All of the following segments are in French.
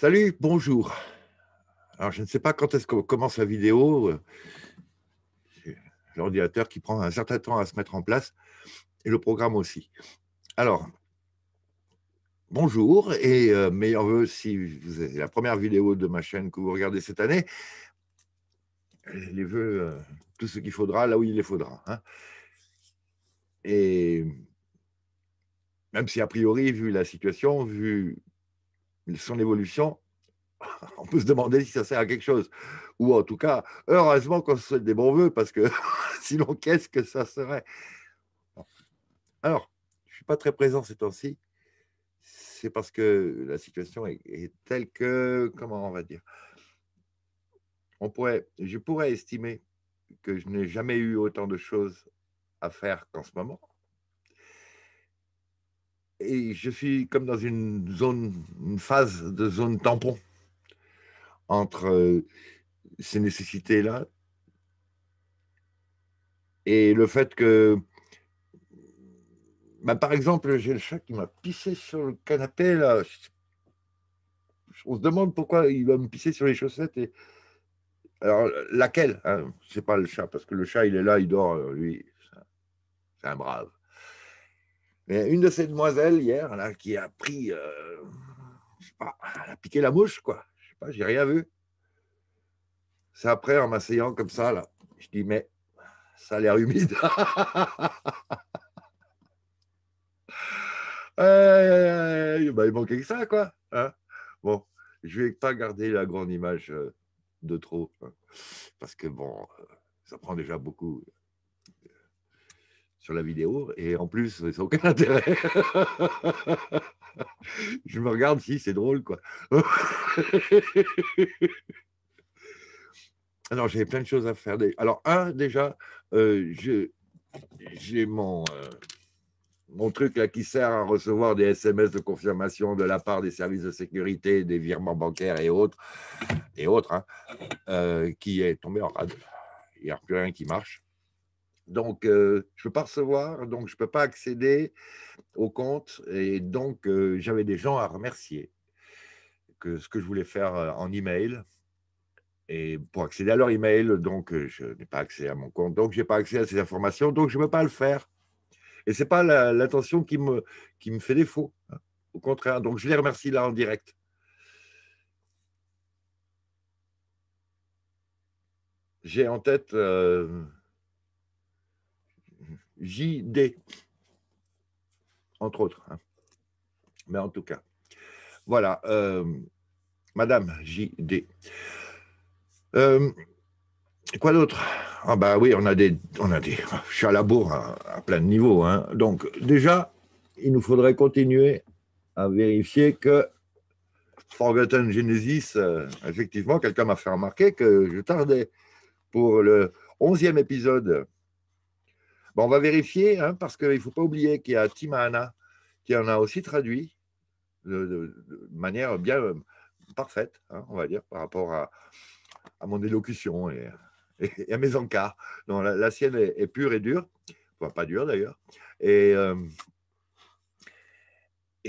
Salut, bonjour. Alors, je ne sais pas quand est-ce qu'on commence la vidéo. L'ordinateur qui prend un certain temps à se mettre en place et le programme aussi. Alors, bonjour et meilleurs vœux si vous avez la première vidéo de ma chaîne que vous regardez cette année. Les vœux, tout ce qu'il faudra, là où il les faudra. Hein. Et même si a priori, vu la situation, vu son évolution, on peut se demander si ça sert à quelque chose. Ou en tout cas, heureusement qu'on se souhaite des bons vœux, parce que sinon, qu'est-ce que ça serait? Alors, je ne suis pas très présent ces temps-ci. C'est parce que la situation est telle que, comment on va dire, je pourrais estimer que je n'ai jamais eu autant de choses à faire qu'en ce moment. Et je suis comme dans une zone, une phase de zone tampon entre ces nécessités-là et le fait que, bah, par exemple, j'ai le chat qui m'a pissé sur le canapé, là. On se demande pourquoi il va me pisser sur les chaussettes. Et... alors, laquelle, hein, c'est pas le chat, parce que le chat, il est là, il dort, lui, c'est un brave. Mais une de ces demoiselles, hier, là, qui a pris, je sais pas, elle a piqué la mouche, quoi. Je sais pas, j'ai rien vu. C'est après, en m'asseyant comme ça, là, je dis, mais ça a l'air humide. Bah, il manquait que ça, quoi. Hein, bon, je vais pas garder la grande image de trop, hein, parce que, bon, ça prend déjà beaucoup... sur la vidéo, et en plus, ça n'a aucun intérêt. Je me regarde, si, c'est drôle, quoi. Alors, j'ai plein de choses à faire. Alors, déjà, j'ai mon truc là qui sert à recevoir des SMS de confirmation de la part des services de sécurité, des virements bancaires et autres hein, qui est tombé en rade. Il n'y a plus rien qui marche. Donc, je ne peux pas recevoir, donc je ne peux pas accéder au compte. Et donc, j'avais des gens à remercier que ce que je voulais faire en email. Et pour accéder à leur email, donc je n'ai pas accès à mon compte. Donc, je n'ai pas accès à ces informations. Donc, je ne peux pas le faire. Et ce n'est pas l'attention qui me fait défaut. Hein. Au contraire. Donc, je les remercie là en direct. J'ai en tête... JD, entre autres. Hein. Mais en tout cas, voilà, Madame JD. Quoi d'autre? Ah bah oui, on a des. Je suis à la bourre à plein de niveaux. Hein. Donc déjà, il nous faudrait continuer à vérifier que Forgotten Genesis, effectivement, quelqu'un m'a fait remarquer que je tardais pour le 11e épisode. Bon, on va vérifier, hein, parce qu'il ne faut pas oublier qu'il y a Timana qui en a aussi traduit de manière bien parfaite, hein, on va dire, par rapport à mon élocution et à mes encarts. Non, la sienne est pure et dure, enfin, pas dure d'ailleurs. Et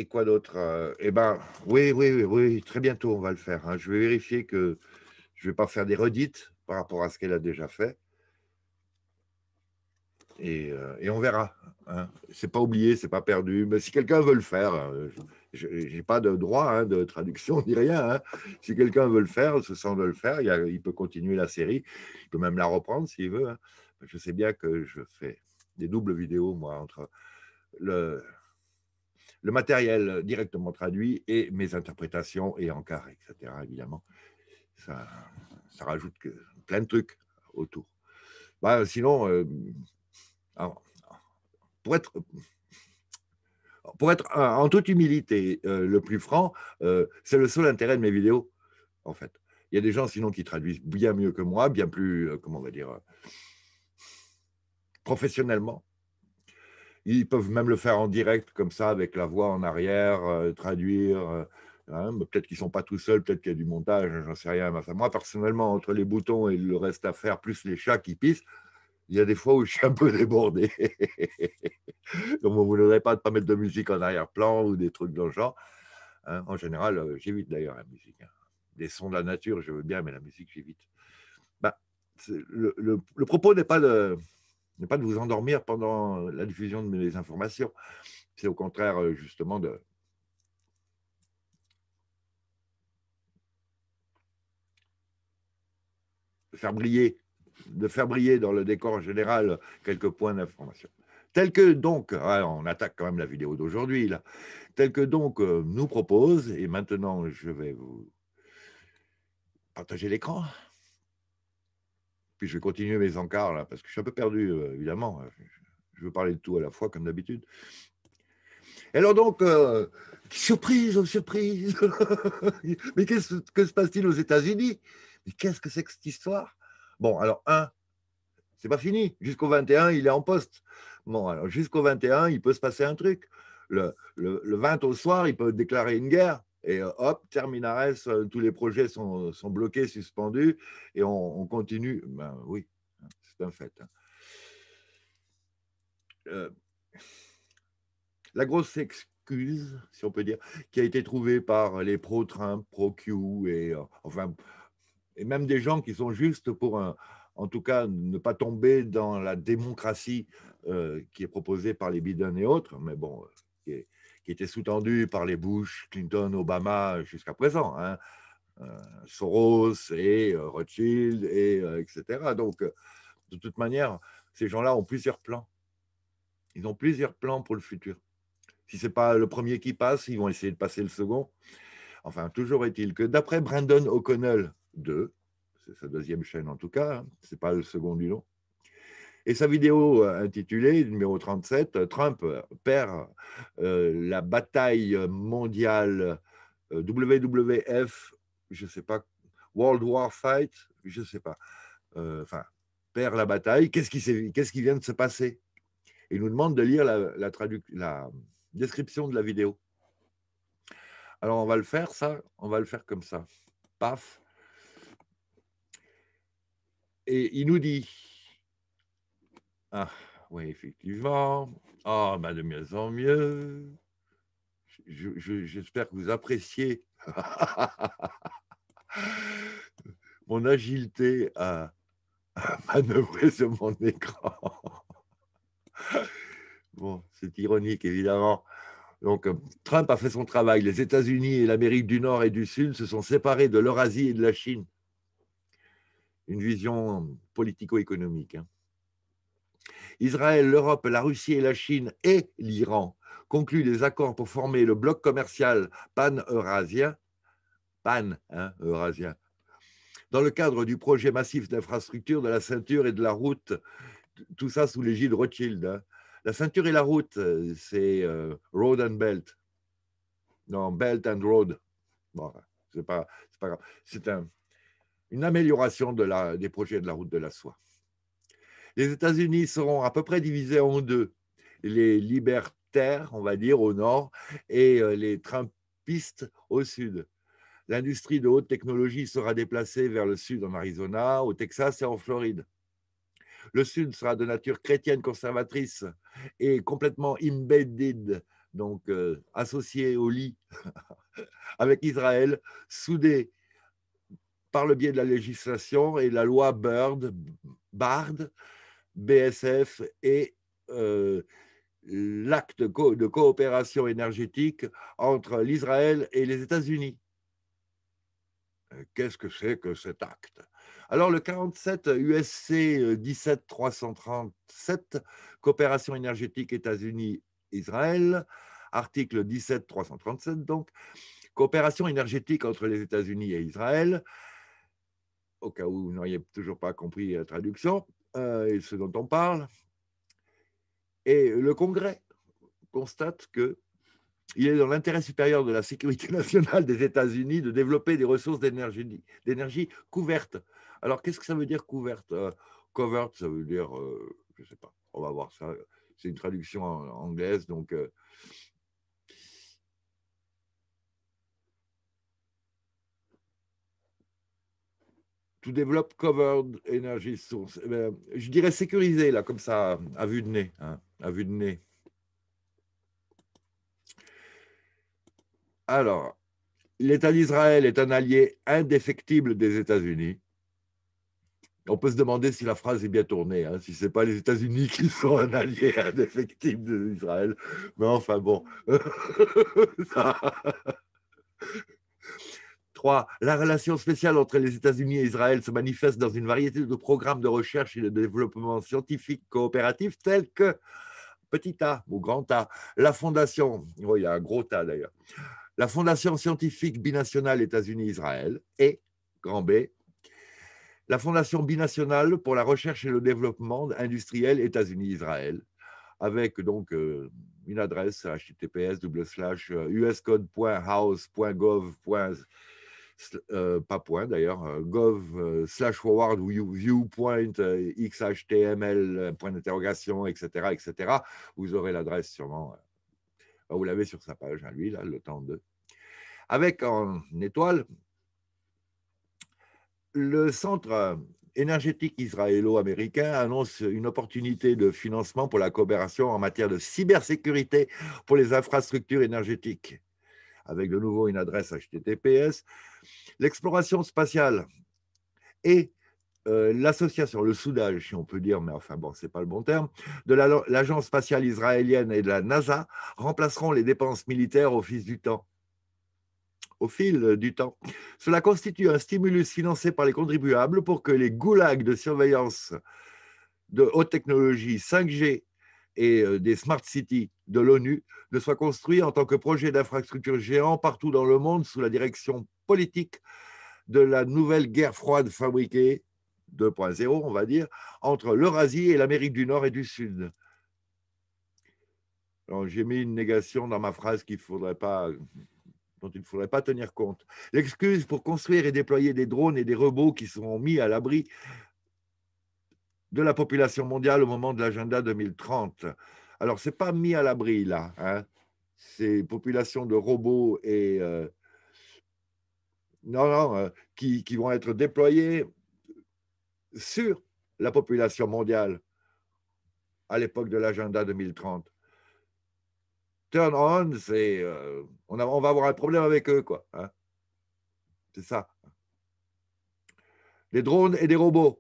quoi d'autre? Eh bien, oui, très bientôt on va le faire. Hein. Je vais vérifier que je ne vais pas faire des redites par rapport à ce qu'elle a déjà fait. Et on verra. Hein. Ce n'est pas oublié, ce n'est pas perdu. Mais si quelqu'un veut le faire, je n'ai pas de droit hein, de traduction ni rien. Hein. Si quelqu'un veut le faire, se sent de le faire, il peut continuer la série. Il peut même la reprendre s'il veut. Hein. Je sais bien que je fais des doubles vidéos, moi, entre le matériel directement traduit et mes interprétations et encarts, etc. Évidemment, ça rajoute plein de trucs autour. Bah, sinon... alors, pour être en toute humilité le plus franc, c'est le seul intérêt de mes vidéos, en fait. Il y a des gens sinon qui traduisent bien mieux que moi, bien plus, comment on va dire, professionnellement. Ils peuvent même le faire en direct, comme ça, avec la voix en arrière, traduire... hein, peut-être qu'ils ne sont pas tout seuls, peut-être qu'il y a du montage, j'en sais rien. Enfin, moi, personnellement, entre les boutons et le reste à faire, plus les chats qui pissent, il y a des fois où je suis un peu débordé. Donc, vous ne voudrez pas mettre de musique en arrière-plan ou des trucs dans le genre. Hein. En général, j'évite d'ailleurs la musique. Hein. Les sons de la nature, je veux bien, mais la musique, j'évite. Bah, le propos n'est pas de vous endormir pendant la diffusion de mes informations. C'est au contraire, justement, de faire briller dans le décor général quelques points d'information. Tel que donc, on attaque quand même la vidéo d'aujourd'hui, là, tel que donc nous propose, et maintenant je vais vous partager l'écran, puis je vais continuer mes encarts, là, parce que je suis un peu perdu, évidemment, je veux parler de tout à la fois, comme d'habitude. Et alors donc, surprise, oh surprise, mais que se passe-t-il aux États-Unis? Mais qu'est-ce que c'est que cette histoire? Bon, alors, c'est pas fini. Jusqu'au 21, il est en poste. Bon, alors, jusqu'au 21, il peut se passer un truc. Le 20 au soir, il peut déclarer une guerre. Et hop, terminares, tous les projets sont bloqués, suspendus. Et on continue. Ben oui, c'est un fait. La grosse excuse, si on peut dire, qui a été trouvée par les pro-Trump, pro-Q, et enfin... Et même des gens qui sont justes pour, en tout cas, ne pas tomber dans la démocratie qui est proposée par les Biden et autres, mais bon, qui était sous-tendue par les Bush, Clinton, Obama jusqu'à présent, hein, Soros et Rothschild, et, etc. Donc, de toute manière, ces gens-là ont plusieurs plans. Ils ont plusieurs plans pour le futur. Si ce n'est pas le premier qui passe, ils vont essayer de passer le second. Enfin, toujours est-il que d'après Brendon O'Connell, 2, c'est sa deuxième chaîne en tout cas, hein, c'est pas le second du nom. Et sa vidéo intitulée, numéro 37, « Trump perd la bataille mondiale WWF, je sais pas, World War Fight, je sais pas, enfin, perd la bataille, qu'est-ce qui vient de se passer ?» Il nous demande de lire la description de la vidéo. Alors on va le faire ça, on va le faire comme ça, paf. Et il nous dit, ah oui, effectivement, ah, ben de mieux en mieux, j'espère que vous appréciez mon agilité à manœuvrer sur mon écran. Bon, c'est ironique, évidemment. Donc, Trump a fait son travail. Les États-Unis et l'Amérique du Nord et du Sud se sont séparés de l'Eurasie et de la Chine. Une vision politico-économique. Israël, l'Europe, la Russie et la Chine et l'Iran concluent des accords pour former le bloc commercial pan-eurasien, pan-eurasien, dans le cadre du projet massif d'infrastructure de la ceinture et de la route, tout ça sous l'égide Rothschild. Hein. La ceinture et la route, c'est Road and Belt. Non, Belt and Road. Bon, c'est pas grave. C'est une amélioration des projets de la route de la soie. Les États-Unis seront à peu près divisés en deux. Les libertaires, on va dire, au nord, et les trumpistes au sud. L'industrie de haute technologie sera déplacée vers le sud en Arizona, au Texas et en Floride. Le sud sera de nature chrétienne conservatrice et complètement embedded, donc associé au lit avec Israël, soudé par le biais de la législation et la loi BARD, BSF et l'acte de coopération énergétique entre l'Israël et les États-Unis. Qu'est-ce que c'est que cet acte? Alors le 47 USC 17337, coopération énergétique États-Unis-Israël, article 17337 donc, coopération énergétique entre les États-Unis et Israël, au cas où vous n'auriez toujours pas compris la traduction et ce dont on parle. Et le Congrès constate que il est dans l'intérêt supérieur de la sécurité nationale des États-Unis de développer des ressources d'énergie couvertes. Alors, qu'est-ce que ça veut dire couverte? Covered, ça veut dire, je ne sais pas, on va voir ça. C'est une traduction anglaise, donc... to develop covered energy source. Eh bien, je dirais sécurisé, là, comme ça, à vue de nez. Hein, à vue de nez. Alors, l'État d'Israël est un allié indéfectible des États-Unis. On peut se demander si la phrase est bien tournée, hein, si ce n'est pas les États-Unis qui sont un allié indéfectible d'Israël. Mais enfin bon. 3. La relation spéciale entre les États-Unis et Israël se manifeste dans une variété de programmes de recherche et de développement scientifique coopératif tels que, petit A ou grand A, la fondation, oh, il y a un gros A d'ailleurs, la fondation scientifique binationale États-Unis-Israël et, grand B, la Fondation binationale pour la recherche et le développement industriel États-Unis-Israël, avec donc une adresse https://uscode.house.gov/forward/view.xhtml, etc. Vous aurez l'adresse sûrement, vous l'avez sur sa page, hein, lui, là, le temps de. Avec en étoile, le centre énergétique israélo-américain annonce une opportunité de financement pour la coopération en matière de cybersécurité pour les infrastructures énergétiques, avec de nouveau une adresse HTTPS, l'exploration spatiale et l'association, le soudage si on peut dire, mais enfin bon, ce n'est pas le bon terme, de l'Agence spatiale israélienne et de la NASA remplaceront les dépenses militaires au fil du temps. Cela constitue un stimulus financé par les contribuables pour que les goulags de surveillance de haute technologie 5G et des Smart Cities de l'ONU ne soient construits en tant que projet d'infrastructure géant partout dans le monde sous la direction politique de la nouvelle guerre froide fabriquée 2.0, on va dire, entre l'Eurasie et l'Amérique du Nord et du Sud. J'ai mis une négation dans ma phrase dont il ne faudrait pas tenir compte. L'excuse pour construire et déployer des drones et des robots qui seront mis à l'abri de la population mondiale au moment de l'agenda 2030. Alors, ce n'est pas mis à l'abri, là. Hein. C'est population de robots et... qui vont être déployés sur la population mondiale à l'époque de l'agenda 2030. Turn on, c'est on va avoir un problème avec eux, quoi. Hein, c'est ça. Des drones et des robots.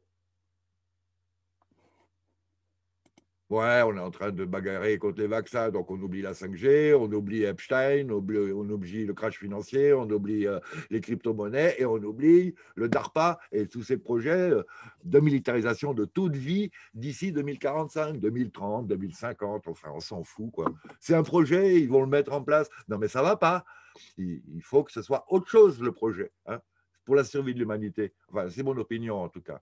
Ouais, on est en train de bagarrer contre les vaccins, donc on oublie la 5G, on oublie Epstein, on oublie le crash financier, on oublie les crypto-monnaies et on oublie le DARPA et tous ces projets de militarisation de toute vie d'ici 2045, 2030, 2050, enfin on s'en fout, quoi. C'est un projet, ils vont le mettre en place. Non mais ça ne va pas, il faut que ce soit autre chose le projet, hein, pour la survie de l'humanité. Enfin, c'est mon opinion en tout cas.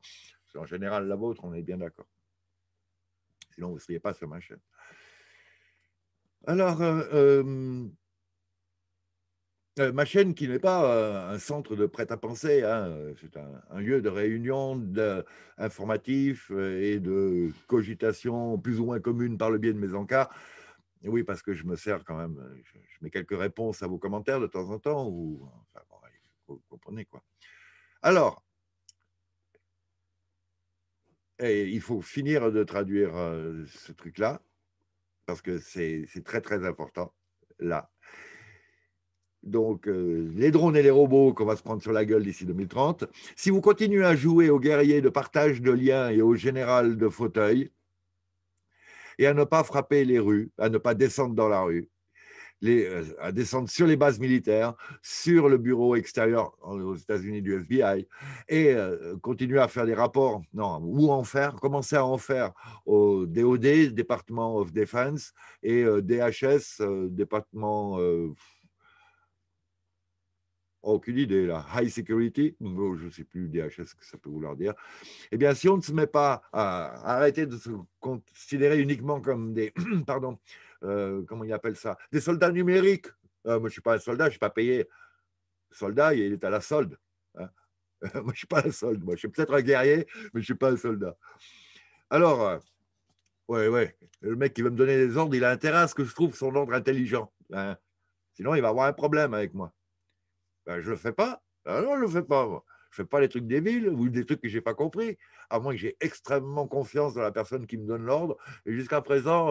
En général la vôtre, on est bien d'accord. Sinon, vous ne seriez pas sur ma chaîne. Alors, ma chaîne qui n'est pas un centre de prêt-à-penser, hein, c'est un lieu de réunion informatif et de cogitation plus ou moins commune par le biais de mes encarts. Et oui, parce que je me sers quand même, je mets quelques réponses à vos commentaires de temps en temps. Ou, enfin, bon, vous comprenez quoi. Alors, et il faut finir de traduire ce truc-là, parce que c'est très, très important, là. Donc, les drones et les robots qu'on va se prendre sur la gueule d'ici 2030. Si vous continuez à jouer aux guerriers de partage de liens et aux générales de fauteuil, et à ne pas frapper les rues, à ne pas descendre dans la rue, à descendre sur les bases militaires, sur le bureau extérieur aux États-Unis du FBI et continuer à faire des rapports, commencer à en faire au DOD, Department of Defense, et DHS, département, aucune idée, la High Security, je ne sais plus DHS ce que ça peut vouloir dire. Eh bien, si on ne se met pas à arrêter de se considérer uniquement comme des... pardon, comment il appelle ça? Des soldats numériques. Moi, je ne suis pas un soldat, je ne suis pas payé. Le soldat, il est à la solde. Hein? Moi, je ne suis pas un soldat. Moi, je suis peut-être un guerrier, mais je ne suis pas un soldat. Alors, le mec qui veut me donner des ordres, il a intérêt à ce que je trouve son ordre intelligent. Hein? Sinon, il va avoir un problème avec moi. Ben, je ne le fais pas. Ben, non, je ne le fais pas, moi. Je ne fais pas des trucs débiles ou des trucs que je n'ai pas compris, à moins que j'ai extrêmement confiance dans la personne qui me donne l'ordre. Et jusqu'à présent,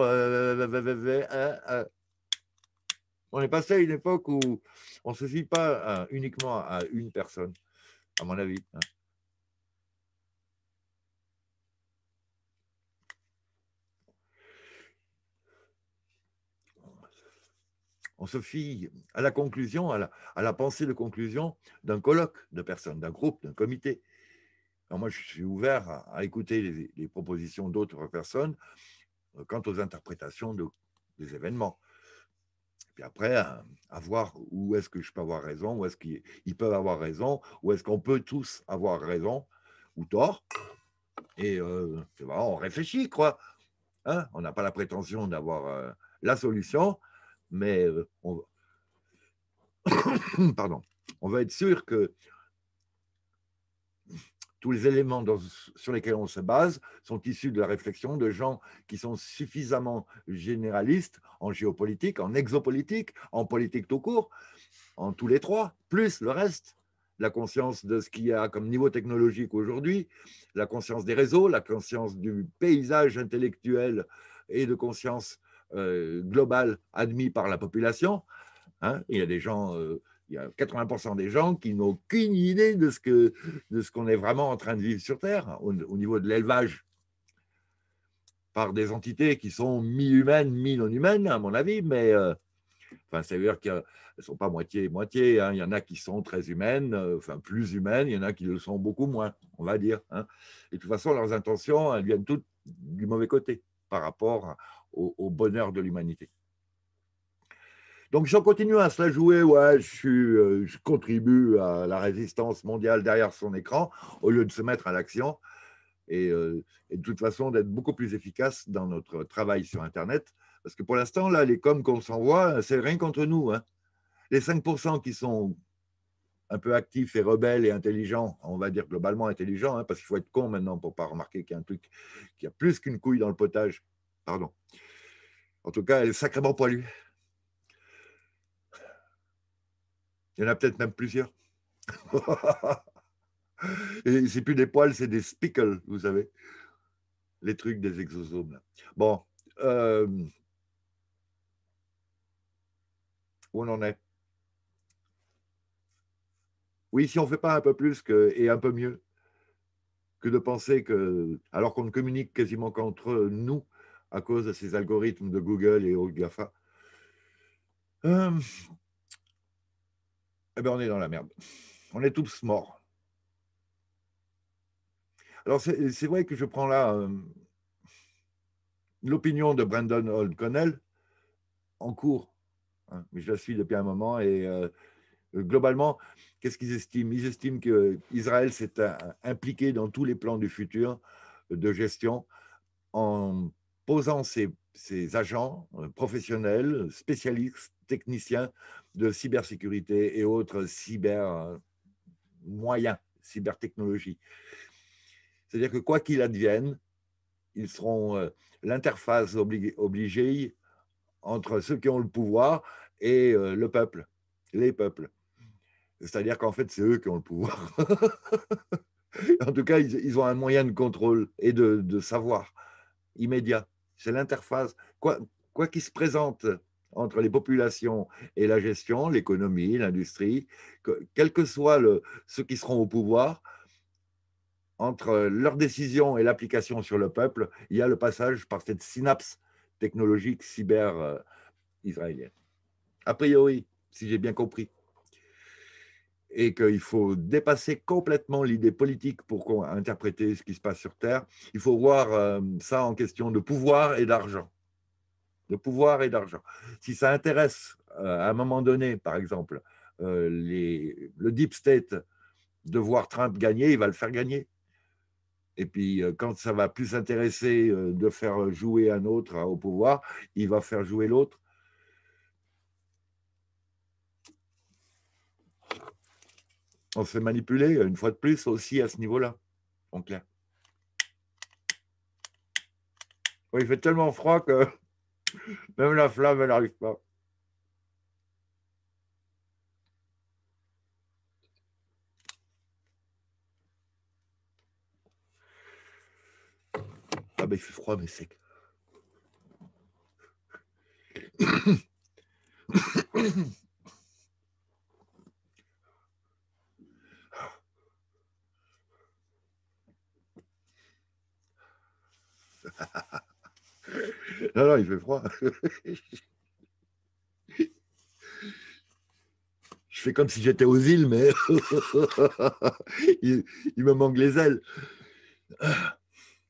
On est passé à une époque où on ne se fie pas uniquement à une personne, à mon avis. On se fie à la conclusion, à la pensée de conclusion d'un colloque de personnes, d'un groupe, d'un comité. Alors moi, je suis ouvert à écouter les propositions d'autres personnes quant aux interprétations des événements. Et puis après, à voir où est-ce que je peux avoir raison, où est-ce qu'ils peuvent avoir raison, où est-ce qu'on peut tous avoir raison ou tort. Et on réfléchit, quoi. Hein, on n'a pas la prétention d'avoir la solution, mais pardon, on va être sûr que tous les éléments sur lesquels on se base sont issus de la réflexion de gens qui sont suffisamment généralistes en géopolitique, en exopolitique, en politique tout court, en tous les trois, plus le reste, la conscience de ce qu'il y a comme niveau technologique aujourd'hui, la conscience des réseaux, la conscience du paysage intellectuel et de conscience globale admis par la population. Hein, il y a des gens... Il y a 80% des gens qui n'ont aucune idée de ce qu'on est vraiment en train de vivre sur Terre, au niveau de l'élevage, par des entités qui sont mi-humaines, mi-non-humaines, à mon avis, mais ça veut dire qu'elles ne sont pas moitié-moitié. Hein. Il y en a qui sont très humaines, plus humaines, il y en a qui le sont beaucoup moins, on va dire. Hein. Et de toute façon, leurs intentions, elles viennent toutes du mauvais côté par rapport au bonheur de l'humanité. Donc, si on continue à se la jouer, ouais, je contribue à la résistance mondiale derrière son écran, au lieu de se mettre à l'action et de toute façon d'être beaucoup plus efficace dans notre travail sur Internet. Parce que pour l'instant, là, les coms qu'on s'envoie, c'est rien contre nous. Hein. Les 5% qui sont un peu actifs et rebelles et intelligents, on va dire globalement intelligents, hein, parce qu'il faut être con maintenant pour ne pas remarquer qu'il y a un truc qui a plus qu'une couille dans le potage. Pardon. En tout cas, elle est sacrément poilue. Il y en a peut-être même plusieurs. Et c'est plus des poils, c'est des spickles, vous savez. Les trucs des exosomes. Là. Bon. Où on en est? Oui, si on ne fait pas un peu plus et un peu mieux que de penser que, alors qu'on ne communique quasiment qu'entre nous à cause de ces algorithmes de Google et autres GAFA, eh bien, on est dans la merde. On est tous morts. Alors, c'est vrai que je prends là l'opinion de Brendon O'Connell en cours. Hein, mais je la suis depuis un moment. Et globalement, qu'est-ce qu'ils estiment? Ils estiment qu'Israël s'est impliqué dans tous les plans du futur de gestion en posant ses agents professionnels, spécialistes, techniciens de cybersécurité et autres cybermoyens, cybertechnologie. C'est-à-dire que quoi qu'il advienne, ils seront l'interface obligée entre ceux qui ont le pouvoir et le peuple, les peuples. C'est-à-dire qu'en fait, c'est eux qui ont le pouvoir. En tout cas, ils ont un moyen de contrôle et de savoir immédiat. C'est l'interface. Quoi qu'il se présente entre les populations et la gestion, l'économie, l'industrie, quel que soit ceux qui seront au pouvoir, entre leurs décisions et l'application sur le peuple, il y a le passage par cette synapse technologique cyber-israélienne. A priori, si j'ai bien compris. Et qu'il faut dépasser complètement l'idée politique pour interpréter ce qui se passe sur Terre. Il faut voir ça en question de pouvoir et d'argent. De pouvoir et d'argent. Si ça intéresse à un moment donné, par exemple, le Deep State de voir Trump gagner, il va le faire gagner. Et puis, quand ça va plus intéresser de faire jouer un autre au pouvoir, il va faire jouer l'autre. On se fait manipuler, une fois de plus, aussi à ce niveau-là, en clair. Oui, il fait tellement froid que... même la flamme, elle n'arrive pas. Ah ben il fait froid mais sec. Non, non, il fait froid. Je fais comme si j'étais aux îles, mais il me manque les ailes.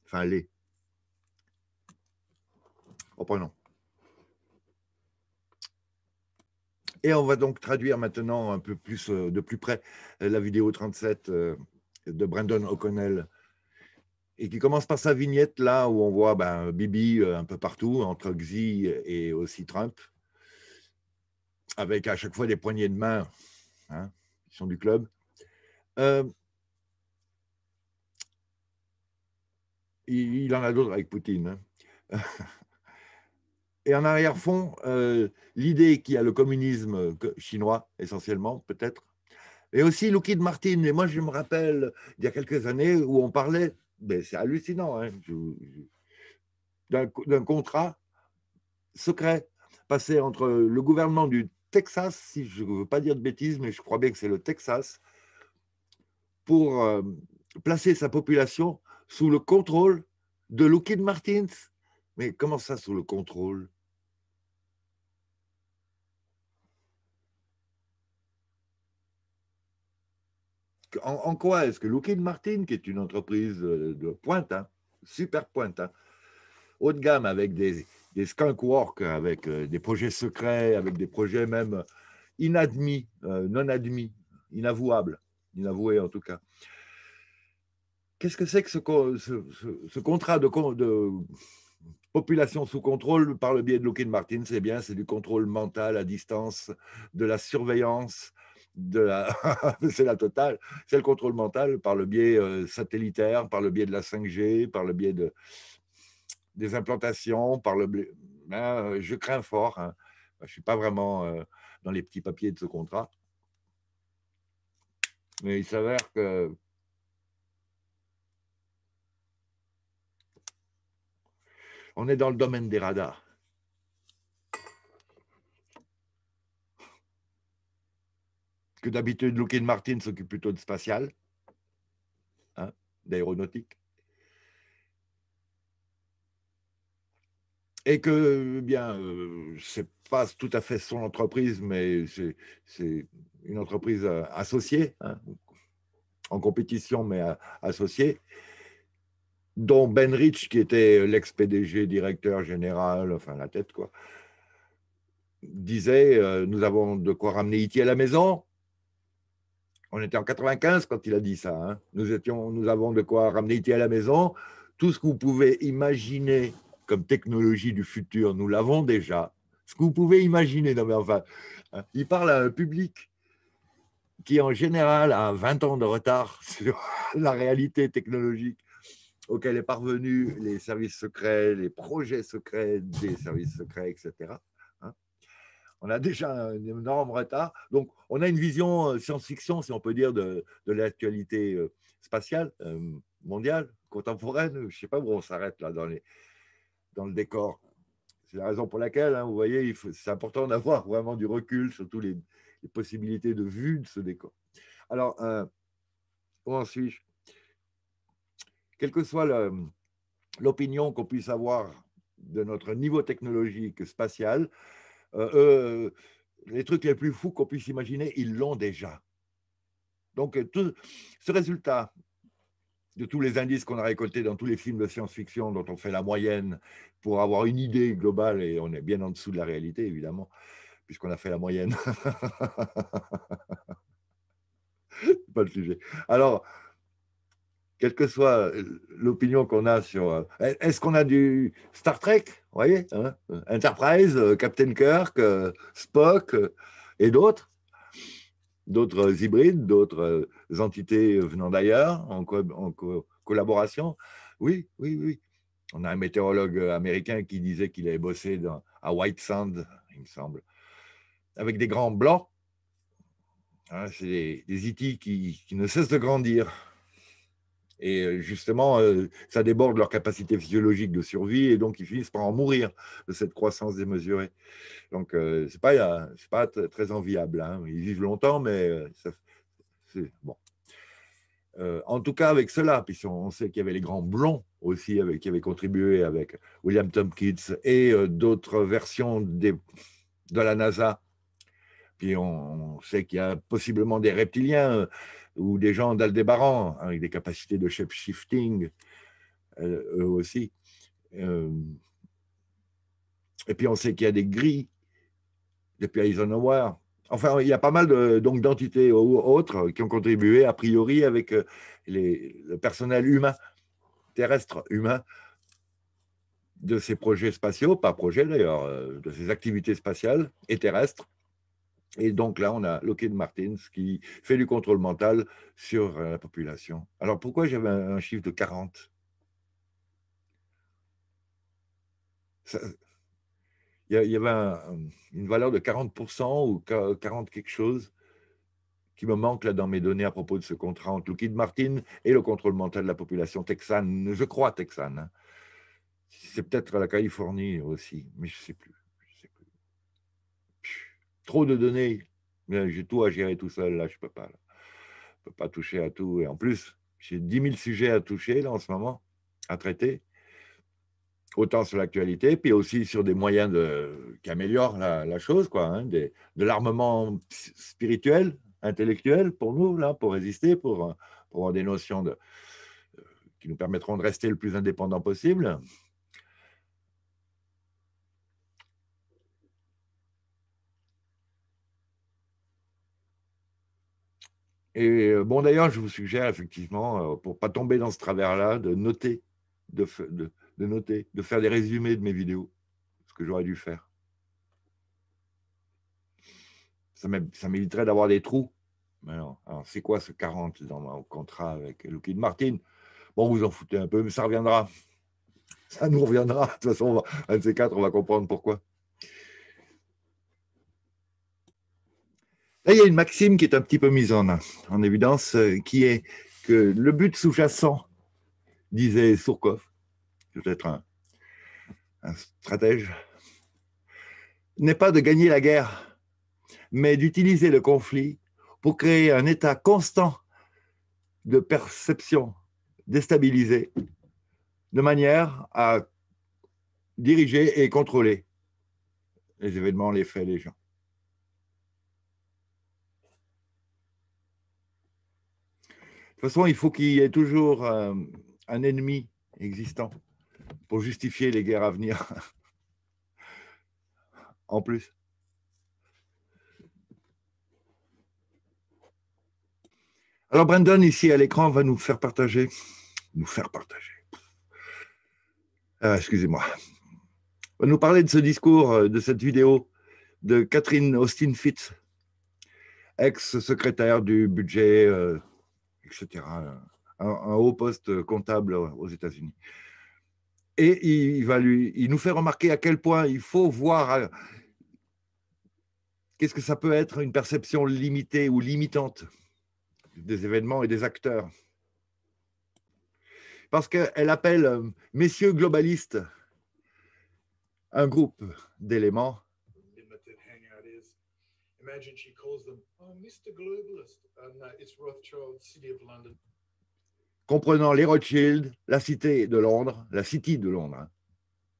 Enfin, allez. Reprenons. Et on va donc traduire maintenant un peu plus de plus près la vidéo 37 de Brendon O'Connell, et qui commence par sa vignette là où on voit ben, Bibi un peu partout, entre Xi et aussi Trump, avec à chaque fois des poignées de main, hein, qui sont du club. Il en a d'autres avec Poutine. Hein. Et en arrière-fond, l'idée qu'il y a le communisme chinois, essentiellement, peut-être, et aussi Lockheed Martin. Et moi, je me rappelle, il y a quelques années, où on parlait, mais c'est hallucinant, hein, d'un contrat secret passé entre le gouvernement du Texas, si je ne veux pas dire de bêtises, mais je crois bien que c'est le Texas, pour placer sa population sous le contrôle de Lockheed Martin. Mais comment ça, sous le contrôle ? En quoi est-ce que Lockheed Martin, qui est une entreprise de pointe, hein, super pointe, hein, haut de gamme, avec des skunk works, avec des projets secrets, avec des projets même inadmis, non admis, inavouables, inavoués en tout cas. Qu'est-ce que c'est que ce contrat de population sous contrôle par le biais de Lockheed Martin? C'est bien, c'est du contrôle mental à distance, de la surveillance, c'est la totale, c'est le contrôle mental par le biais satellitaire, par le biais de la 5G, par le biais des implantations, par le biais... Ben, je crains fort, hein. Ben, je ne suis pas vraiment dans les petits papiers de ce contrat, mais il s'avère que on est dans le domaine des radars. Que d'habitude, Lockheed Martin s'occupe plutôt de spatial, hein, d'aéronautique. Et que, eh bien, ce n'est pas tout à fait son entreprise, mais c'est une entreprise associée, hein, en compétition, mais associée, dont Ben Rich, qui était l'ex-PDG, directeur général, enfin la tête, quoi, disait nous avons de quoi ramener E.T. à la maison. On était en 95 quand il a dit ça. Hein. Nous avons de quoi ramener E.T. à la maison. Tout ce que vous pouvez imaginer comme technologie du futur, nous l'avons déjà. Ce que vous pouvez imaginer, non mais enfin, hein, il parle à un public qui, en général, a 20 ans de retard sur la réalité technologique auquel est parvenu les services secrets, les projets secrets des services secrets, etc. Hein, on a déjà un énorme retard. Donc, on a une vision science-fiction, si on peut dire, de l'actualité spatiale, mondiale, contemporaine. Je ne sais pas où on s'arrête là dans le décor. C'est la raison pour laquelle, hein, vous voyez, c'est important d'avoir vraiment du recul sur toutes les possibilités de vue de ce décor. Alors, où en suis-je ? Quelle que soit l'opinion qu'on puisse avoir de notre niveau technologique spatial, les trucs les plus fous qu'on puisse imaginer, ils l'ont déjà. Donc, tout ce résultat de tous les indices qu'on a récoltés dans tous les films de science-fiction dont on fait la moyenne pour avoir une idée globale, et on est bien en dessous de la réalité, évidemment, puisqu'on a fait la moyenne. C'est pas le sujet. Alors, quelle que soit l'opinion qu'on a sur... Est-ce qu'on a du Star Trek, vous voyez, hein, Enterprise, Captain Kirk, Spock et d'autres, d'autres hybrides, d'autres entités venant d'ailleurs en collaboration. Oui, oui, oui. On a un météorologue américain qui disait qu'il avait bossé à White Sand, il me semble, avec des grands blancs. Hein, c'est des E.T. qui ne cessent de grandir. Et justement, ça déborde leur capacité physiologique de survie et donc ils finissent par en mourir de cette croissance démesurée. Donc, c'est pas très enviable. Hein. Ils vivent longtemps, mais c'est bon. En tout cas, avec cela, puisqu'on sait qu'il y avait les grands blonds aussi qui avaient contribué avec William Tompkins et d'autres versions de la NASA. Puis on sait qu'il y a possiblement des reptiliens ou des gens d'Aldébaran avec des capacités de shape-shifting, eux aussi. Et puis on sait qu'il y a des gris depuis Eisenhower. Enfin, il y a pas mal d'entités ou autres qui ont contribué, a priori, avec le personnel humain, terrestre humain, de ces projets spatiaux, pas projets d'ailleurs, de ces activités spatiales et terrestres. Et donc là, on a Lockheed Martin qui fait du contrôle mental sur la population. Alors, pourquoi j'avais un chiffre de 40 ? Il y avait une valeur de 40% ou 40 quelque chose qui me manque là dans mes données à propos de ce contrat entre Lockheed Martin et le contrôle mental de la population texane, je crois texane. C'est peut-être la Californie aussi, mais je ne sais plus. Trop de données, j'ai tout à gérer tout seul, là je ne peux pas. Là. Je peux pas toucher à tout. Et en plus, j'ai 10 000 sujets à toucher là en ce moment, à traiter. Autant sur l'actualité, puis aussi sur des moyens qui améliorent la chose, quoi, hein, de l'armement spirituel, intellectuel, pour nous, là, pour résister, pour avoir des notions qui nous permettront de rester le plus indépendant possible. Et bon, d'ailleurs, je vous suggère, effectivement, pour ne pas tomber dans ce travers-là, de noter, de faire des résumés de mes vidéos, ce que j'aurais dû faire. Ça m'éviterait d'avoir des trous. Alors, c'est quoi ce 40 dans mon contrat avec Lockheed Martin? Bon, vous en foutez un peu, mais ça reviendra. Ça nous reviendra. De toute façon, un de ces quatre, on va comprendre pourquoi. Là, il y a une maxime qui est un petit peu mise en évidence, qui est que le but sous-jacent, disait Surkov, peut-être un stratège, n'est pas de gagner la guerre, mais d'utiliser le conflit pour créer un état constant de perception déstabilisée, de manière à diriger et contrôler les événements, les faits, les gens. De toute façon, il faut qu'il y ait toujours un ennemi existant pour justifier les guerres à venir. En plus. Alors Brendon, ici à l'écran, va nous faire partager. Excusez-moi. Va nous parler de ce discours, de cette vidéo de Catherine Austin Fitts, ex-secrétaire du budget, etc. Un haut poste comptable aux États-Unis. Et il nous fait remarquer à quel point il faut voir qu'est-ce que ça peut être une perception limitée ou limitante des événements et des acteurs. Parce qu'elle appelle messieurs globalistes un groupe d'éléments. Imagine she calls them, oh, Mr. Globalist, and it's Rothschild, City of London. Comprenant les Rothschild, la cité de Londres, la City de Londres, hein,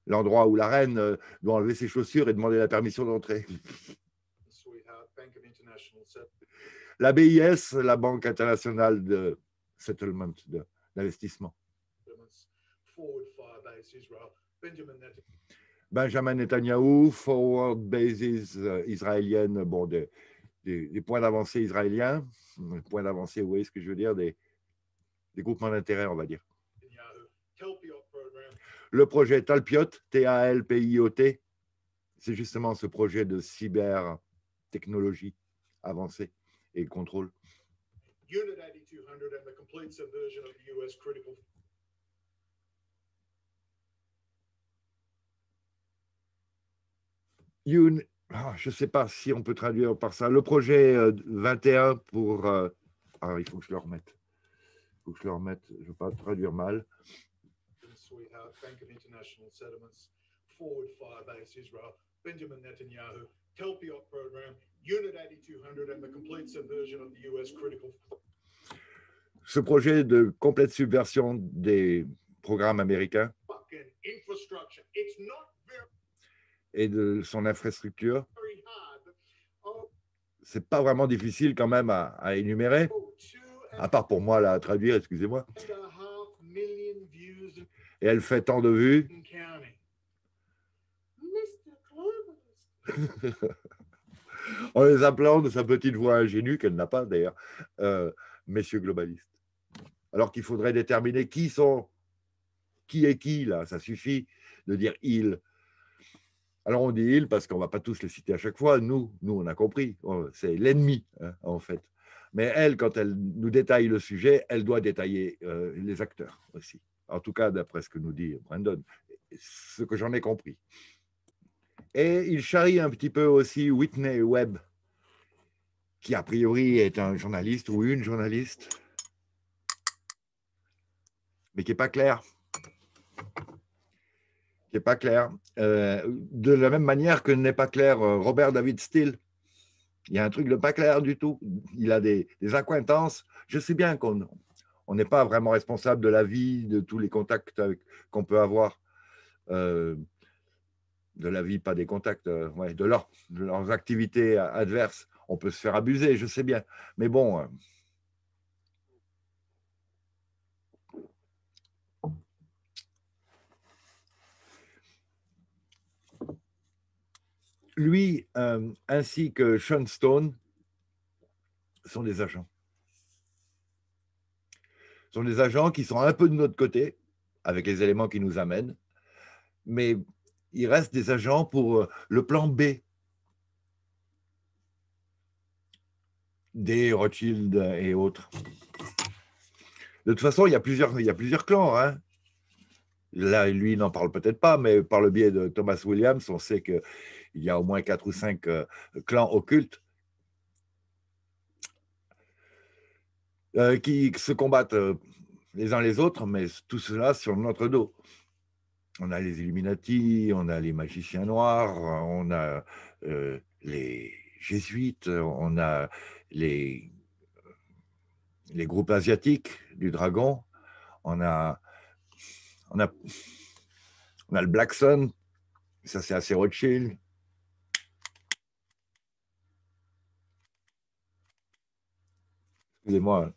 l'endroit où la reine doit enlever ses chaussures et demander la permission d'entrer. La BIS, la Banque Internationale de Settlement, d'investissement. Benjamin Netanyahu, Forward Bases israélienne, bon, des points d'avancée israéliens, points d'avancée, vous voyez ce que je veux dire, des groupements d'intérêt, on va dire. Le projet Talpiot, T-A-L-P-I-O-T, c'est justement ce projet de cyber-technologie avancée et contrôle. Je ne sais pas si on peut traduire par ça. Le projet 21 pour... il faut que je le remette. faut que je le remette, je ne veux pas traduire mal. So we have Bank of International Settlements, Forward Firebase Israel, Benjamin Netanyahu, Talpiot program, Unit 8200 and the complete subversion of the US critical. Ce projet de complète subversion des programmes américains et de son infrastructure, c'est pas vraiment difficile quand même à énumérer, à part pour moi là, à traduire, excusez-moi. Et elle fait tant de vues. En les appelant de sa petite voix ingénue, qu'elle n'a pas d'ailleurs, messieurs globalistes. Alors qu'il faudrait déterminer qui est qui, là, ça suffit de dire « ils ». Alors on dit « ils » parce qu'on ne va pas tous les citer à chaque fois, nous on a compris, c'est l'ennemi, hein, en fait. Mais elle, quand elle nous détaille le sujet, elle doit détailler les acteurs aussi. En tout cas, d'après ce que nous dit Brendon, ce que j'en ai compris. Et il charrie un petit peu aussi Whitney Webb, qui a priori est un journaliste ou une journaliste, mais qui n'est pas claire. Qui n'est pas claire. De la même manière que n'est pas clair Robert David Steele. Il y a un truc de pas clair du tout. Il a des accointances. Je sais bien qu'on n'est pas vraiment responsable de la vie, de tous les contacts qu'on peut avoir. De la vie, pas des contacts, ouais, de leurs activités adverses. On peut se faire abuser, je sais bien. Mais bon, lui ainsi que Sean Stone sont des agents. Ce sont des agents qui sont un peu de notre côté, avec les éléments qui nous amènent, mais il reste des agents pour le plan B. Des Rothschild et autres. De toute façon, il y a plusieurs clans. Hein. Là, lui, il n'en parle peut-être pas, mais par le biais de Thomas Williams, on sait qu'il y a au moins 4 ou 5 clans occultes qui se combattent les uns les autres, mais tout cela sur notre dos. On a les Illuminati, on a les magiciens noirs, on a les jésuites, on a les groupes asiatiques du dragon, on a le Black Sun, ça c'est assez Rothschild. Excusez-moi.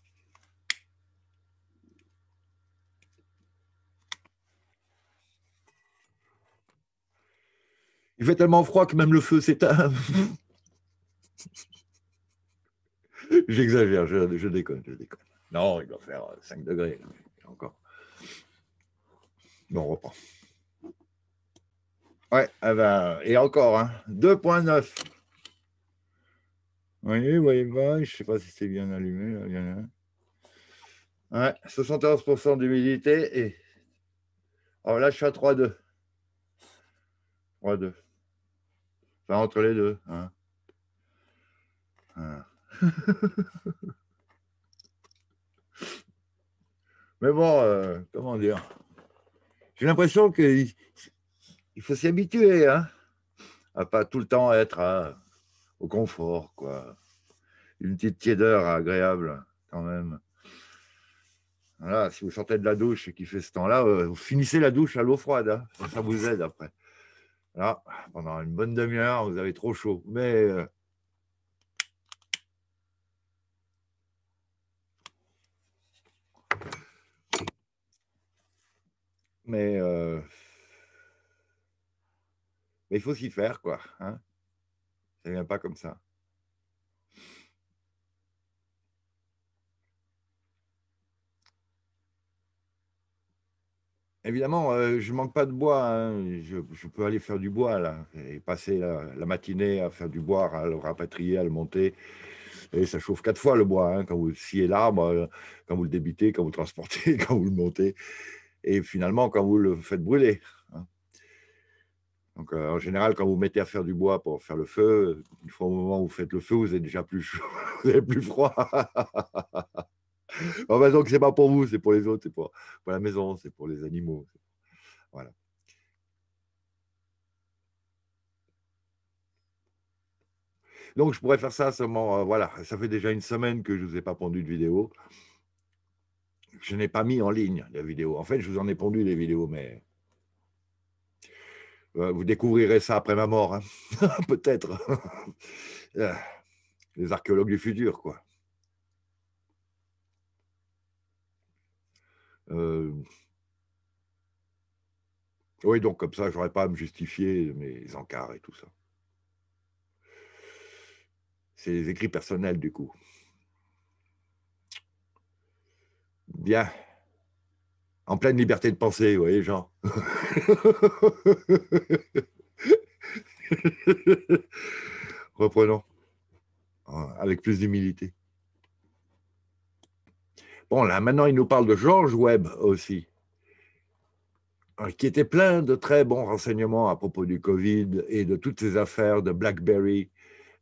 Il fait tellement froid que même le feu s'éteint. J'exagère, je déconne. Non, il doit faire 5 degrés. Encore. Bon, on reprend. Ouais, et encore, hein, 2.9. Vous voyez, je ne sais pas si c'est bien allumé. Là, bien là. Ouais, 71% d'humidité. Et... alors là, je suis à 3.2. 3.2. Enfin, entre les deux. Hein. Hein. Mais bon, comment dire, j'ai l'impression qu'il faut s'y habituer, hein, à pas tout le temps être au confort, quoi. Une petite tiédeur agréable, quand même. Voilà, si vous sortez de la douche et qu'il fait ce temps-là, vous finissez la douche à l'eau froide, hein, ça vous aide après. Là, pendant une bonne demi-heure, vous avez trop chaud, mais... mais il faut s'y faire, quoi. Hein, ça ne vient pas comme ça. Évidemment, je ne manque pas de bois. Hein. Je peux aller faire du bois, là, et passer la matinée à faire du bois, à le rapatrier, à le monter. Et ça chauffe 4 fois le bois, hein, quand vous sciez l'arbre, quand vous le débitez, quand vous le transportez, quand vous le montez. Et finalement, quand vous le faites brûler. Donc, en général, quand vous mettez à faire du bois pour faire le feu, une fois au moment où vous faites le feu, vous êtes déjà plus chaud, vous avez plus froid. En disant que ce n'est pas pour vous, c'est pour les autres, c'est pour la maison, c'est pour les animaux. Voilà. Donc, je pourrais faire ça seulement, voilà, ça fait déjà une semaine que je ne vous ai pas pondu de vidéo. Je n'ai pas mis en ligne la vidéo. En fait, je vous en ai pondu des vidéos, mais vous découvrirez ça après ma mort, hein. Peut-être. Les archéologues du futur, quoi. Oui, donc comme ça, je n'aurais pas à me justifier mes encarts et tout ça. C'est les écrits personnels, du coup. Bien. En pleine liberté de penser, vous voyez, Jean. Reprenons. Avec plus d'humilité. Bon, là, maintenant, il nous parle de George Webb aussi, qui était plein de très bons renseignements à propos du Covid et de toutes ces affaires de BlackBerry,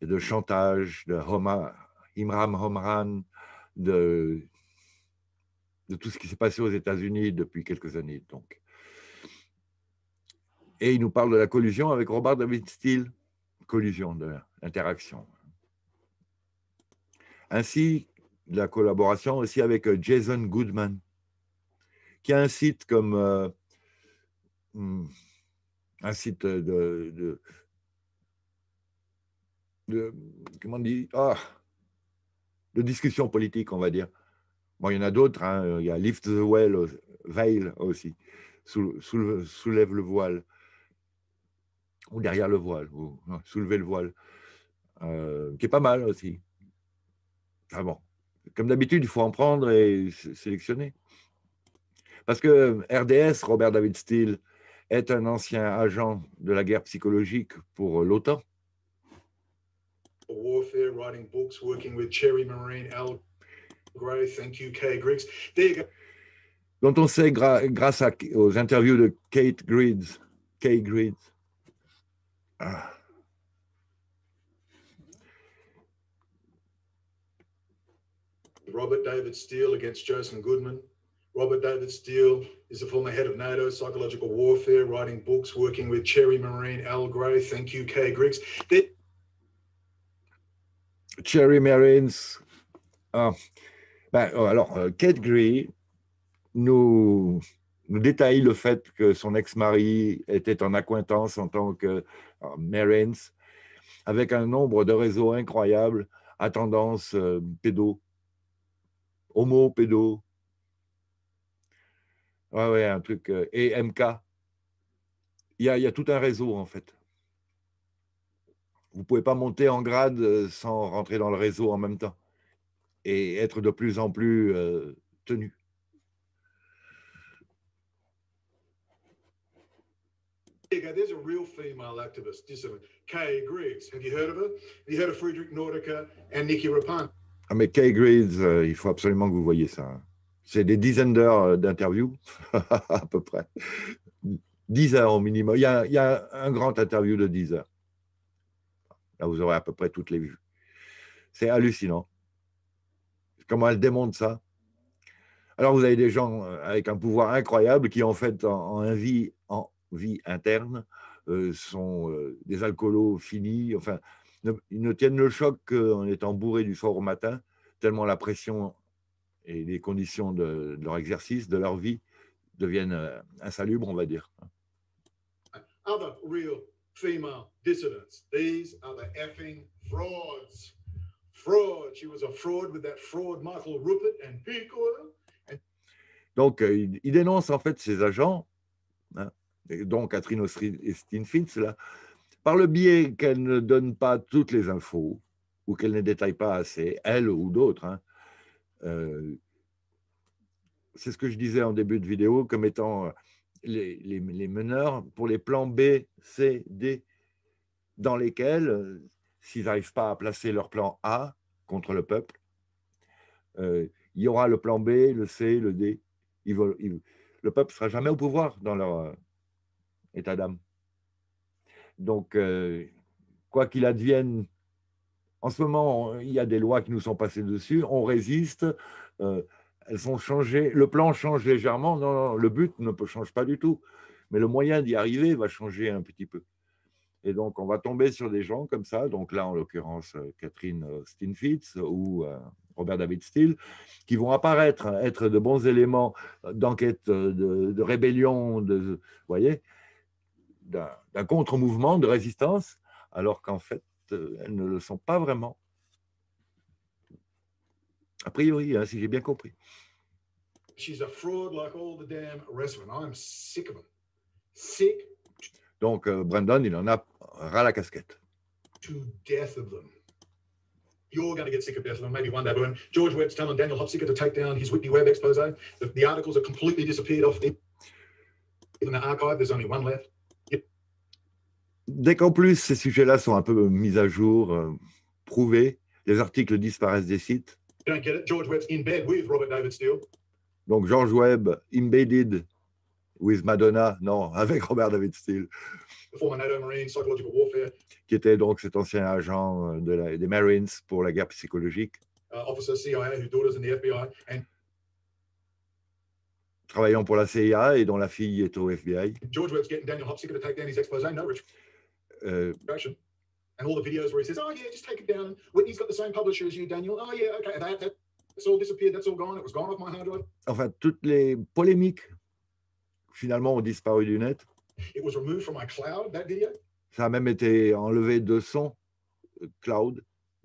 de chantage, de Imran Omran, de tout ce qui s'est passé aux États-Unis depuis quelques années. Donc. Et il nous parle de la collusion avec Robert David Steele, collusion de l'interaction. Ainsi, de la collaboration aussi avec Jason Goodman, qui a un site comme un site de discussion politique, on va dire. Bon, il y en a d'autres, hein. Il y a Lift the Veil aussi, soulève le voile, ou derrière le voile, ou non, soulever le voile, qui est pas mal aussi. Ah bon. Comme d'habitude, il faut en prendre et sélectionner. Parce que RDS, Robert David Steele, est un ancien agent de la guerre psychologique pour l'OTAN. Warfare, writing books, working with Cherry Marine, Al Gray, thank you, Kay Griggs. Dont on sait grâce aux interviews de Kay Griggs. Ah. Robert David Steele against Jason Goodman. Robert David Steele is the former head of NATO psychological warfare, writing books, working with Cherry Marine, Al Gray, thank you, Kay Griggs. Cherry Marines. Kate Grey nous détaille le fait que son ex-mari était en accointance en tant que Marines, avec un nombre de réseaux incroyables à tendance homo-pédo. Ouais, un truc. Et MK. Il y a tout un réseau, en fait. Vous ne pouvez pas monter en grade sans rentrer dans le réseau en même temps et être de plus en plus tenu. There's a real female activist, dissident, Kay Griggs. Have you heard of her? Have you heard of Friedrich Nordica and Nikki Rapin? Ah, mais Kay Griggs, il faut absolument que vous voyez ça. C'est des dizaines d'heures d'interviews, à peu près. 10 heures au minimum. Il y a un grand interview de 10 heures. Là, vous aurez à peu près toutes les vues. C'est hallucinant. Comment elle démontre ça? Alors, vous avez des gens avec un pouvoir incroyable qui, en fait, en vie interne, sont des alcoolos finis. Enfin, ils ne tiennent le choc qu'en étant bourrés du soir au matin, tellement la pression et les conditions de leur exercice, de leur vie, deviennent insalubres, on va dire. Other real female dissidents. These are the effing frauds. Fraud. She was a fraud with that fraud Michael Rupert and Peak Oil. Donc, il dénonce en fait ses agents, hein, dont Catherine Austin Fitts, là, par le biais qu'elle ne donne pas toutes les infos ou qu'elle ne détaille pas assez, elle ou d'autres. Hein. C'est ce que je disais en début de vidéo comme étant les meneurs pour les plans B, C, D, dans lesquels, s'ils n'arrivent pas à placer leur plan A contre le peuple, il y aura le plan B, le C, le D. Le peuple ne sera jamais au pouvoir dans leur état d'âme. Donc, quoi qu'il advienne, en ce moment, il y a des lois qui nous sont passées dessus, on résiste, elles sont changées, le plan change légèrement, non, le but ne change pas du tout, mais le moyen d'y arriver va changer un petit peu. Et donc, on va tomber sur des gens comme ça, donc là, en l'occurrence, Catherine Austin Fitts ou Robert David Steele, qui vont apparaître, être de bons éléments d'enquête, de rébellion, de, vous voyez, d'un contre-mouvement, de résistance, alors qu'en fait, elles ne le sont pas vraiment. A priori, hein, si j'ai bien compris. She's a fraud like all the damn rest of them. I'm sick of them. Sick. Donc, Brendon, il en a ras la casquette. To death of them. You're going to get sick of death of them. Maybe one day, but when George Webb's telling Daniel Hopsicker to take down his Whitney Webb expose, the articles have completely disappeared off the in the archive. There's only one left. Yep. Dès qu'en plus ces sujets-là sont un peu mis à jour, prouvés, les articles disparaissent des sites. You don't get it. George Webb's in bed with Robert David Steele. Donc George Webb embedded with Madonna, non, avec Robert David Steele, qui était donc cet ancien agent de des Marines pour la guerre psychologique, travaillant pour la CIA et dont la fille est au FBI. George Webb's getting Daniel Hopsicker to take down his expose, no, Rich. And all the videos where he says, oh yeah, just take it down. Whitney's got the same publisher as you, Daniel. Oh yeah, okay, that's all disappeared, that's all gone. It was gone off my hard drive. Enfin, toutes les polémiques, finalement, ont disparu du net. It was removed from my cloud, that video. Ça a même été enlevé de son cloud,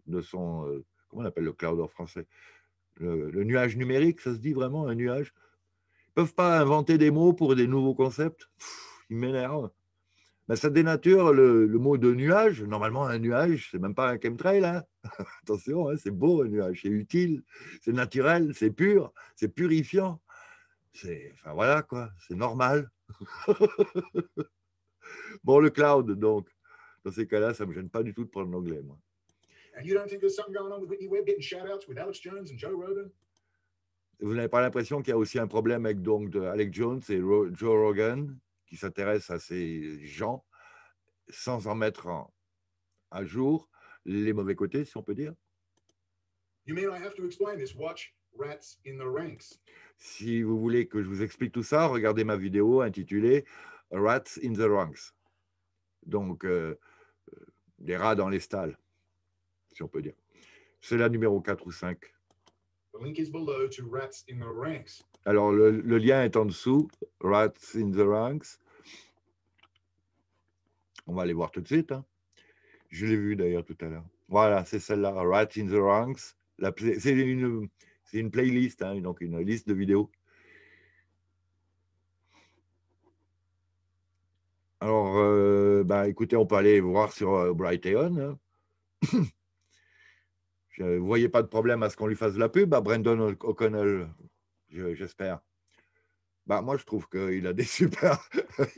de son... comment on appelle le cloud en français? Le nuage numérique, ça se dit vraiment, un nuage. Ils ne peuvent pas inventer des mots pour des nouveaux concepts. Pff, ils m'énervent. Ben, ça dénature le mot de nuage. Normalement, un nuage, c'est même pas un chemtrail. Hein. Attention, hein, c'est beau un nuage, c'est utile, c'est naturel, c'est pur, c'est purifiant. Enfin voilà quoi, c'est normal. Bon, le cloud, donc, dans ces cas-là, ça me gêne pas du tout de prendre l'anglais, moi. Vous n'avez pas l'impression qu'il y a aussi un problème avec donc de Alex Jones et Joe Rogan, qui s'intéresse à ces gens sans en mettre à jour les mauvais côtés, si on peut dire. Si vous voulez que je vous explique tout ça, regardez ma vidéo intitulée « Rats in the Ranks ». Donc, les rats dans les stalles, si on peut dire. C'est la numéro 4 ou 5. The link is below to Rats in the Ranks. Alors, le lien est en dessous, Rats in the Ranks. On va aller voir tout de suite. Hein. Je l'ai vu d'ailleurs tout à l'heure. Voilà, c'est celle-là, Rats in the Ranks. C'est une playlist, hein, donc une liste de vidéos. Alors, bah, écoutez, on peut aller voir sur Brighteon. Hein. Je ne voyais pas de problème à ce qu'on lui fasse de la pub à Brendon O'Connell. J'espère. Bah, moi, je trouve qu'il a des super...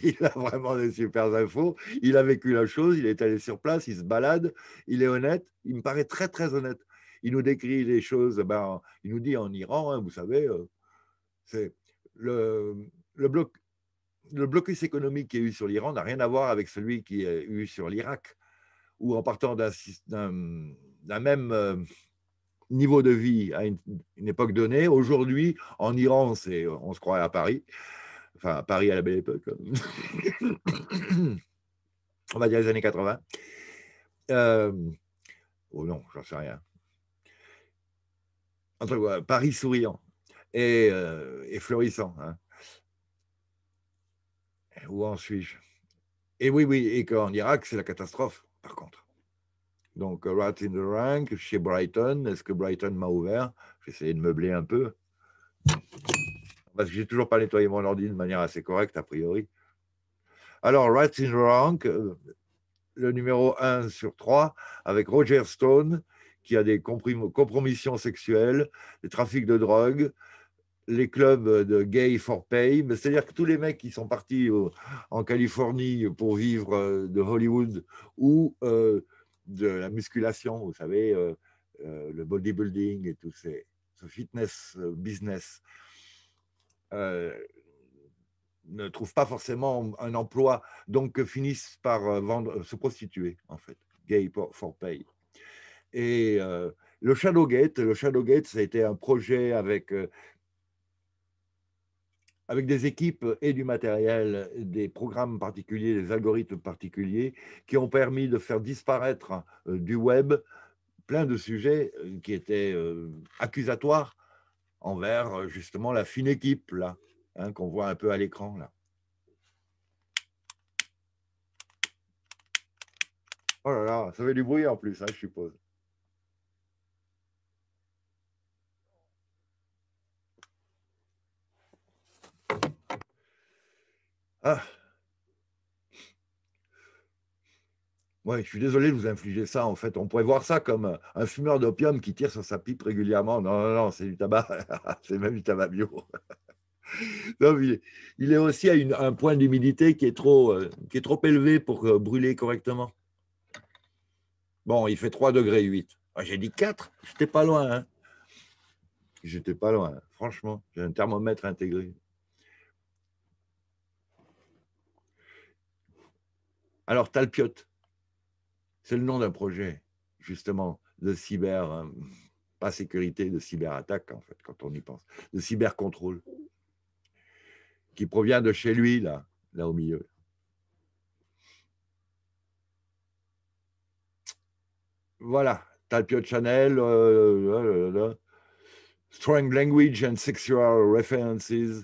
il a vraiment des super infos. Il a vécu la chose, il est allé sur place, il se balade, il est honnête. Il me paraît très, très honnête. Il nous décrit les choses. Ben, il nous dit en Iran, hein, vous savez, c'est le blocus économique qu'il y a eu sur l'Iran n'a rien à voir avec celui qu'il y a eu sur l'Irak. Ou en partant d'un même... niveau de vie à une époque donnée. Aujourd'hui, en Iran, on se croit à Paris. Enfin, à Paris à la belle époque. On va dire les années 80. Oh non, j'en sais rien. Entre quoi, Paris souriant et florissant. Hein. Où en suis-je? Et oui, et qu'en Irak, c'est la catastrophe, par contre. Donc, Rat in the Rank, chez Brighteon. Est-ce que Brighteon m'a ouvert? J'ai essayé de meubler un peu. Parce que j'ai toujours pas nettoyé mon ordi de manière assez correcte, a priori. Alors, Rat in the Rank, le numéro 1 sur 3, avec Roger Stone, qui a des compromissions sexuelles, des trafics de drogue, les clubs de gay for pay. C'est-à-dire que tous les mecs qui sont partis en Californie pour vivre de Hollywood ou... de la musculation, vous savez, le bodybuilding et tout ce fitness business, ne trouvent pas forcément un emploi, donc finissent par vendre, se prostituer, en fait, gay for pay. Et le Shadowgate, ça a été un projet avec avec des équipes et du matériel, des programmes particuliers, des algorithmes particuliers qui ont permis de faire disparaître du web plein de sujets qui étaient accusatoires envers justement la fine équipe là, hein, qu'on voit un peu à l'écran là. Oh là là, ça fait du bruit en plus, hein, je suppose. Ah. Ouais, je suis désolé de vous infliger ça, en fait. On pourrait voir ça comme un fumeur d'opium qui tire sur sa pipe régulièrement. Non, non, non, c'est du tabac. C'est même du tabac bio. Non, il est aussi à un point d'humidité qui est trop élevé pour brûler correctement. Bon, il fait 3 degrés 8. Ah, j'ai dit 4. J'étais pas loin. Hein. J'étais pas loin. Hein. Franchement, j'ai un thermomètre intégré. Alors, Talpiot, c'est le nom d'un projet, justement, de cyber, pas sécurité, de cyberattaque, en fait, quand on y pense, de cybercontrôle, qui provient de chez lui, là, là au milieu. Voilà, Talpiot Channel, Strong Language and Sexual References,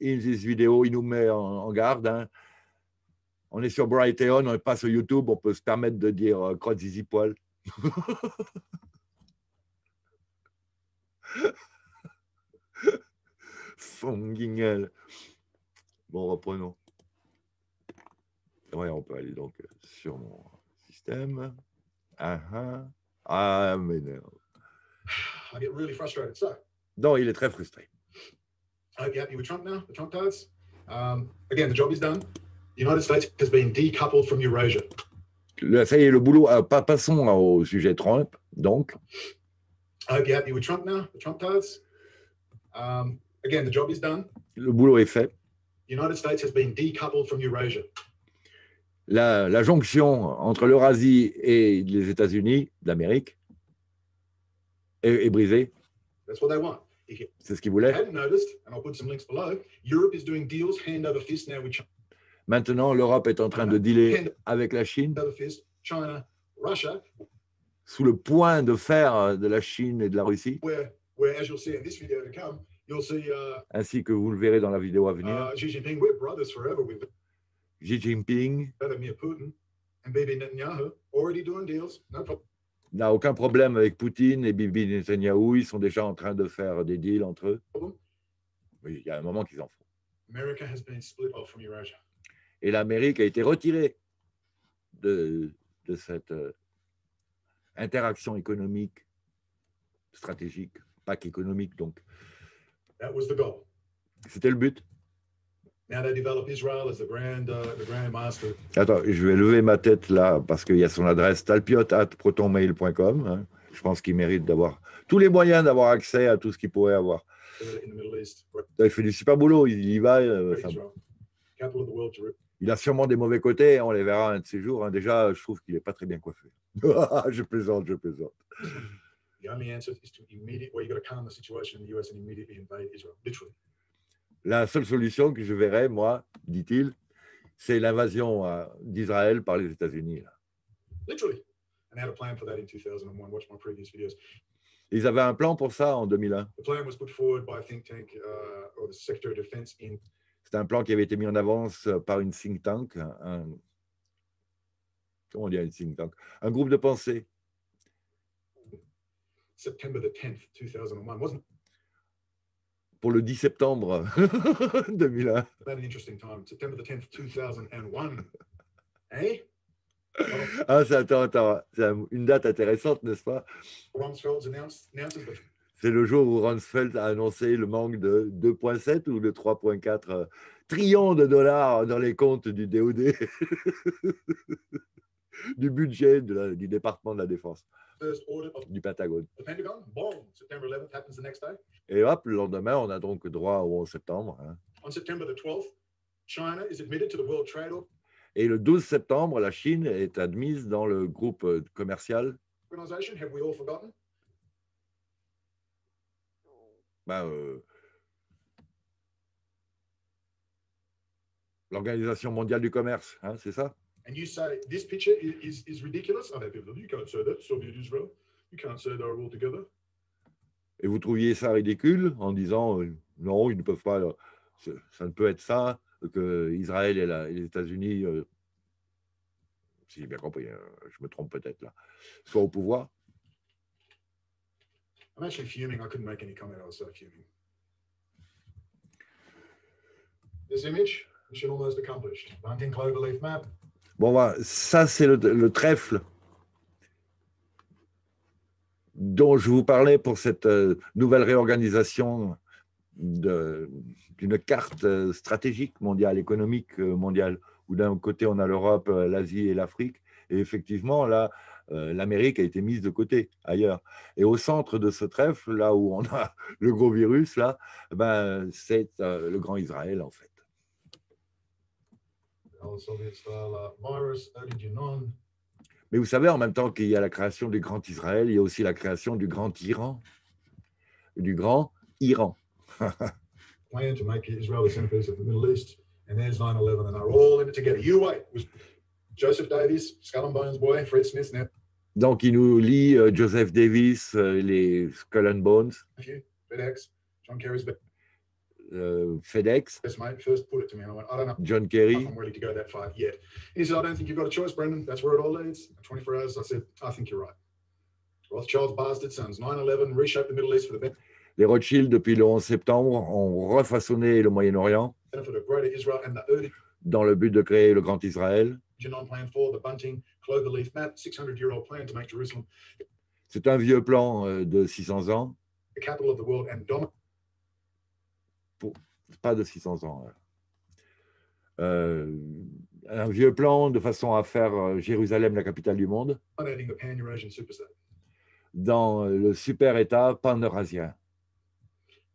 in this video, il nous met en garde, hein. On est sur Brighteon, on n'est pas sur YouTube, on peut se permettre de dire crotte zizi poil. Fonguingel. Bon, reprenons. Ouais, on peut aller donc sur mon système. Ah, mais non. I get really frustrated. So, non, il est très frustré. I'm happy with Trump now, the Trump cards. Again, the job is done. United States has been decoupled from Eurasia. Ça y est, le boulot. Passons au sujet Trump. Donc. Okay, happy with Trump now. The Trump cards. Again, the job is done. Le boulot est fait. United States has been decoupled from Eurasia. La jonction entre l'Eurasie et les États-Unis d'Amérique est brisée. That's what they want. C'est ce qu'ils voulaient. I hadn't noticed, and I'll put some links below. Europe is doing deals hand over fist now with China. Maintenant, l'Europe est en train de dealer avec la Chine sous le poing de fer de la Chine et de la Russie. Ainsi que vous le verrez dans la vidéo à venir. Xi Jinping n'a aucun problème avec Poutine et Bibi Netanyahu. Ils sont déjà en train de faire des deals entre eux. Oui, il y a un moment qu'ils en font. America has been split off from Eurasia. Et l'Amérique a été retirée de cette interaction économique, stratégique, pas qu'économique donc. C'était le but. Attends, je vais lever ma tête là parce qu'il y a son adresse talpiot@protonmail.com. Hein. Je pense qu'il mérite d'avoir tous les moyens d'avoir accès à tout ce qu'il pourrait avoir. Il fait du super boulot, il y va. Il a sûrement des mauvais côtés, on les verra un de ces jours. Déjà, je trouve qu'il n'est pas très bien coiffé. Je plaisante, je plaisante. La seule solution que je verrais, moi, dit-il, c'est l'invasion d'Israël par les États-Unis. Ils avaient un plan pour ça en 2001. C'est un plan qui avait été mis en avance par une think tank, comment on dit une think tank, un groupe de pensée. September the 10th, 2001, wasn't it? Pour le 10 septembre 2001. That's an interesting time. September the 10th, 2001. Eh? Ah, attends, c'est une date intéressante, n'est-ce pas? C'est le jour où Rumsfeld a annoncé le manque de 2,7 ou de 3,4 trillions de dollars dans les comptes du DOD, du budget du département de la défense, du Pentagone. Et hop, le lendemain, on a donc droit au 11 septembre. Hein. Et le 12 septembre, la Chine est admise dans le groupe commercial. Ben, l'Organisation mondiale du commerce, hein, c'est ça? And you say this picture is ridiculous. I know people. You can't say that. Soviet Israel. You can't say they're all together. Et vous trouviez ça ridicule en disant non, ils ne peuvent pas. Ça ne peut être ça que Israël et, les États-Unis, si j'ai bien compris, je me trompe peut-être là, soient au pouvoir. I'm actually fuming. I couldn't make any comment. I was so fuming. This image, mission almost accomplished. 19 Cloverleaf map. Bon, voilà, ça, c'est le trèfle dont je vous parlais pour cette nouvelle réorganisation d'une carte stratégique mondiale, économique mondiale, où d'un côté, on a l'Europe, l'Asie et l'Afrique. Et effectivement, là, l'Amérique a été mise de côté, ailleurs. Et au centre de ce trèfle, là où on a le gros virus, là, ben, c'est le grand Israël, en fait. Mais vous savez, en même temps qu'il y a la création du grand Israël, il y a aussi la création du grand Iran. Du grand Iran. Donc, il nous lit Joseph Davis, les Skull and Bones, FedEx, John Kerry's FedEx. Yes, mate. First put it to me and I went, I don't know. John Kerry. I'm really to go that far yet. He said, I don't think you've got a choice, Brendon. That's where it all leads. In 24 hours, I said, I think you're right. Rothschild's bastard sons, 9/11, reshaped the Middle East for the benefit. Les Rothschild, depuis le 11 septembre, ont refaçonné le Moyen-Orient dans le but de créer le Grand Israël. C'est un vieux plan de 600 ans. Pas de 600 ans. Un vieux plan de façon à faire Jérusalem la capitale du monde dans le super-État pan-eurasien.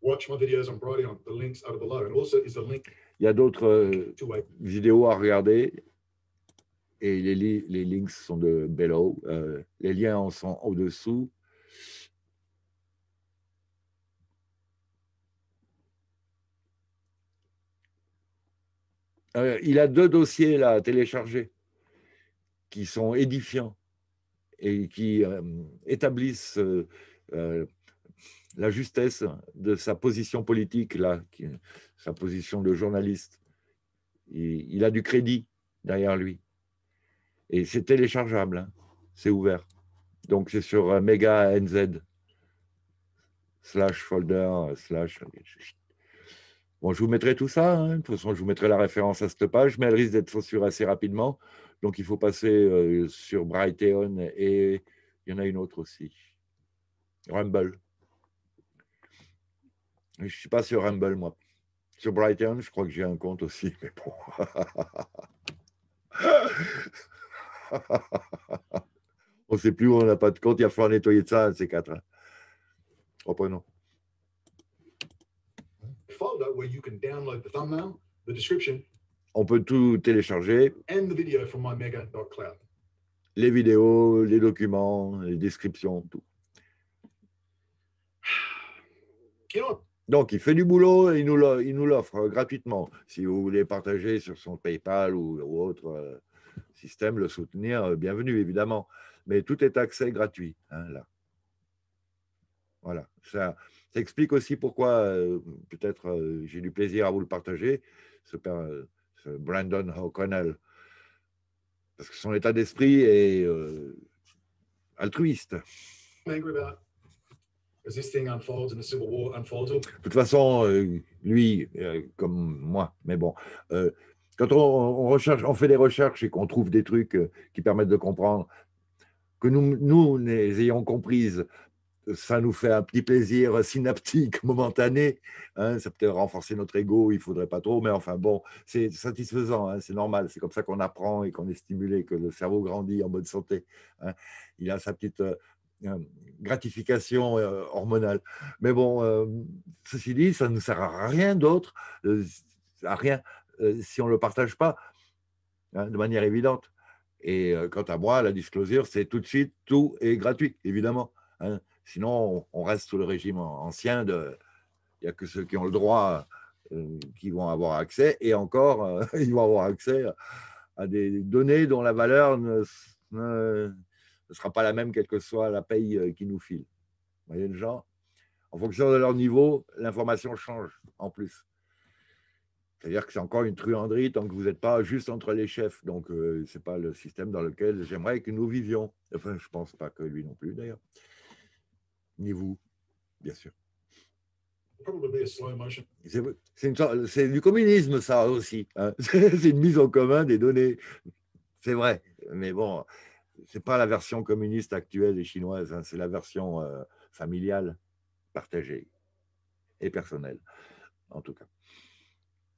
Il y a d'autres vidéos à regarder et les links sont de below. Les liens en sont au-dessous. Il a deux dossiers là, à télécharger qui sont édifiants et qui établissent la justesse de sa position politique, là, sa position de journaliste. Il a du crédit derrière lui. Et c'est téléchargeable, hein, c'est ouvert. Donc c'est sur meganz/folder/ Bon, je vous mettrai tout ça, hein. De toute façon, je vous mettrai la référence à cette page, mais elle risque d'être censurée assez rapidement. Donc, il faut passer sur Brighteon et il y en a une autre aussi. Rumble. Je ne suis pas sur Rumble, moi. Sur Brighteon, je crois que j'ai un compte aussi, mais bon. On ne sait plus où on n'a pas de compte. Il va falloir nettoyer de ça, ces quatre. Reprenons. On peut tout télécharger. Les vidéos, les documents, les descriptions, tout. Donc, il fait du boulot et il nous l'offre gratuitement. Si vous voulez partager sur son PayPal ou autre système, le soutenir, bienvenue, évidemment. Mais tout est accès gratuit, hein, là. Voilà, ça explique aussi pourquoi peut-être j'ai du plaisir à vous le partager, ce Brendon O'Connell, parce que son état d'esprit est altruiste. De toute façon, lui, comme moi, mais bon, quand on fait des recherches et qu'on trouve des trucs qui permettent de comprendre, que nous les ayons comprises, ça nous fait un petit plaisir synaptique, momentané. Hein, ça peut renforcer notre ego, il ne faudrait pas trop, mais enfin bon, c'est satisfaisant, hein, c'est normal. C'est comme ça qu'on apprend et qu'on est stimulé, que le cerveau grandit en bonne santé. Hein. Il a sa petite gratification hormonale. Mais bon, ceci dit, ça ne sert à rien d'autre, à rien, si on ne le partage pas, hein, de manière évidente. Et quant à moi, la disclosure, c'est tout de suite, tout est gratuit, évidemment. Hein. Sinon, on reste sous le régime ancien de il n'y a que ceux qui ont le droit qui vont avoir accès, et encore, ils vont avoir accès à des données dont la valeur ne sera pas la même, quelle que soit la paye qu'ils nous filent. Vous voyez, les gens, en fonction de leur niveau, l'information change en plus. C'est-à-dire que c'est encore une truanderie tant que vous n'êtes pas juste entre les chefs. Donc, ce n'est pas le système dans lequel j'aimerais que nous vivions. Enfin, je ne pense pas que lui non plus, d'ailleurs. Ni vous, bien sûr. C'est du communisme, ça aussi. Hein. C'est une mise en commun des données. C'est vrai. Mais bon, ce n'est pas la version communiste actuelle et chinoise. Hein. C'est la version familiale, partagée et personnelle, en tout cas.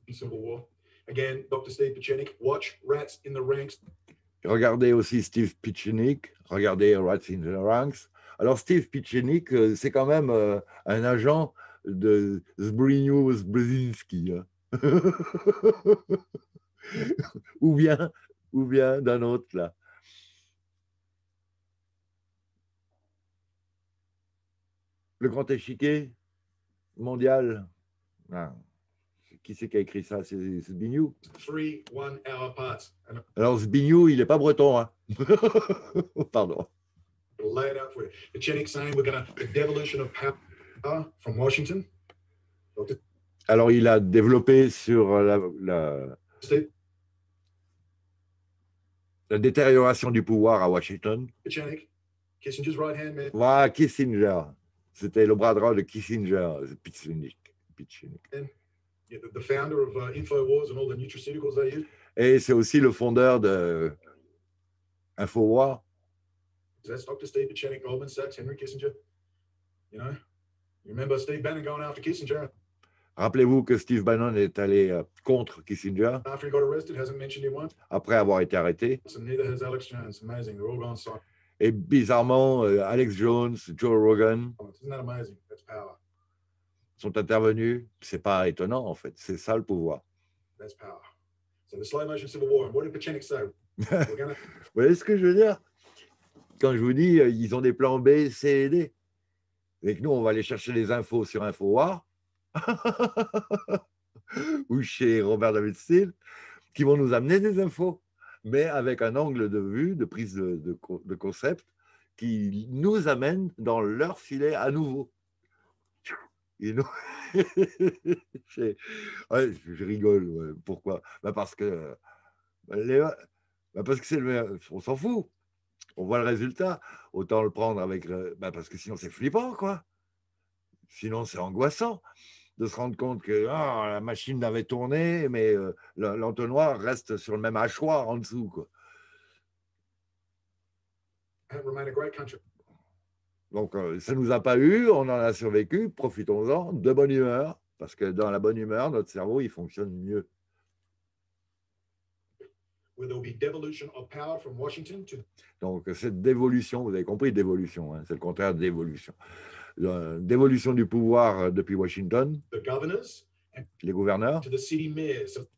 Civil War. Again, Dr. Steve Pichenick, watch Rats in the Ranks. Regardez aussi Steve Pichenick, regardez Rats in the Ranks. Alors Steve Pichenick, c'est quand même un agent de Zbigniew Brzezinski, hein. ou bien d'un autre là. Le grand échiquier mondial. Ah. Qui c'est qui a écrit ça? C'est Zbigniew. Alors Zbigniew, il n'est pas breton. Hein. Pardon. Alors il a développé sur la détérioration du pouvoir à Washington. Voilà, Kissinger. C'était le bras droit de Kissinger. Pichenick. Et c'est aussi le fondeur de Infowars. Rappelez-vous que Steve Bannon est allé contre Kissinger après avoir été arrêté. Et bizarrement, Alex Jones, Joe Rogan sont intervenus. C'est pas étonnant, en fait. C'est ça, le pouvoir. Vous voyez ce que je veux dire? Quand je vous dis, ils ont des plans B, C et D. Et que nous, on va aller chercher les infos sur Infowars ou chez Robert David Steele, qui vont nous amener des infos, mais avec un angle de vue, de prise de concept, qui nous amène dans leur filet à nouveau. Ouais, je rigole. Ouais. Pourquoi? Bah parce que c'est le meilleur. On s'en fout. On voit le résultat. Autant le prendre avec. Parce que sinon c'est flippant, quoi. Sinon c'est angoissant de se rendre compte que la machine avait tourné, mais l'entonnoir reste sur le même hachoir en dessous, quoi. Donc, ça ne nous a pas eu, on en a survécu, profitons-en de bonne humeur, parce que dans la bonne humeur, notre cerveau, il fonctionne mieux. Donc, cette dévolution, vous avez compris, dévolution, hein, c'est le contraire d'évolution. Dévolution du pouvoir depuis Washington, les gouverneurs,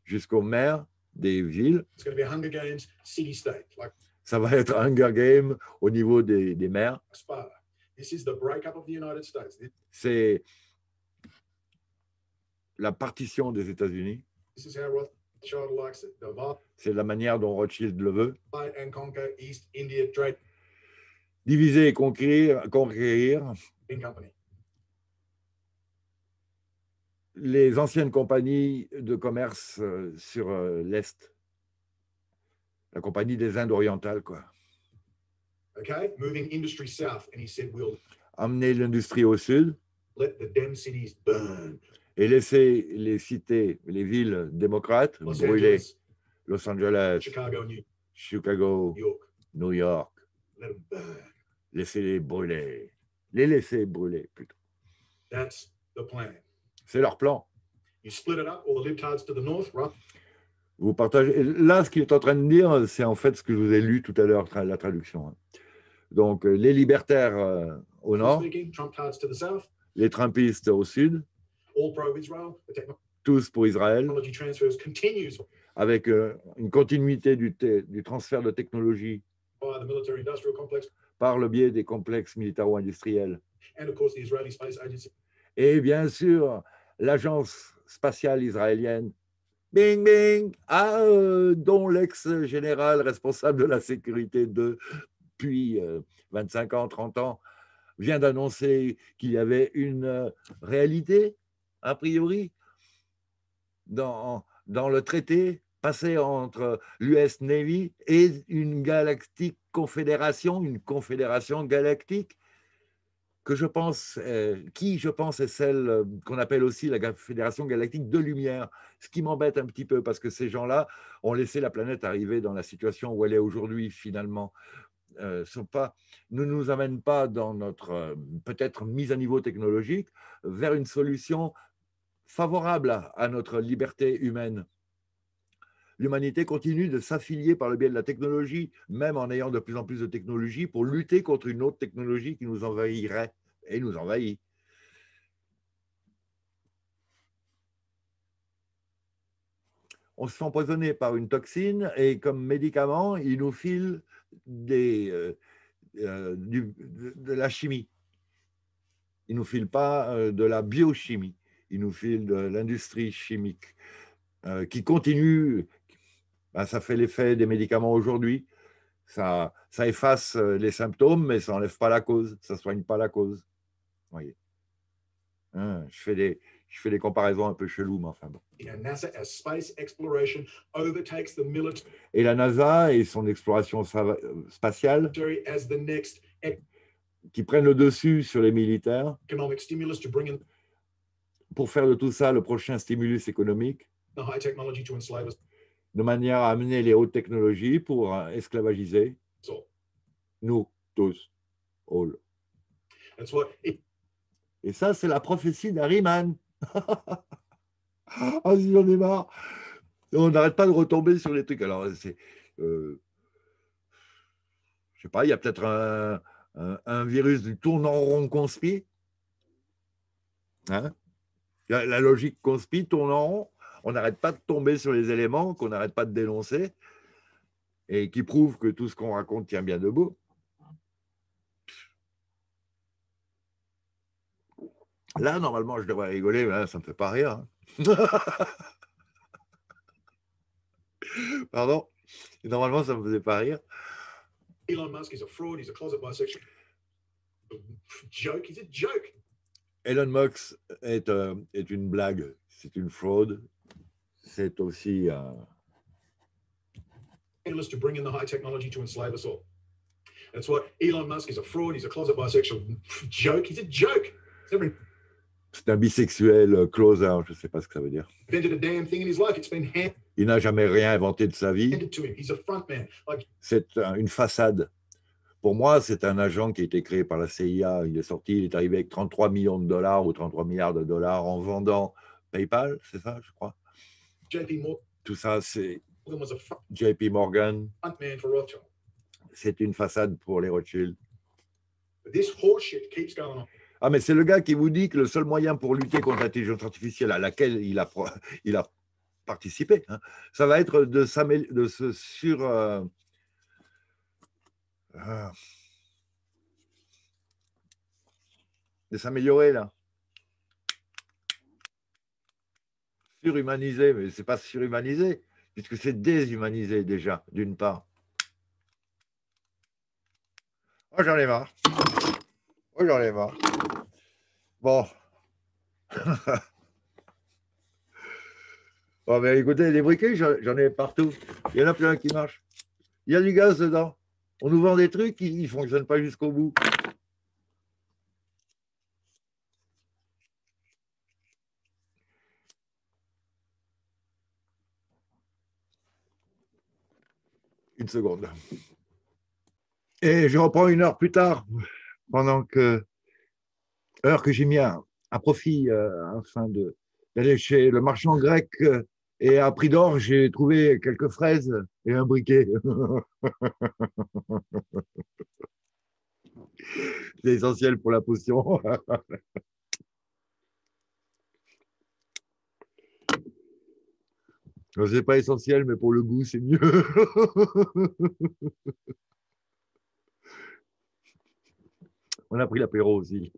jusqu'aux maires des villes. Ça va être Hunger Game au niveau des maires. C'est la partition des États-Unis. C'est la manière dont Rothschild le veut. Diviser et conquérir. Les anciennes compagnies de commerce sur l'Est. La compagnie des Indes orientales, quoi. Okay. Moving industry south, and he said, we'll... Amener l'industrie au sud. Let the damn cities burn. Et laisser les cités, les villes démocrates brûler. Los Angeles, Chicago, New York. Let them burn. Laissez-les brûler. Les laisser brûler, plutôt. C'est leur plan. You split it up, all the libtards to the north, right? Vous partagez. Là, ce qu'il est en train de dire, c'est en fait ce que je vous ai lu tout à l'heure, la traduction. Donc, les libertaires au nord, les trumpistes au sud, tous pour Israël, avec une continuité du transfert de technologie par le biais des complexes militaro-industriels. Et bien sûr, l'agence spatiale israélienne, bing, bing, dont l'ex-général responsable de la sécurité depuis 25 ans, 30 ans, vient d'annoncer qu'il y avait une réalité, a priori, dans le traité passé entre l'US Navy et une galactique confédération, galactique, que je pense, est celle qu'on appelle aussi la Fédération Galactique de Lumière, ce qui m'embête un petit peu, parce que ces gens-là ont laissé la planète arriver dans la situation où elle est aujourd'hui, finalement. Ne nous amènent pas dans notre, peut-être, mise à niveau technologique vers une solution favorable à notre liberté humaine. L'humanité continue de s'affilier par le biais de la technologie, même en ayant de plus en plus de technologie, pour lutter contre une autre technologie qui nous envahirait et nous envahit. On se fait empoisonner par une toxine et comme médicament, ils nous filent de la chimie. Ils ne nous filent pas de la biochimie, ils nous filent de l'industrie chimique qui continue. Ça fait l'effet des médicaments aujourd'hui. Ça efface les symptômes, mais ça n'enlève pas la cause, ça ne soigne pas la cause. Vous voyez. Je fais des comparaisons un peu cheloues, mais enfin bon. Et la NASA et son exploration spatiale qui prennent le dessus sur les militaires pour faire de tout ça le prochain stimulus économique, de manière à amener les hautes technologies pour esclavagiser nous tous. All. Et ça, c'est la prophétie d'Harriman. Ah, si j'en ai marre. On n'arrête pas de retomber sur les trucs. Alors, je ne sais pas, il y a peut-être un virus du tournant rond conspi. Hein, la logique conspi, tournant rond. On n'arrête pas de tomber sur les éléments qu'on n'arrête pas de dénoncer et qui prouvent que tout ce qu'on raconte tient bien debout. Là, normalement, je devrais rigoler, mais là, ça ne me fait pas rire. Pardon. Normalement, ça ne me faisait pas rire. Elon Musk is a fraud, he's a closet bisexual. Joke, he's a joke. Elon Musk est une blague, c'est une fraude. C'est aussi to bring in the high technology to enslave us all. That's what Elon Musk is a fraud, he's a closet bisexual. Joke, he's a joke. C'est un bisexuel closer, je ne sais pas ce que ça veut dire. Il n'a jamais rien inventé de sa vie. C'est une façade. Pour moi, c'est un agent qui a été créé par la CIA. Il est sorti, il est arrivé avec 33 millions de dollars ou 33 milliards de dollars en vendant PayPal, c'est ça, je crois. Tout ça, c'est JP Morgan. C'est une façade pour les Rothschild. Ah, mais c'est le gars qui vous dit que le seul moyen pour lutter contre l'intelligence artificielle à laquelle il a participé, hein, ça va être de s'améliorer, là. Surhumaniser, mais ce n'est pas surhumaniser, puisque c'est déshumaniser déjà, d'une part. Oh, j'en ai marre. Oh, j'en ai marre. Bon. Bon, mais écoutez, les briquets, j'en ai partout. Il y en a plein qui marchent. Il y a du gaz dedans. On nous vend des trucs qui ne fonctionnent pas jusqu'au bout. Une seconde. Et je reprends une heure plus tard, pendant que... Heure que j'ai mis à profit afin d'aller chez le marchand grec et à prix d'or, j'ai trouvé quelques fraises et un briquet. C'est essentiel pour la potion. C'est pas essentiel, mais pour le goût, c'est mieux. On a pris l'apéro aussi.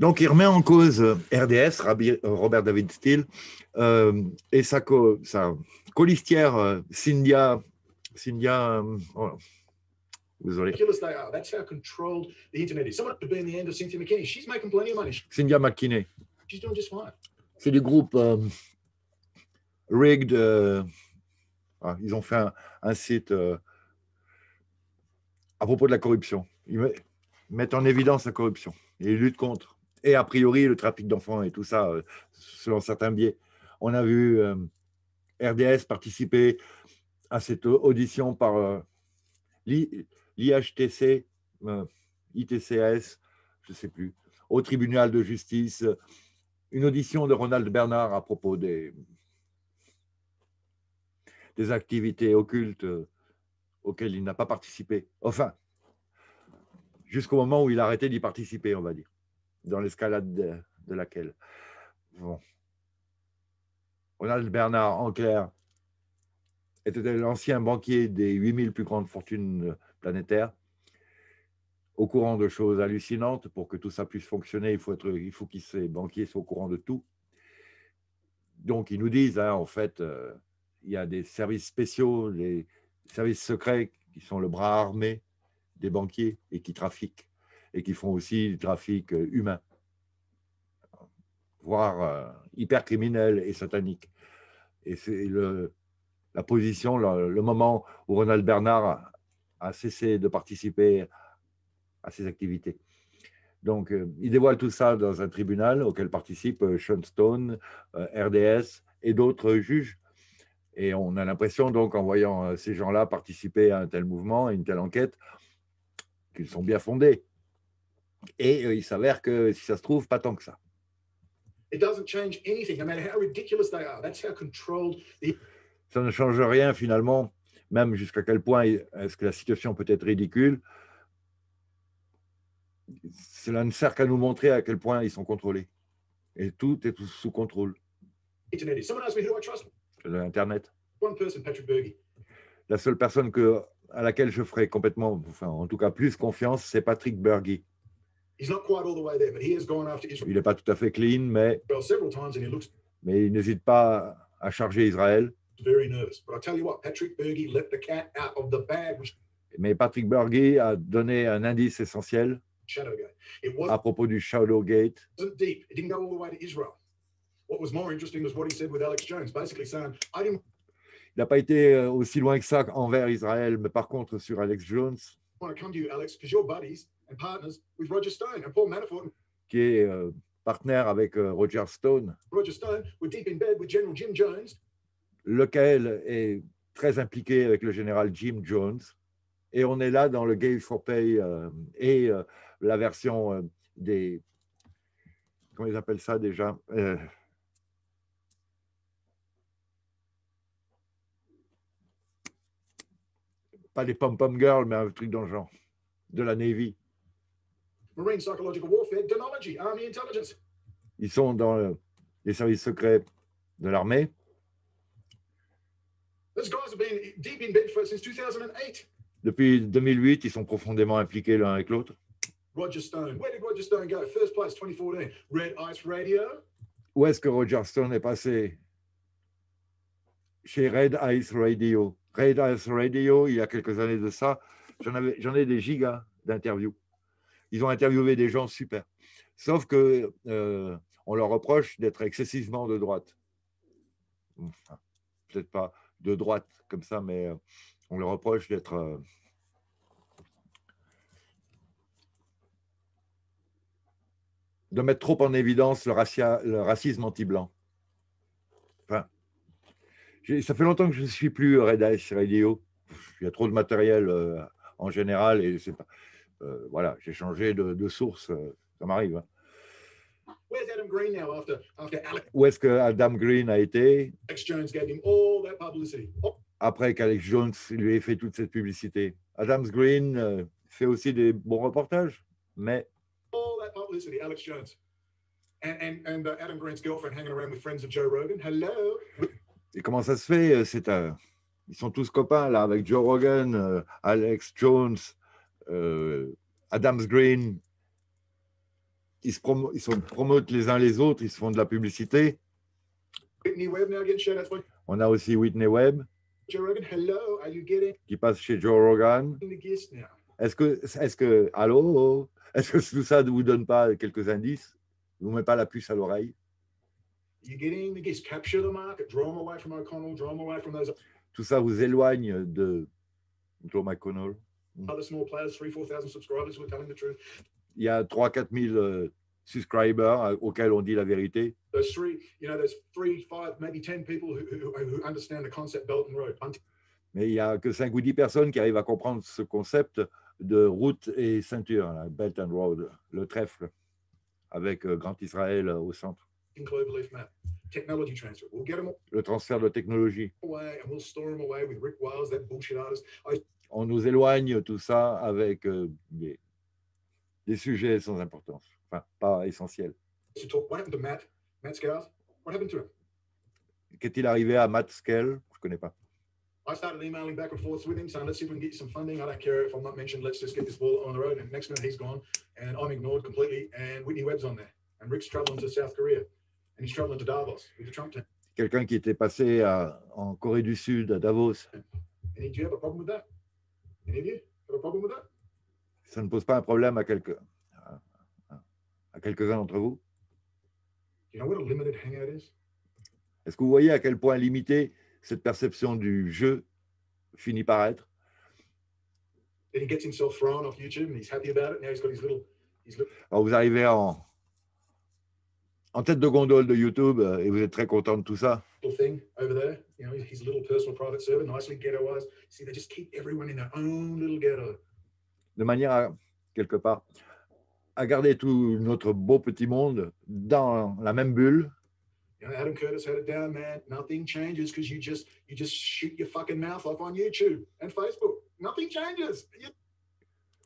Donc, il remet en cause RDS, Robert David Steele, et sa colistière, Cynthia désolé. Cynthia McKinney. C'est du groupe Rigged. Ils ont fait un site à propos de la corruption. Ils mettent en évidence la corruption et ils luttent contre. Et a priori, le trafic d'enfants et tout ça, selon certains biais. On a vu RDS participer à cette audition par l'IHTC, ITCS, je ne sais plus, au tribunal de justice. Une audition de Ronald Bernard à propos des activités occultes auxquelles il n'a pas participé. Enfin, jusqu'au moment où il a arrêté d'y participer, on va dire, dans l'escalade de laquelle. Bon. Ronald Bernard, en clair, était l'ancien banquier des 8000 plus grandes fortunes planétaires. Au courant de choses hallucinantes, pour que tout ça puisse fonctionner, il faut que ces banquiers soient au courant de tout. Donc, ils nous disent, hein, en fait, il y a des services spéciaux, les services secrets, qui sont le bras armé des banquiers et qui trafiquent, et qui font aussi du trafic humain, voire hyper criminel et satanique. Et c'est la position, le moment où Ronald Bernard a cessé de participer à ces activités. Donc, il dévoile tout ça dans un tribunal auquel participent Sean Stone, RDS et d'autres juges. Et on a l'impression, donc, en voyant ces gens-là participer à un tel mouvement, à une telle enquête, qu'ils sont bien fondés. Et il s'avère que, si ça se trouve, pas tant que ça. Ça ne change rien, finalement, même jusqu'à quel point est-ce que la situation peut être ridicule. Cela ne sert qu'à nous montrer à quel point ils sont contrôlés. Et tout est sous contrôle. Internet. La seule personne à laquelle je ferai complètement, enfin, en tout cas plus confiance, c'est Patrick Bergy. Il n'est pas tout à fait clean, mais il n'hésite pas à charger Israël. Mais Patrick Bergy a donné un indice essentiel à propos du Shadowgate. Il n'a pas été aussi loin que ça envers Israël, mais par contre sur Alex Jones, qui est partenaire avec Roger Stone, lequel est très impliqué avec le général Jim Jones. Et on est là dans le Gay for Pay et la version des... Comment ils appellent ça déjà Pas des pom-pom girls, mais un truc dans le genre. De la Navy. Marine Psychological Warfare, Denology, Army Intelligence. Ils sont dans les services secrets de l'armée. These guys have been deep in bed since 2008. Depuis 2008, ils sont profondément impliqués l'un avec l'autre. Roger Stone. Where did Roger Stone go? First place 2014. Red Ice Radio. Où est-ce que Roger Stone est passé? Chez Red Ice Radio. Red Ice Radio, il y a quelques années de ça, j'en ai des gigas d'interviews. Ils ont interviewé des gens super. Sauf que on leur reproche d'être excessivement de droite. Enfin, peut-être pas de droite comme ça, mais... on leur reproche d'être de mettre trop en évidence le racisme anti-blanc. Enfin, ça fait longtemps que je ne suis plus Red Ice Radio. Il y a trop de matériel en général et c'est pas. Voilà, j'ai changé de source. Ça m'arrive. Hein. Où est-ce que Adam Green a été? Après qu'Alex Jones lui ait fait toute cette publicité. Adam Green fait aussi des bons reportages, mais... Et comment ça se fait? Ils sont tous copains, là, avec Joe Rogan, Alex Jones, Adam Green, ils se promotent les uns les autres, ils se font de la publicité. Whitney Webb now gets shot. On a aussi Whitney Webb Joe Rogan, hello, are you getting... qui passe chez Joe Rogan. Est-ce que tout ça ne vous donne pas quelques indices? Ne vous met pas la puce à l'oreille? Tout ça vous éloigne de Joe McConnell. Il y a 3-4 000 subscribers auxquels on dit la vérité. Mais il n'y a que 5 ou 10 personnes qui arrivent à comprendre ce concept de route et ceinture, la Belt and Road, le trèfle, avec Grand Israël au centre. Le transfert de technologie. On nous éloigne tout ça avec des sujets sans importance, enfin pas essentiels. Qu'est-il arrivé à Matt Scales? Je ne connais pas. Quelqu'un qui était passé en Corée du Sud, à Davos. Ça ne pose pas un problème à quelques-uns d'entre vous? Est-ce que vous voyez à quel point limité cette perception du jeu finit par être? Alors vous arrivez en tête de gondole de YouTube et vous êtes très content de tout ça. De manière à, quelque part, à garder tout notre beau petit monde dans la même bulle. Adam Curtis had it down, man. Nothing changes because you just shoot your fucking mouth off on YouTube and Facebook. Nothing changes.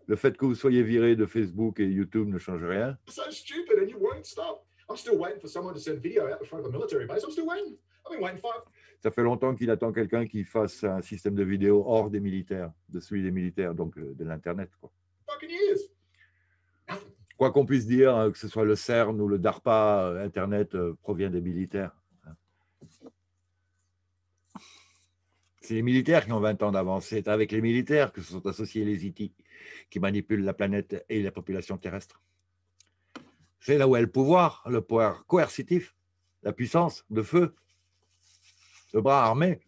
Le fait que vous soyez viré de Facebook et YouTube ne change rien. So stupid, and you won't stop. I'm still waiting for someone to send video out in front of the military base. I'm still waiting. I've been waiting for. Ça fait longtemps qu'il attend quelqu'un qui fasse un système de vidéo hors des militaires, de celui des militaires, donc de l'internet, quoi. Fucking years. Nothing. Quoi qu'on puisse dire, que ce soit le CERN ou le DARPA, Internet provient des militaires. C'est les militaires qui ont 20 ans d'avance. C'est avec les militaires que se sont associés les IT qui manipulent la planète et la population terrestre. C'est là où est le pouvoir coercitif, la puissance de feu, le bras armé.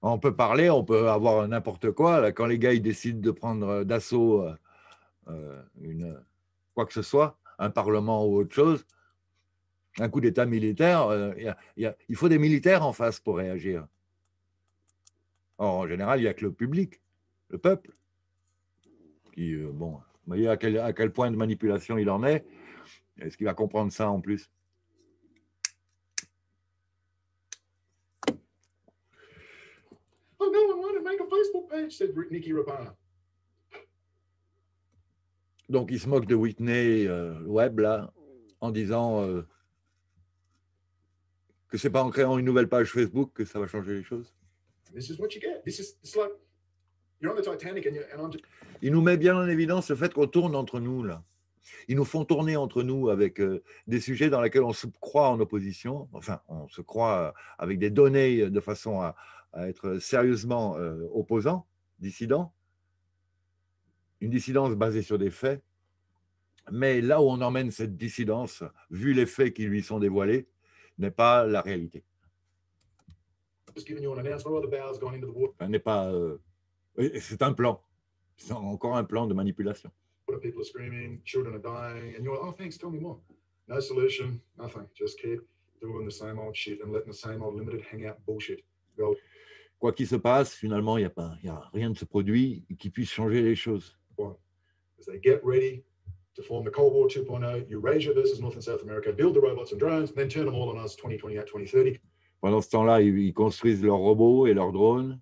On peut parler, on peut avoir n'importe quoi. Là, quand les gars ils décident de prendre d'assaut... quoi que ce soit, un parlement ou autre chose, un coup d'état militaire, il faut des militaires en face pour réagir. Or, en général, il n'y a que le public, le peuple, qui, bon, vous voyez à quel point de manipulation il en est. Est-ce qu'il va comprendre ça en plus? Oh, no one wanted to make a Facebook page, said Nikki Rapana. Donc, il se moque de Whitney Webb, là, en disant que ce n'est pas en créant une nouvelle page Facebook que ça va changer les choses. Il nous met bien en évidence le fait qu'on tourne entre nous, là. Ils nous font tourner entre nous avec des sujets dans lesquels on se croit en opposition, enfin, on se croit avec des données de façon à être sérieusement opposant, dissident. Une dissidence basée sur des faits, mais là où on emmène cette dissidence, vu les faits qui lui sont dévoilés, n'est pas la réalité. Ce n'est pas... c'est un plan. C'est encore un plan de manipulation. Quoi qu'il se passe, finalement, il n'y a rien de ce produit qui puisse changer les choses. Pendant ce temps-là, ils construisent leurs robots et leurs drones.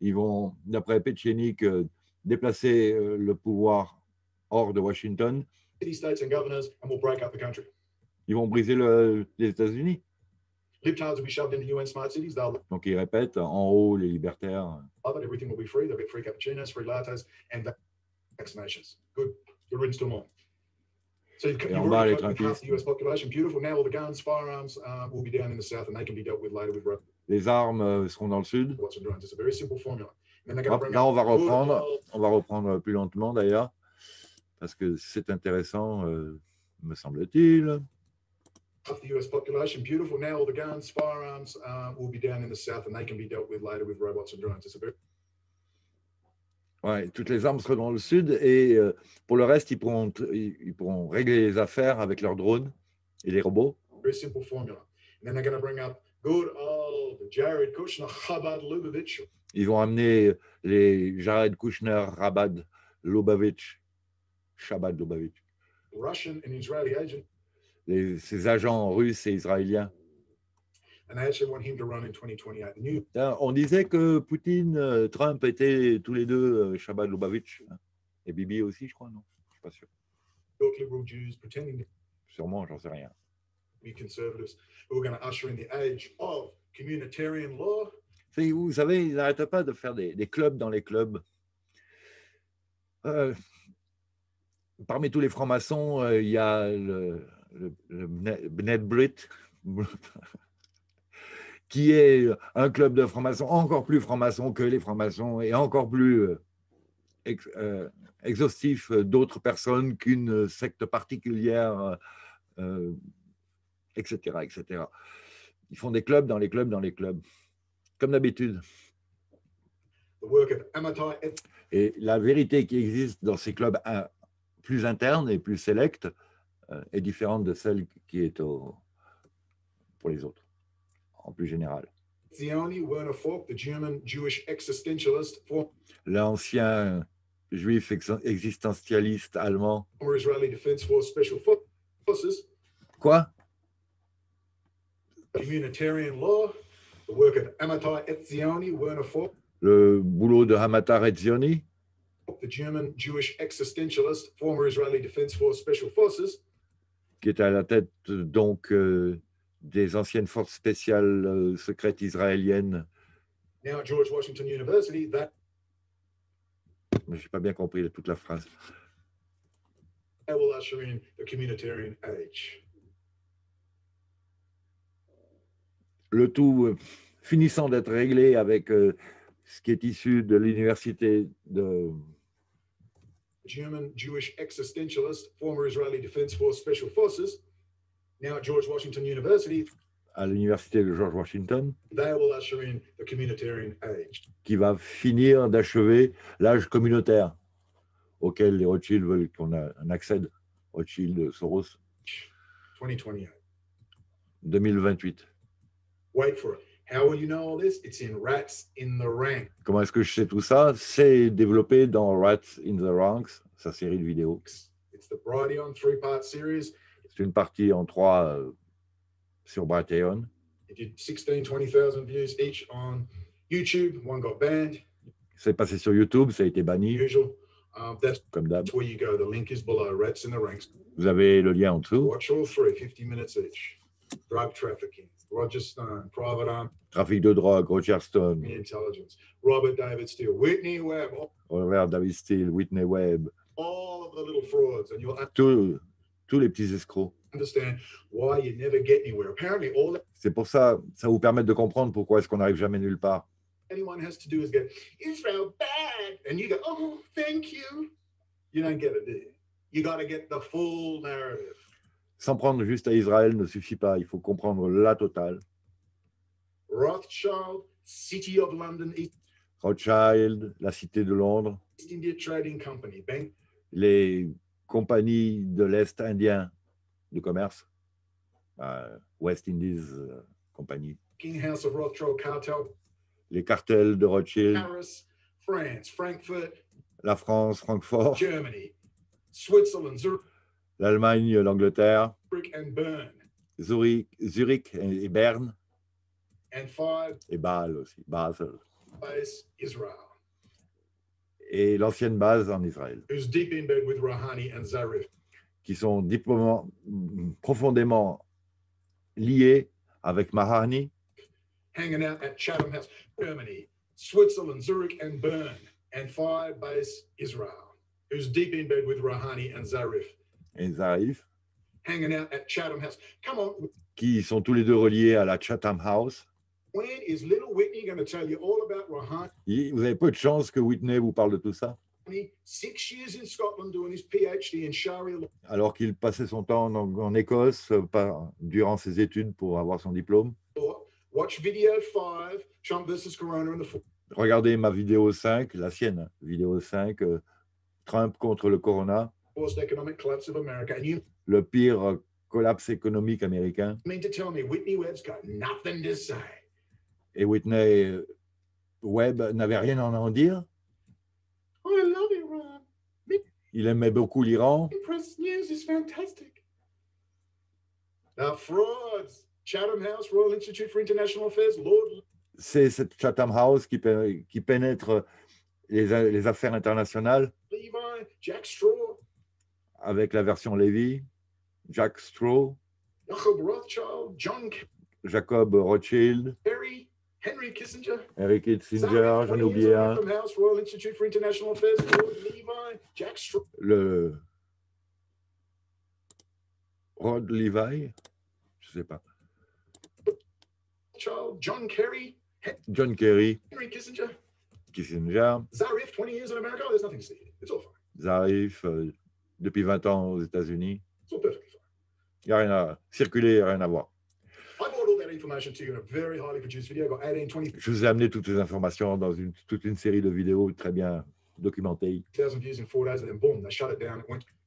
Ils vont, d'après Petchenik, déplacer le pouvoir hors de Washington. Ils vont briser les États-Unis. Live child will be shoved into UN smart cities. Donc, ils répètent en haut les libertaires. Everything will be free. They'll get free cappuccinos, free lattes, and vaccinations. Good riddance to them all. So you've already cut half the US population. Beautiful. Now all the guns, firearms will be down in the south, and they can be dealt with later with robots. Les armes seront dans le sud. It's a very simple formula. Là, on va reprendre plus lentement d'ailleurs, parce que c'est intéressant, me semble-t-il. Half the US population, beautiful. Now all the guns, firearms will be down in the south, and they can be dealt with later with robots and drones. Ouais, toutes les armes seront dans le sud, et pour le reste, ils pourront régler les affaires avec leurs drones et les robots. Very simple formula. And then they're going to bring up good old Jared Kushner, Chabad Lubavitch. Ils vont amener les Jared Kushner, Chabad Lubavitch, Chabad Lubavitch. Russian and Israeli agents. Ces agents russes et israéliens. On disait que Poutine, Trump étaient tous les deux Chabad Lubavitch, hein, et Bibi aussi, je crois, non? Je ne suis pas sûr. Sûrement, j'en sais rien. Vous savez, ils n'arrêtent pas de faire des clubs dans les clubs. Parmi tous les francs-maçons, il y a le B'nai B'rith, qui est un club de francs-maçons, encore plus francs-maçons que les francs-maçons, et encore plus exhaustif d'autres personnes qu'une secte particulière, etc., etc. Ils font des clubs dans les clubs dans les clubs, comme d'habitude. Et la vérité qui existe dans ces clubs plus internes et plus sélectes est différente de celle qui est pour les autres, en plus général. L'ancien juif existentialiste allemand. Quoi? Le boulot de Hamatar Etzioni. The German Jewish existentialist, former Israeli Defense Force Special Forces, qui est à la tête donc des anciennes forces spéciales secrètes israéliennes. Now at George Washington University, that. J'ai pas bien compris toute la phrase. That will usher in the communitarian age. Le tout finissant d'être réglé avec ce qui est issu de l'université de. German Jewish existentialist, former Israeli Defense Force Special Forces, now at George Washington University. À l'université de George Washington. They will usher in the communitarian age. Qui va finir d'achever l'âge communautaire auquel les Rothschild veulent qu'on accède. Rothschild, Soros. 2028. 2028. Wait for it. How will you know all this? It's in Rats in the Ranks. Comment est-ce que je sais tout ça? C'est développé dans Rats in the Ranks, sa série de vidéos. C'est une partie en trois sur Brighteon. C'est passé sur YouTube, ça a été banni. Comme d'hab. Vous avez le lien en dessous. Watch all three, 50 minutes each. Drug trafficking. Roger Stone, Private Arm. Trafic de drogue, Roger Stone. Intelligence. Robert David Steele, Whitney Webb. Robert David Steele, Whitney Webb. All of the little frauds, and you'll tous les petits escrocs. Understand why you never get anywhere. Apparently, all. C'est pour ça, ça vous permet de comprendre pourquoi est-ce qu'on n'arrive jamais nulle part. Anyone has to do is get Israel bad, and you go, oh, thank you. You don't get it, do you? You got to get the full narrative. S'en prendre juste à Israël ne suffit pas, il faut comprendre la totale. Rothschild, City of London. Rothschild, la cité de Londres. Les compagnies de l'Est indien de commerce. West Indies Company. Les cartels de Rothschild. Paris, France, Frankfurt. La France, Francfort. Germany, Switzerland, l'Allemagne, l'Angleterre, Zurich et Berne, et Bâle aussi, Basel, et l'ancienne base en Israël, qui sont profondément liés avec Maharani. Hanging out at Chatham House, Germany, Switzerland, Zurich and Bern, and fire base Israel, who's deep in bed with Rouhani and Zarif. Et Zarif. Hanging out at Chatham House. Come on. Qui sont tous les deux reliés à la Chatham House. When is little Whitney going to tell you all about Rouhani? Vous avez peu de chance que Whitney vous parle de tout ça. 6 years in Scotland doing his PhD in Sharia law. Alors qu'il passait son temps en Écosse durant ses études pour avoir son diplôme. Watch video 5, Trump versus Corona in the fall. Regardez ma vidéo 5, la sienne, vidéo 5, Trump contre le Corona. Worst economic collapse of America. And you... Le pire collapse économique américain. I mean to tell me Whitney Webb's got nothing to say. Et Whitney Webb n'avait rien à en dire. Il aimait beaucoup l'Iran. C'est cette Chatham House qui pénètre les affaires internationales avec la version Levy, Jack Straw, Jacob Rothschild, Henry Kissinger, j'en ai oublié un. Le Rod Levi, je sais pas. John Kerry, Henry Kissinger. Zarif, 20 years in America, there's nothing to see. It's all fine. Zarif, depuis 20 ans aux États-Unis. It's all perfectly fine. Il n'y a rien à circuler, rien à voir. Je vous ai amené toutes les informations dans toute une série de vidéos très bien documentées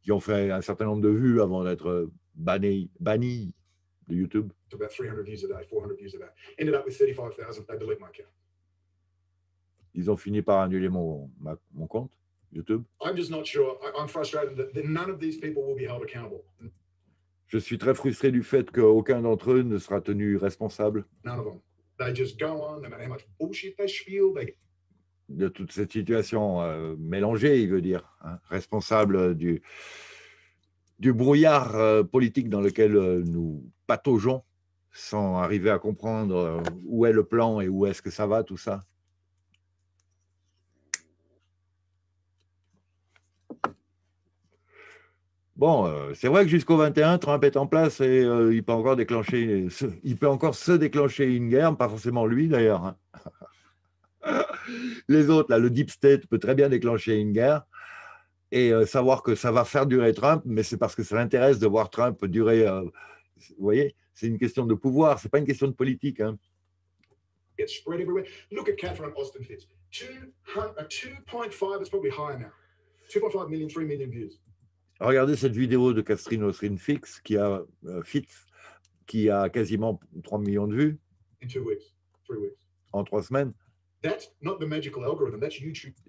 qui ont fait un certain nombre de vues avant d'être banni de YouTube. Ils ont fini par annuler mon compte YouTube. Je suis très frustré du fait qu'aucun d'entre eux ne sera tenu responsable de toute cette situation mélangée, il veut dire, hein, responsable du brouillard politique dans lequel nous pataugeons sans arriver à comprendre où est le plan et où est-ce que ça va, tout ça. Bon, c'est vrai que jusqu'au 21, Trump est en place et il peut encore se déclencher une guerre, pas forcément lui d'ailleurs. Hein. Les autres, là, le Deep State peut très bien déclencher une guerre et savoir que ça va faire durer Trump, mais c'est parce que ça l'intéresse de voir Trump durer. Vous voyez, c'est une question de pouvoir, c'est pas une question de politique. Hein. It's spread everywhere. Look at Catherine Austin Fitts. 2.5, it's probably higher now. 2.5 million, 3 million views. Regardez cette vidéo de Catherine Austin Fitts qui a quasiment 3 millions de vues en 3 semaines.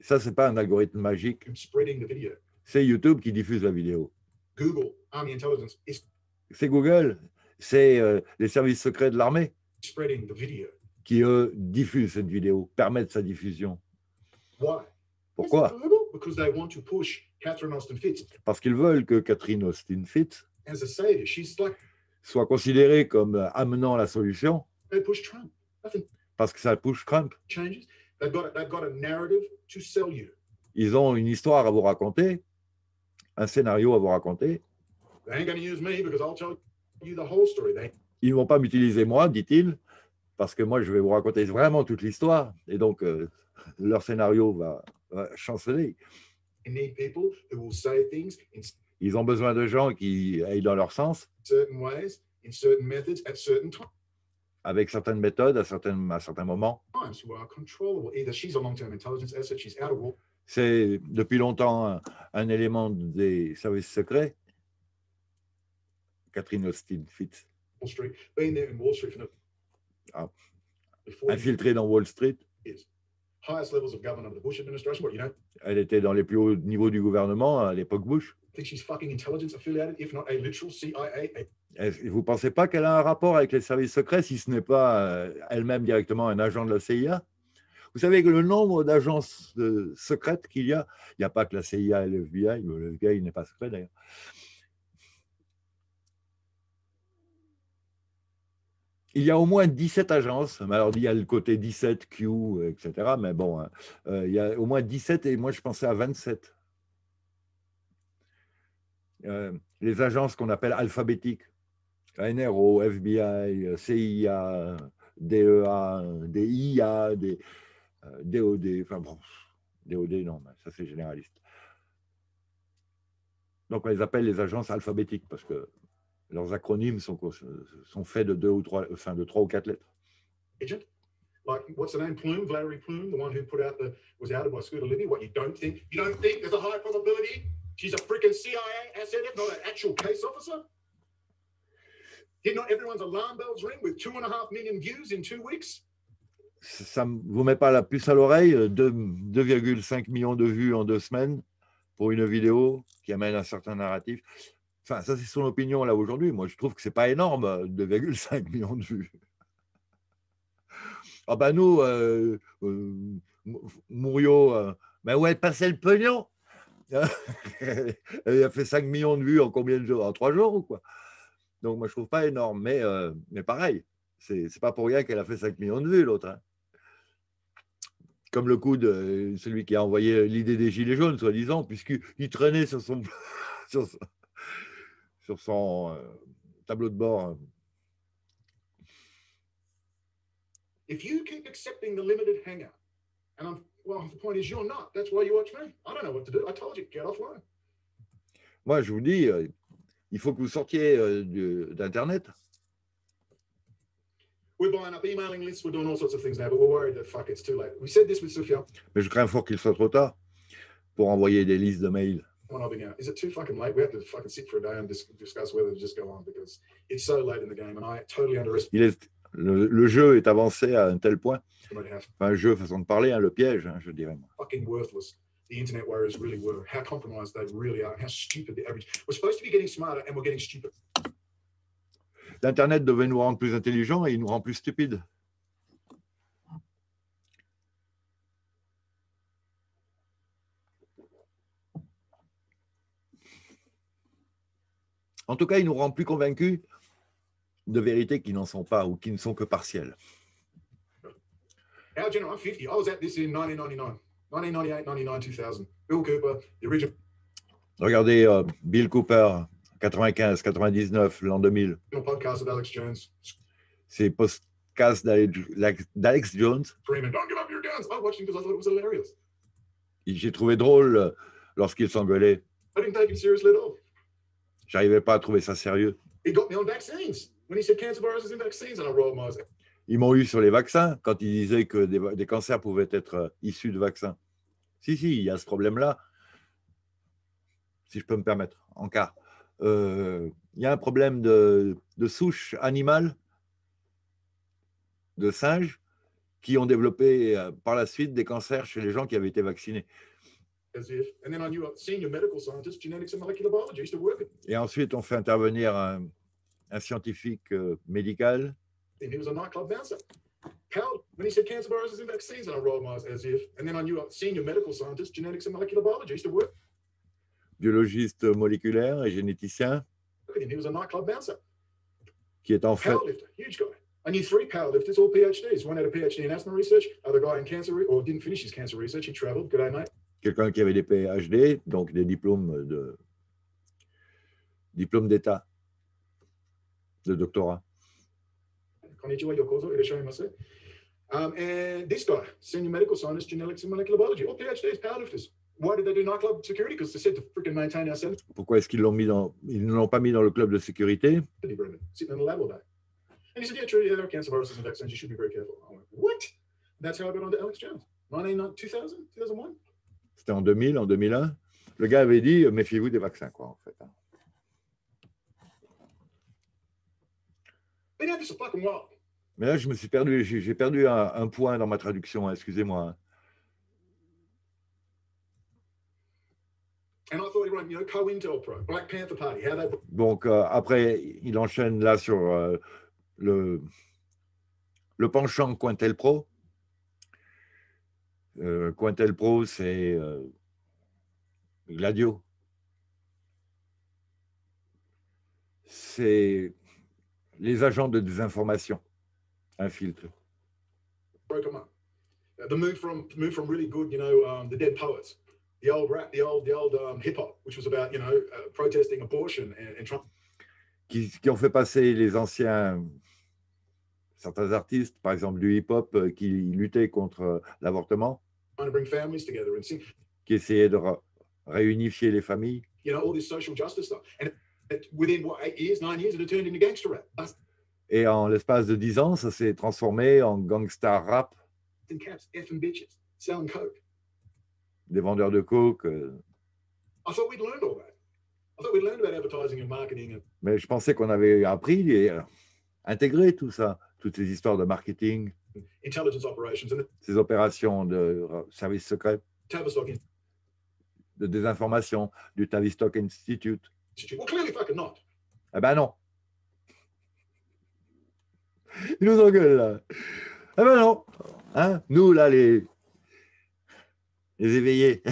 Ça, ce n'est pas un algorithme magique. C'est YouTube qui diffuse la vidéo. C'est Google, c'est les services secrets de l'armée qui, eux, diffusent cette vidéo, permettent sa diffusion. Pourquoi? Parce qu'ils veulent que Catherine Austin Fitts soit considérée comme amenant la solution. Parce que ça pousse Trump. Ils ont une histoire à vous raconter, un scénario à vous raconter. Ils ne vont pas m'utiliser moi, dit-il, parce que moi je vais vous raconter vraiment toute l'histoire. Et donc leur scénario va chanceler. Ils ont besoin de gens qui aillent dans leur sens, avec certaines méthodes, à certains moments. C'est depuis longtemps un élément des services secrets. Catherine Austin Fitts. Ah. Infiltrée dans Wall Street. Elle était dans les plus hauts niveaux du gouvernement à l'époque Bush. Vous ne pensez pas qu'elle a un rapport avec les services secrets, si ce n'est pas elle-même directement un agent de la CIA? Vous savez que le nombre d'agences secrètes qu'il y a, il n'y a pas que la CIA et le FBI, le FBI n'est pas secret d'ailleurs. Il y a au moins 17 agences. Alors, il y a le côté 17Q, etc. Mais bon, il y a au moins 17 et moi, je pensais à 27. Les agences qu'on appelle alphabétiques, NRO, FBI, CIA, DEA, DIA, DOD, enfin bon, DOD non, ça c'est généraliste. Donc on les appelle les agences alphabétiques parce que leurs acronymes sont faits de trois ou quatre lettres. Egypt, like what's the name, Plume, Valerie Plume, the one who put out the was out of my school of living. What you don't think there's a high probability she's a freaking CIA asset, if not an actual case officer. Did not everyone's alarm bells ring with 2.5 million views in 2 weeks? Ça ne vous met pas la puce à l'oreille, 2,5 millions de vues en 2 semaines pour une vidéo qui amène un certain narratif. Enfin, ça, c'est son opinion là aujourd'hui. Moi, je trouve que ce n'est pas énorme, 2,5 millions de vues. Ah ben nous, Mouriot, ben ouais, passez le pognon. Il a fait 5 millions de vues en combien de jours? En 3 jours ou quoi? Donc, moi, je ne trouve pas énorme, mais pareil, ce n'est pas pour rien qu'elle a fait 5 millions de vues, l'autre. Hein. Comme le coup de celui qui a envoyé l'idée des Gilets jaunes, soi-disant, puisqu'il traînait sur son, tableau de bord. If you keep accepting the limited hangout, and I'm, well, the point is you're not, that's why you watch me. I don't know what to do. I told you, get offline. Moi, je vous dis... il faut que vous sortiez d'Internet. Mais je crains fort qu'il soit trop tard pour envoyer des listes de mails. Le jeu est avancé à un tel point. Enfin, jeu, façon de parler, hein, le piège, hein, je dirais. The internet warriors really were, how compromised they really are, how stupid the average. We're supposed to be getting smarter and we're getting stupid. L'internet devait nous rendre plus intelligents et il nous rend plus stupides. En tout cas, il nous rend plus convaincus de vérités qui n'en sont pas ou qui ne sont que partielles. Our general, I'm 50. I was at this in 1999. 1998, 99, 2000. Bill Cooper, the original. Regardez Bill Cooper, 95, 99, l'an 2000. Podcast of Alex Jones. C'est podcast d'Alex Jones. Freeman, don't give up your guns. I watched him because I thought it was hilarious. J'ai trouvé drôle lorsqu'il s'engueulait. I didn't take him seriously at all. J'arrivais pas à trouver ça sérieux. He got me on vaccines when he said cancer viruses in vaccines, and I rolled my eyes. Ils m'ont eu sur les vaccins quand ils disaient que des cancers pouvaient être issus de vaccins. Si, si, il y a ce problème-là, si je peux me permettre, en cas. Il y a un problème de souches animales, de singes, qui ont développé par la suite des cancers chez les gens qui avaient été vaccinés. Et ensuite, on fait intervenir un scientifique médical. He was a nightclub bouncer. How, when he said cancer viruses and vaccines, and I rolled my eyes as if. And then I knew a senior medical scientist, genetics and molecular biology, used to work. Biologiste moléculaire et généticien. And he was a nightclub bouncer. Qui est en fait. Powerlifter, huge guy. I knew 3 powerlifters, all PhDs. One had a PhD in asthma research, other guy in cancer, or didn't finish his cancer research. He traveled. Good day, mate. Quelqu'un qui avait des PhD, donc des diplômes d'État, de doctorat. And this guy, senior medical scientist, genetics and molecular biology, all PhDs, powerlifters. Why did they do nightclub security? Because they said to freaking maintain ourselves. Pourquoi est-ce qu'ils l'ont mis dans, ils ne l'ont pas mis dans le club de sécurité? Sitting in the lab all day. And he said, yeah, true, yeah, there are cancer viruses and vaccines. You should be very careful. I went, what? That's how I got onto Alex Jones. 2000, 2001. C'était en 2000, en 2001. Le gars avait dit, méfiez-vous des vaccins, quoi, en fait. They know this is fucking wild. Mais là, je me suis perdu, j'ai perdu un point dans ma traduction, excusez-moi. Donc, après, il enchaîne là sur le penchant Cointelpro. Cointelpro, c'est Gladio. C'est les agents de désinformation. Un filtre. Broke them up. The move from really good, you know, the Dead Poets, the old rap, the old hip hop, which was about, you know, protesting abortion and Trump. Qui ont fait passer les anciens, certains artistes, par exemple du hip hop, qui luttaient contre l'avortement, qui essayaient de réunifier les familles. You know, all this social justice stuff. And within what, 8 years, 9 years, it had turned into gangster rap. That's... Et en l'espace de 10 ans, ça s'est transformé en gangsta rap. Des vendeurs de coke. Mais je pensais qu'on avait appris et intégré tout ça, toutes ces histoires de marketing, ces opérations de services secrets, de désinformation, du Tavistock Institute. Eh ben non. Ils nous engueulent, là. Eh ben non. Hein? Nous, là, les éveillés.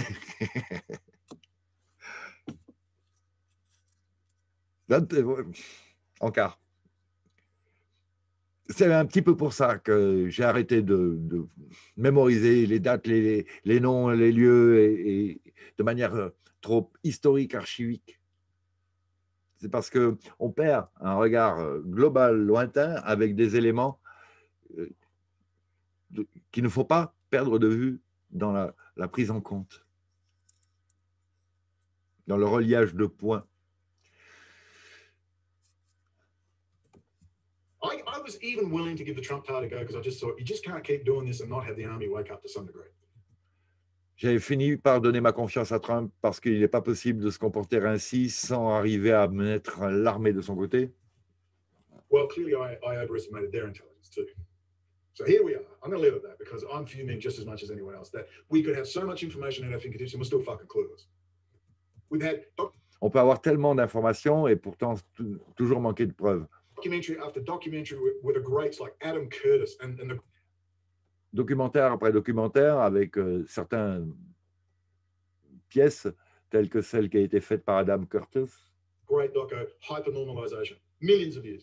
Encore. C'est un petit peu pour ça que j'ai arrêté de mémoriser les dates, les noms, les lieux, et de manière trop historique, archivique. C'est parce qu'on perd un regard global, lointain, avec des éléments qu'il ne faut pas perdre de vue dans la prise en compte, dans le reliage de points. I was even willing to give the Trump card a go because I just thought you just can't keep doing this and not have the army wake up to some degree. J'avais fini par donner ma confiance à Trump parce qu'il n'est pas possible de se comporter ainsi sans arriver à mettre l'armée de son côté. Well, clearly I overestimated their intelligence too. So here we are. I'm going to leave it at that because I'm fuming just as much as anyone else that we could have so much information at our fingertips and we're still fucking clueless. We've had. On peut avoir tellement d'informations et pourtant toujours manquer de preuves. Documentary after documentary with the greats like Adam Curtis and the. Documentaire après documentaire avec certaines pièces telles que celle qui a été faite par Adam Curtis, Great doco, hyper-normalization, millions of views,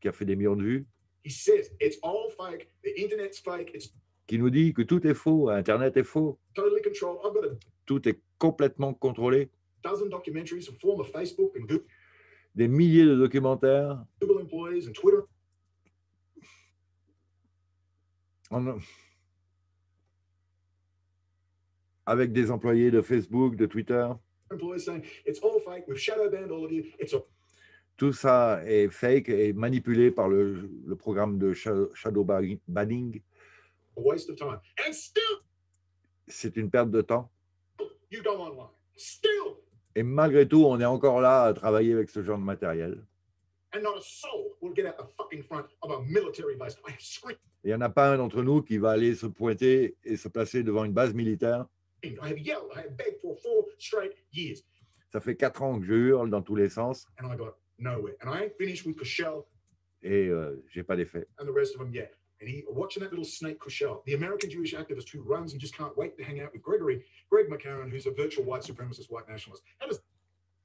qui a fait des millions de vues. He says it's all fake, the internet's fake, it's... qui nous dit que tout est faux, Internet est faux, totally controlled. I've got a... tout est complètement contrôlé. Dozen documentaries in form of Facebook and Google. Des milliers de documentaires. Google employees and Twitter. Avec des employés de Facebook, de Twitter. Tout ça est fake et manipulé par le programme de shadow banning. C'est une perte de temps. Et malgré tout, on est encore là à travailler avec ce genre de matériel. Il n'y en a pas un d'entre nous qui va aller se pointer et se placer devant une base militaire. Ça fait 4 ans que je hurle dans tous les sens. Et je n'ai pas d'effet.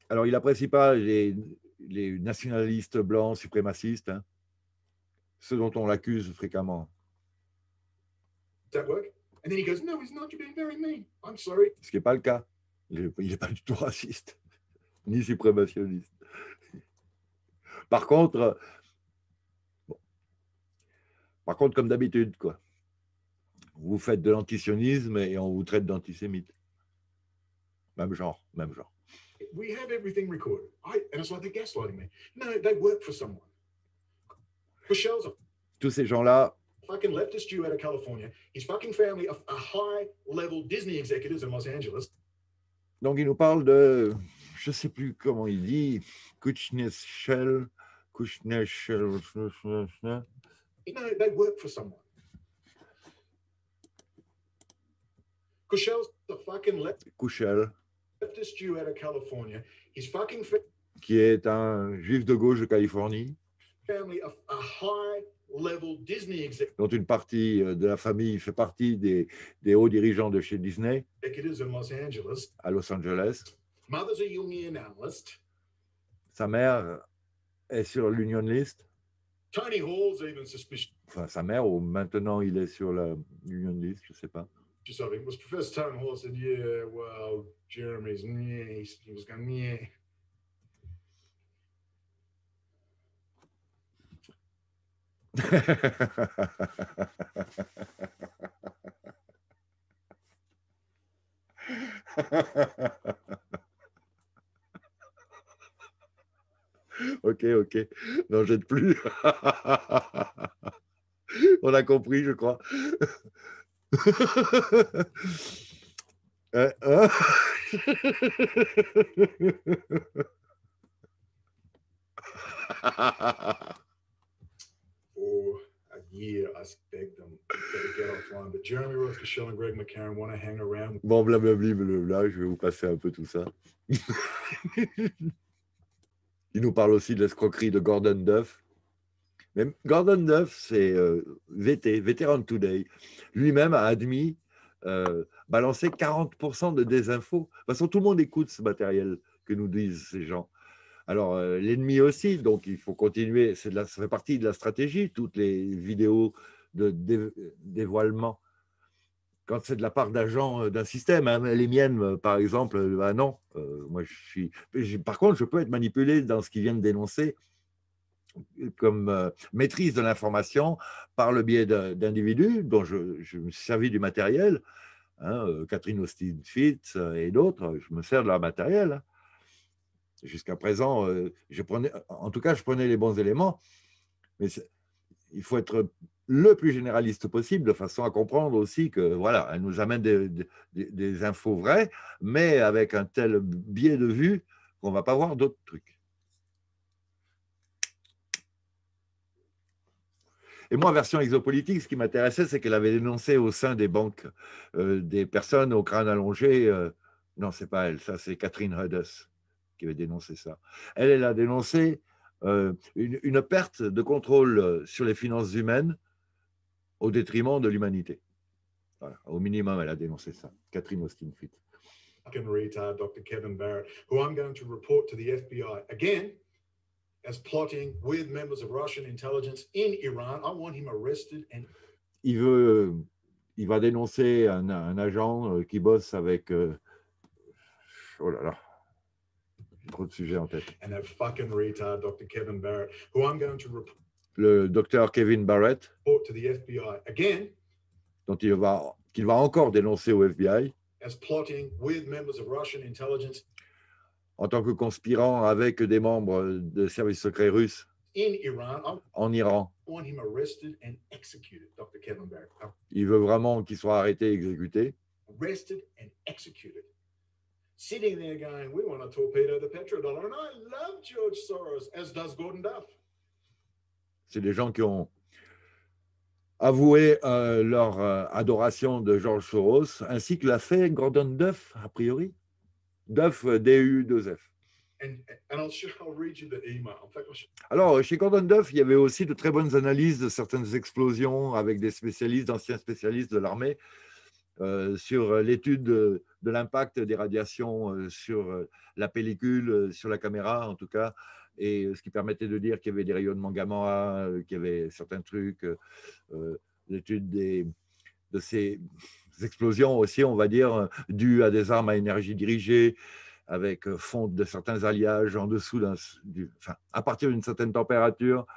Alors, il n'apprécie pas les nationalistes blancs suprémacistes, hein, ce dont on l'accuse fréquemment. Ce qui n'est pas le cas. Il n'est pas du tout raciste, ni suprémationniste. Par contre, bon, comme d'habitude, quoi. Vous faites de l'antisionisme et on vous traite d'antisémite. Même genre, même genre. We have everything recorded. And it's like they're gaslighting me. No, they work for someone. Tous ces gens-là. Fucking leftist Jew out of California. His fucking family of high-level Disney executives in Los Angeles. Donc il nous parle de, je sais plus comment il dit, Kushner-Shell. No, they work for someone. Kushel's the fucking leftist. Kushel. Qui est un juif de gauche de Californie, dont une partie de la famille fait partie des hauts dirigeants de chez Disney à Los Angeles. Sa mère est sur l'Union List. enfin sa mère, ou maintenant il est sur la Union List, je ne sais pas. Sorry, it was the first town hall said, yeah, well, Jeremy's he was going, yeah. Ok. Non, jette plus. On a compris, je crois. For a year, I begged them to get offline, but Jeremy Rothschild and Greg McCarran want to hang around. Bon, blablabla, blablabla, je vais vous passer un peu tout ça. Il nous parle aussi de l'escroquerie de Gordon Duff. Mais Gordon Duff, c'est VT, Veteran Today. Lui-même a admis balancer 40% de désinfos. De toute façon, tout le monde écoute ce matériel que nous disent ces gens. Alors, l'ennemi aussi, donc il faut continuer. Ça fait partie de la stratégie, toutes les vidéos de dévoilement. Quand c'est de la part d'agents d'un système, hein, les miennes, par exemple, bah non. Moi, par contre, je peux être manipulé dans ce qu'ils viennent dénoncer comme maîtrise de l'information par le biais d'individus dont je me suis servi du matériel, hein, Catherine Austin Fitts et d'autres, je me sers de leur matériel. Hein. Jusqu'à présent, je prenais les bons éléments, mais il faut être le plus généraliste possible de façon à comprendre aussi que, voilà, elle nous amène des infos vraies, mais avec un tel biais de vue qu'on ne va pas voir d'autres trucs. Et moi, version exopolitique, ce qui m'intéressait, c'est qu'elle avait dénoncé au sein des banques des personnes au crâne allongé. Non, ce n'est pas elle, ça c'est Catherine Hudus qui avait dénoncé ça. Elle a dénoncé une perte de contrôle sur les finances humaines au détriment de l'humanité. Voilà, au minimum, elle a dénoncé ça. Catherine Austin Fitts. Dr. Kevin Barrett, who I'm going to report to the FBI again. Il va dénoncer un agent qui bosse avec... oh là là, trop de sujets en tête. Le docteur Kevin Barrett, dont qu'il va encore dénoncer au FBI, en tant que conspirant avec des membres de services secrets russes en Iran. Il veut vraiment qu'il soit arrêté et exécuté. Sitting there going, we want to torpedo the petrodollar. And I love George Soros, as does Gordon Duff. C'est des gens qui ont avoué leur adoration de George Soros, ainsi que l'a fait Gordon Duff, a priori. Duff, D-U-2-F. Alors, chez Gordon Duff, il y avait aussi de très bonnes analyses de certaines explosions avec des spécialistes, d'anciens spécialistes de l'armée, sur l'étude de l'impact des radiations sur la pellicule, sur la caméra en tout cas, et ce qui permettait de dire qu'il y avait des rayonnements gamma, qu'il y avait certains trucs, l'étude de ces... explosions aussi, on va dire, dues à des armes à énergie dirigée, avec fonte de certains alliages en dessous, à partir d'une certaine température,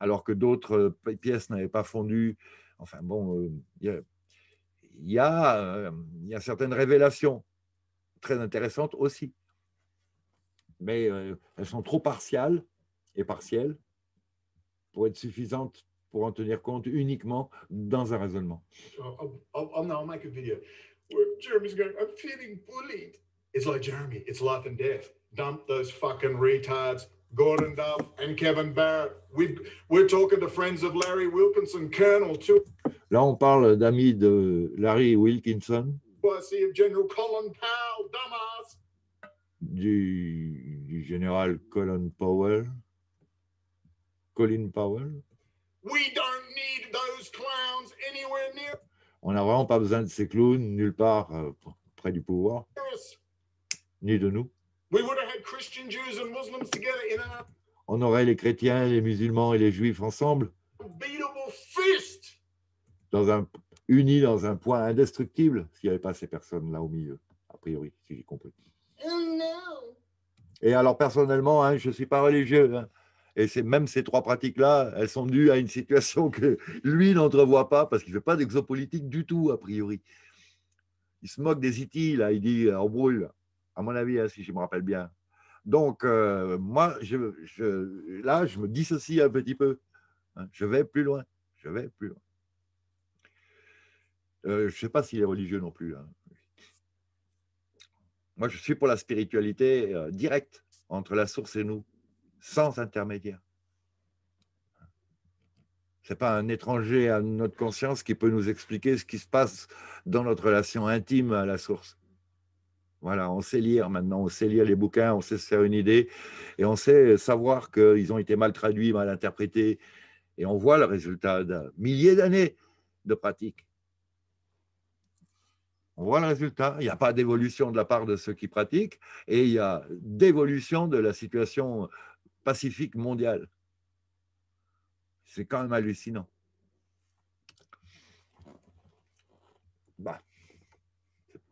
alors que d'autres pièces n'avaient pas fondu. Enfin bon, il y a certaines révélations très intéressantes aussi, mais elles sont trop partielles pour être suffisantes pour en tenir compte uniquement dans un raisonnement. I'll make a video where Jeremy's going, I'm feeling bullied. It's like, Jeremy, it's life and death. Dump those fucking retards, Gordon Duff and Kevin Barrett. We're talking to friends of Larry Wilkinson, Colonel too. Là, on parle d'amis de Larry Wilkinson. I see of General Colin Powell, dumbass. Du général Colin Powell. We don't need those clowns anywhere near. On n'a vraiment pas besoin de ces clowns nulle part près du pouvoir, ni de nous. We would have had Christian Jews and Muslims together in our... On aurait les chrétiens, les musulmans et les juifs ensemble. unbeatable fist. Unis dans un poids indestructible, s'il n'y avait pas ces personnes-là au milieu, a priori, si j'ai compris. Et alors, personnellement, hein, je ne suis pas religieux. Hein, et même ces trois pratiques-là, elles sont dues à une situation que lui n'entrevoit pas, parce qu'il ne fait pas d'exopolitique du tout, a priori. Il se moque des itis, là, il dit en brûle, à mon avis, hein, si je me rappelle bien. Donc, moi, là, je me dissocie un petit peu. Hein, je vais plus loin, je vais plus loin. Je ne sais pas s'il est religieux non plus. Hein. Moi, je suis pour la spiritualité directe entre la source et nous, sans intermédiaire. Ce n'est pas un étranger à notre conscience qui peut nous expliquer ce qui se passe dans notre relation intime à la source. Voilà, on sait lire maintenant, on sait lire les bouquins, on sait se faire une idée, et on sait savoir qu'ils ont été mal traduits, mal interprétés, et on voit le résultat d'un millier d'années de pratique. On voit le résultat. Il n'y a pas d'évolution de la part de ceux qui pratiquent et il y a d'évolution de la situation pacifique mondiale. C'est quand même hallucinant. Bah,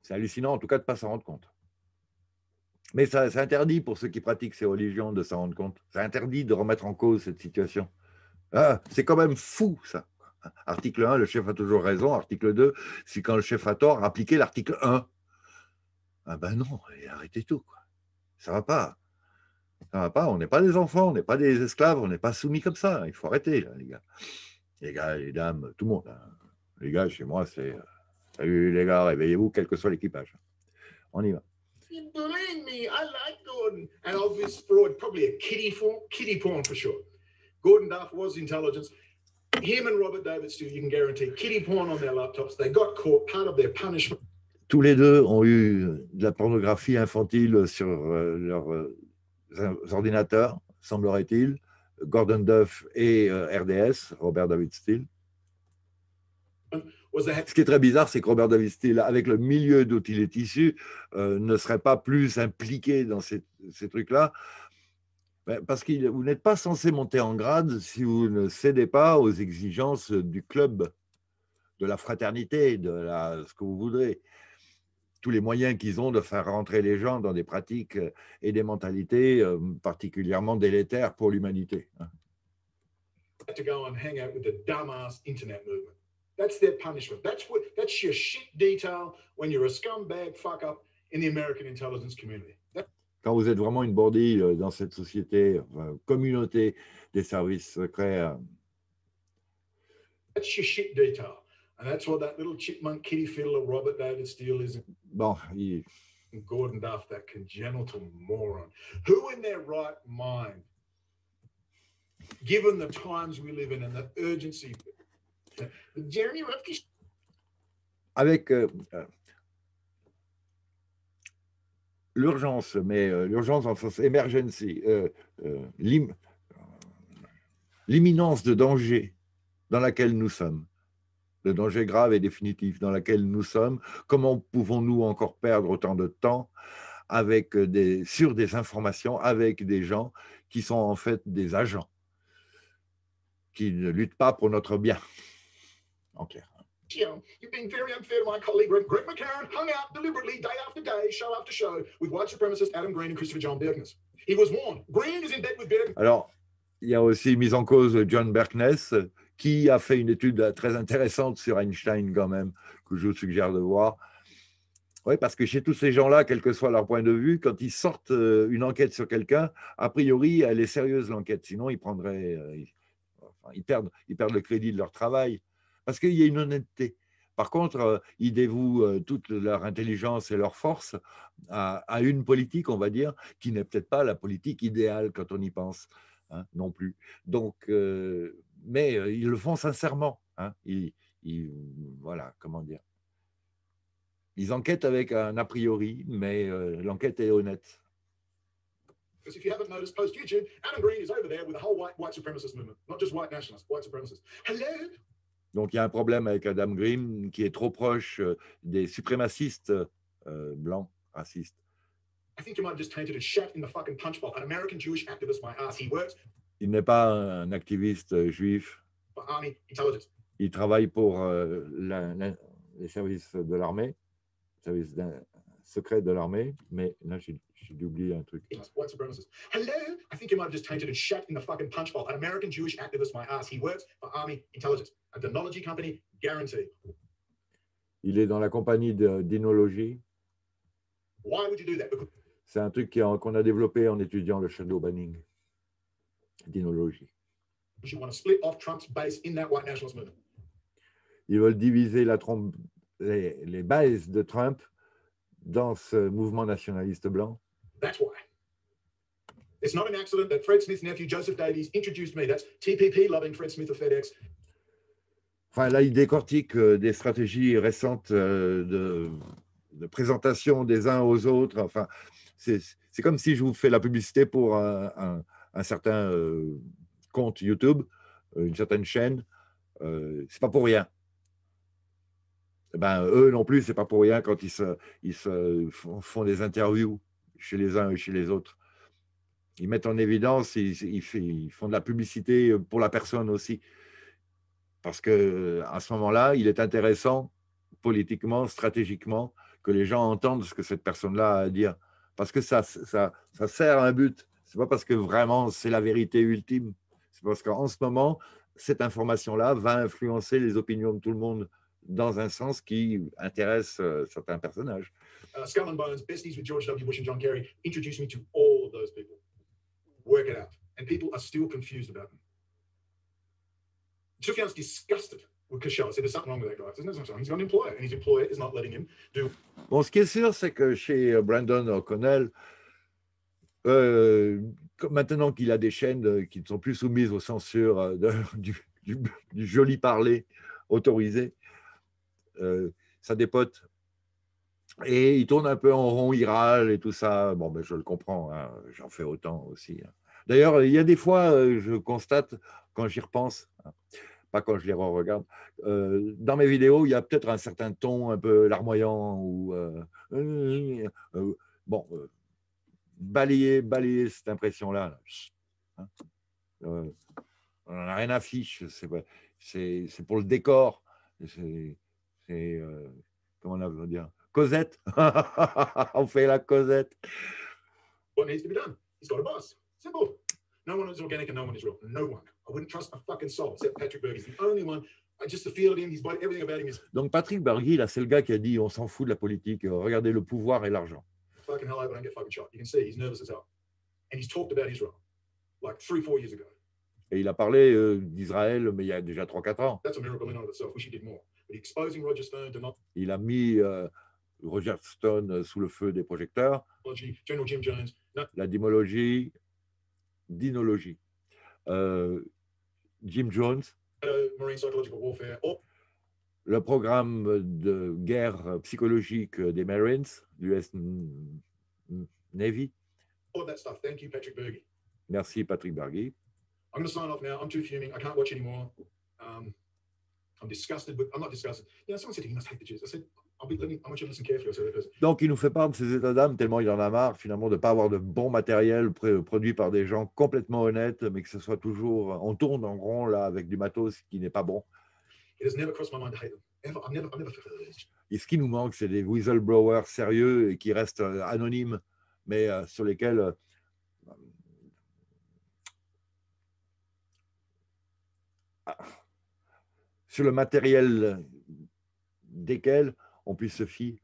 c'est hallucinant en tout cas de ne pas s'en rendre compte. Mais c'est interdit pour ceux qui pratiquent ces religions de s'en rendre compte. C'est interdit de remettre en cause cette situation. Ah, c'est quand même fou ça. Article 1, le chef a toujours raison. Article 2, c'est quand le chef a tort, appliquez l'article 1. Ah ben non, et arrêtez tout. Quoi. Ça ne va pas. Ça va pas. On n'est pas des enfants, on n'est pas des esclaves, on n'est pas soumis comme ça. Il faut arrêter, là, les gars. Les gars, les dames, tout le monde. Hein. Les gars, chez moi, c'est... Salut les gars, réveillez-vous, quel que soit l'équipage. On y va. Believe me, I like Gordon. And obviously, probably a kiddie porn for sure. Gordon Duff was intelligence. Him and Robert David Steele, you can guarantee kiddie porn on their laptops. They got caught, part of their punishment. Tous les deux ont eu de la pornographie infantile sur leurs ordinateurs, semblerait-il. Gordon Duff et RDS, Robert David Steele. Ce qui est très bizarre, c'est que Robert David Steele, avec le milieu dont il est issu, ne serait pas plus impliqué dans ces trucs-là. Parce que vous n'êtes pas censé monter en grade si vous ne cédez pas aux exigences du club, de la fraternité, de ce que vous voudrez. Tous les moyens qu'ils ont de faire rentrer les gens dans des pratiques et des mentalités particulièrement délétères pour l'humanité. Quand vous êtes vraiment une bourdille dans cette société, communauté des services secrets. Bon, Gordon Duff, that congenital moron. Who in their right mind, given the times we live in and the urgency, Jeremy Rutkish. Avec l'urgence, mais l'urgence en sens emergency, l'imminence de danger dans laquelle nous sommes, le danger grave et définitif dans laquelle nous sommes, comment pouvons-nous encore perdre autant de temps avec sur des informations, avec des gens qui sont en fait des agents, qui ne luttent pas pour notre bien, en clair. You've been very unfair to my colleague Greg McCarran, hung out deliberately day after day, show after show, with white supremacist Adam Green and Christopher John Berkness. He was warned. Green is in bed with Berkness. Alors, il y a aussi mise en cause John Berkness, qui a fait une étude très intéressante sur Einstein quand même, que je vous suggère de voir. Oui, parce que chez tous ces gens-là, quel que soit leur point de vue, quand ils sortent une enquête sur quelqu'un, a priori, elle est sérieuse l'enquête, sinon ils perdent le crédit de leur travail. Parce qu'il y a une honnêteté. Par contre, ils dévouent toute leur intelligence et leur force à une politique, on va dire, qui n'est peut-être pas la politique idéale quand on y pense, hein, non plus. Donc, mais ils le font sincèrement. Hein, voilà, comment dire. Ils enquêtent avec un a priori, mais l'enquête est honnête. Because if you haven't noticed, post YouTube, Adam Green is over there with the whole white supremacist movement, not just white nationalists, white supremacists. Hello. Donc, il y a un problème avec Adam Green qui est trop proche des suprémacistes blancs, racistes. Il n'est pas un activiste juif, Army Intelligence. Il travaille pour les services de l'armée, les services secrets de l'armée, mais là, j'ai oublié un truc. White supremacist. Hello, I think you might have just tainted and shat in the fucking punch bowl. An American Jewish activist, my ass. He works for Army Intelligence, a technology company, guarantee. Il est dans la compagnie d'Inologie. Why would you do that? C'est un truc qu'on a développé en étudiant le shadow banning d'Inologie. You want to split off Trump's base in that white nationalist movement. Ils veulent diviser les bases de Trump dans ce mouvement nationaliste blanc. That's why. It's not an accident that Fred Smith's nephew Joseph Davies introduced me. That's TPP loving Fred Smith of FedEx. Enfin, là, il décortique des stratégies récentes de présentation des uns aux autres. Enfin, c'est comme si je vous fais la publicité pour un certain compte YouTube, une certaine chaîne. C'est pas pour rien. Ben, eux non plus, c'est pas pour rien quand ils font des interviews chez les uns et chez les autres. Ils mettent en évidence, ils font de la publicité pour la personne aussi. Parce qu'à ce moment-là, il est intéressant, politiquement, stratégiquement, que les gens entendent ce que cette personne-là a à dire. Parce que ça sert à un but. Ce n'est pas parce que vraiment c'est la vérité ultime. C'est parce qu'en ce moment, cette information-là va influencer les opinions de tout le monde dans un sens qui intéresse certains personnages. Skull and Bones, Besties with George W. Bush and John Kerry, introduced me to all of those people. Work it out. And people are still confused about them. Sufjan's disgusted with Khashoggi. There's something wrong with that guy. There's no something wrong. He's got an employer, and his employer is not letting him do. Bon, ce qui est sûr, c'est que chez Brendon O'Connell, maintenant qu'il a des chaînes qui ne sont plus soumises aux censures du joli parler autorisé, ça dépote. Et il tourne un peu en rond, il râle et tout ça. Bon, ben, je le comprends, hein, j'en fais autant aussi. Hein. D'ailleurs, il y a des fois, je constate, quand j'y repense, hein, pas quand je les re-regarde, dans mes vidéos, il y a peut-être un certain ton un peu larmoyant ou bon, balayer cette impression-là. Hein, on n'en a rien à fiche, c'est pour le décor. C'est comment on veut dire, Cosette. On fait la Cosette. What needs to be done? He's got a boss. Simple. No one is organic and no one is real. No one. I wouldn't trust a fucking soul except Patrick Bergy. He's the only one. I just feel of him. He's bought everything about him. Donc Patrick Bergy, là, c'est le gars qui a dit on s'en fout de la politique. Regardez le pouvoir et l'argent. Fucking hell, I don't get fucking shot. You can see he's nervous as hell. And he's talked about Israel like 3-4 years ago. Et il a parlé d'Israël, mais il y a déjà 3-4 ans. That's a miracle in and of itself. We should do more. Il a mis Roger Stone sous le feu des projecteurs, la démologie, dinologie, Jim Jones, le programme de guerre psychologique des Marines, du US Navy. Merci Patrick Bergy. I'm going to sign off now. I'm too fuming. I can't watch anymore. Donc, il nous fait part de ses états d'âme tellement il en a marre finalement de ne pas avoir de bon matériel produit par des gens complètement honnêtes, mais que ce soit toujours, on tourne en rond là avec du matos qui n'est pas bon. Et ce qui nous manque, c'est des whistleblowers sérieux et qui restent anonymes, mais sur lesquels sur le matériel desquels on puisse se fier.